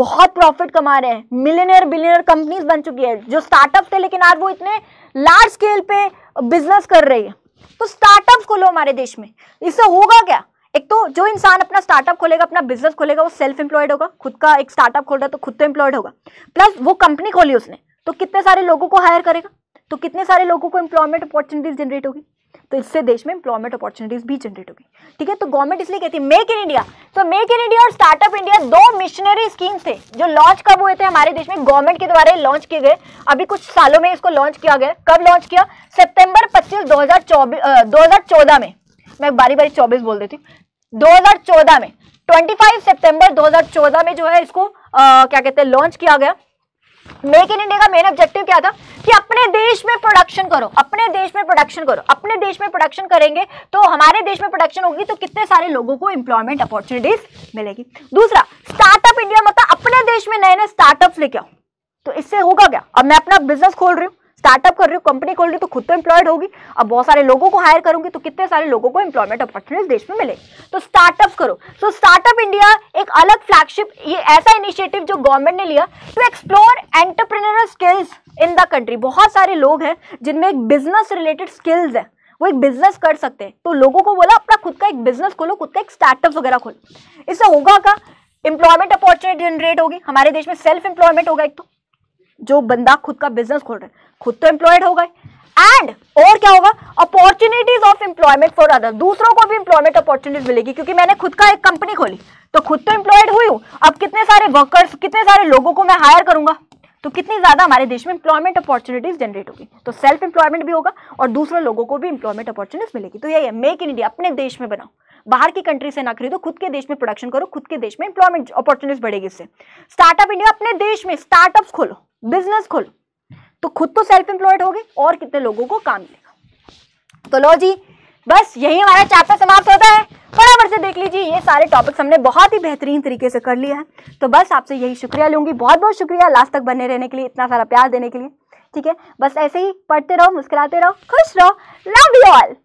बहुत प्रॉफिट कमा रहे हैं, मिलियनियर बिलियनियर कंपनीज बन चुकी है जो स्टार्टअप थे, लेकिन आज वो इतने लार्ज स्केल पे बिजनेस कर रही है। तो स्टार्टअप्स खोलो हमारे देश में, इससे होगा क्या, एक तो जो इंसान अपना स्टार्टअप खोलेगा, अपना बिजनेस खोलेगा, वो सेल्फ एम्प्लॉयड होगा, खुद का एक स्टार्टअप खोल रहा है तो खुद तो एम्प्लॉयड होगा, प्लस वो कंपनी खोली उसने तो कितने सारे लोगों को हायर करेगा, तो कितने सारे लोगों को एम्प्लॉयमेंट अपॉर्चुनिटीज जनरेट होगी, तो इससे देश में एम्प्लॉयमेंट अपॉर्चुनिटीज भी जनरेट होगी, ठीक है। तो गवर्नमेंट इसलिए कहती है मेक इन इंडिया। तो मेक इन इंडिया और स्टार्टअप इंडिया दो मिशनरी स्कीम्स थे जो लॉन्च कब हुए थे हमारे देश में, गवर्नमेंट के द्वारा लॉन्च किए गए, अभी कुछ सालों में इसको लॉन्च किया गया। कब लॉन्च किया, सितंबर पच्चीस दो हजार चौबीस दो हजार चौदह में, मैं बारी बारी चौबीस बोल देती हूँ, दो हजार चौदह में, पच्चीस सितंबर दो हजार चौदह में जो है इसको आ, क्या कहते हैं लॉन्च किया गया। मेक इन इंडिया का मेन ऑब्जेक्टिव क्या था कि अपने देश में प्रोडक्शन करो, अपने देश में प्रोडक्शन करो, अपने देश में प्रोडक्शन करेंगे तो हमारे देश में प्रोडक्शन होगी, तो कितने सारे लोगों को एम्प्लॉयमेंट अपॉर्चुनिटीज मिलेगी। दूसरा, स्टार्टअप इंडिया मतलब अपने देश में नए नए स्टार्टअप्स लेके आओ, तो इससे होगा क्या, अब मैं अपना बिजनेस खोल रही हूँ, स्टार्टअप कर रही हूँ, कंपनी खोल रही हूँ, तो खुद तो एम्प्लॉयड होगी, अब बहुत सारे लोगों को हायर करूंगी तो कितने सारे लोगों को एम्प्लॉयमेंट अपॉर्चुनिटीज देश में मिले, तो स्टार्टअप्स करो। सो स्टार्टअप इंडिया एक अलग फ्लैगशिप, ये ऐसा इनिशिएटिव जो गवर्नमेंट ने लिया to explore entrepreneur skills in the country. बहुत सारे लोग हैं जिनमें एक बिजनेस रिलेटेड स्किल्स है, वो एक बिजनेस कर सकते हैं, तो लोगों को बोला अपना खुद का एक बिजनेस खोलो, खुद का एक स्टार्टअप वगैरह खोलो। इससे होगा क्या, एम्प्लॉयमेंट अपॉर्चुनिटी जनरेट होगी हमारे देश में, सेल्फ एम्प्लॉयमेंट होगा, एक तो जो बंदा खुद का बिजनेस खोल रहा है खुद तो एम्प्लॉयड हो गए, एंड और क्या होगा, opportunities of employment for other, दूसरों को भी एम्प्लॉयमेंट अपॉर्चुनिटीज मिलेगी, क्योंकि मैंने खुद का एक कंपनी खोली तो खुद तो एम्प्लॉयड हुई हूँ, अब कितने सारे वर्कर्स, कितने सारे लोगों को मैं हायर करूंगा, तो कितनी ज़्यादा हमारे देश में एम्प्लॉयमेंट अपॉर्चुनिटीज जनरेट होगी, तो सेल्फ एम्प्लॉयमेंट भी होगा और दूसरे लोगों को भी एम्प्लॉयमेंट अपॉर्चुनिटीज मिलेगी। तो यही है मेक इन इंडिया, अपने देश में बनाओ, बाहर की कंट्री से ना खरीदो, खुद के देश में प्रोडक्शन करो, खुद के देश में एम्प्लॉयमेंट अपॉर्चुनिटीज बढ़ेगी इससे। स्टार्टअप इंडिया, अपने देश में स्टार्टअप्स खोलो, बिजनेस खोलो, तो खुद तो सेल्फ एम्प्लॉयड होगी और कितने लोगों को काम मिलेगा। तो लो जी, बस यही हमारा चैप्टर समाप्त होता है। बराबर से देख लीजिए, ये सारे टॉपिक्स हमने बहुत ही बेहतरीन तरीके से कर लिया है। तो बस आपसे यही शुक्रिया लूँगी, बहुत बहुत शुक्रिया लास्ट तक बने रहने के लिए, इतना सारा प्यार देने के लिए, ठीक है। बस ऐसे ही पढ़ते रहो, मुस्कुराते रहो, खुश रहो, लव यू ऑल।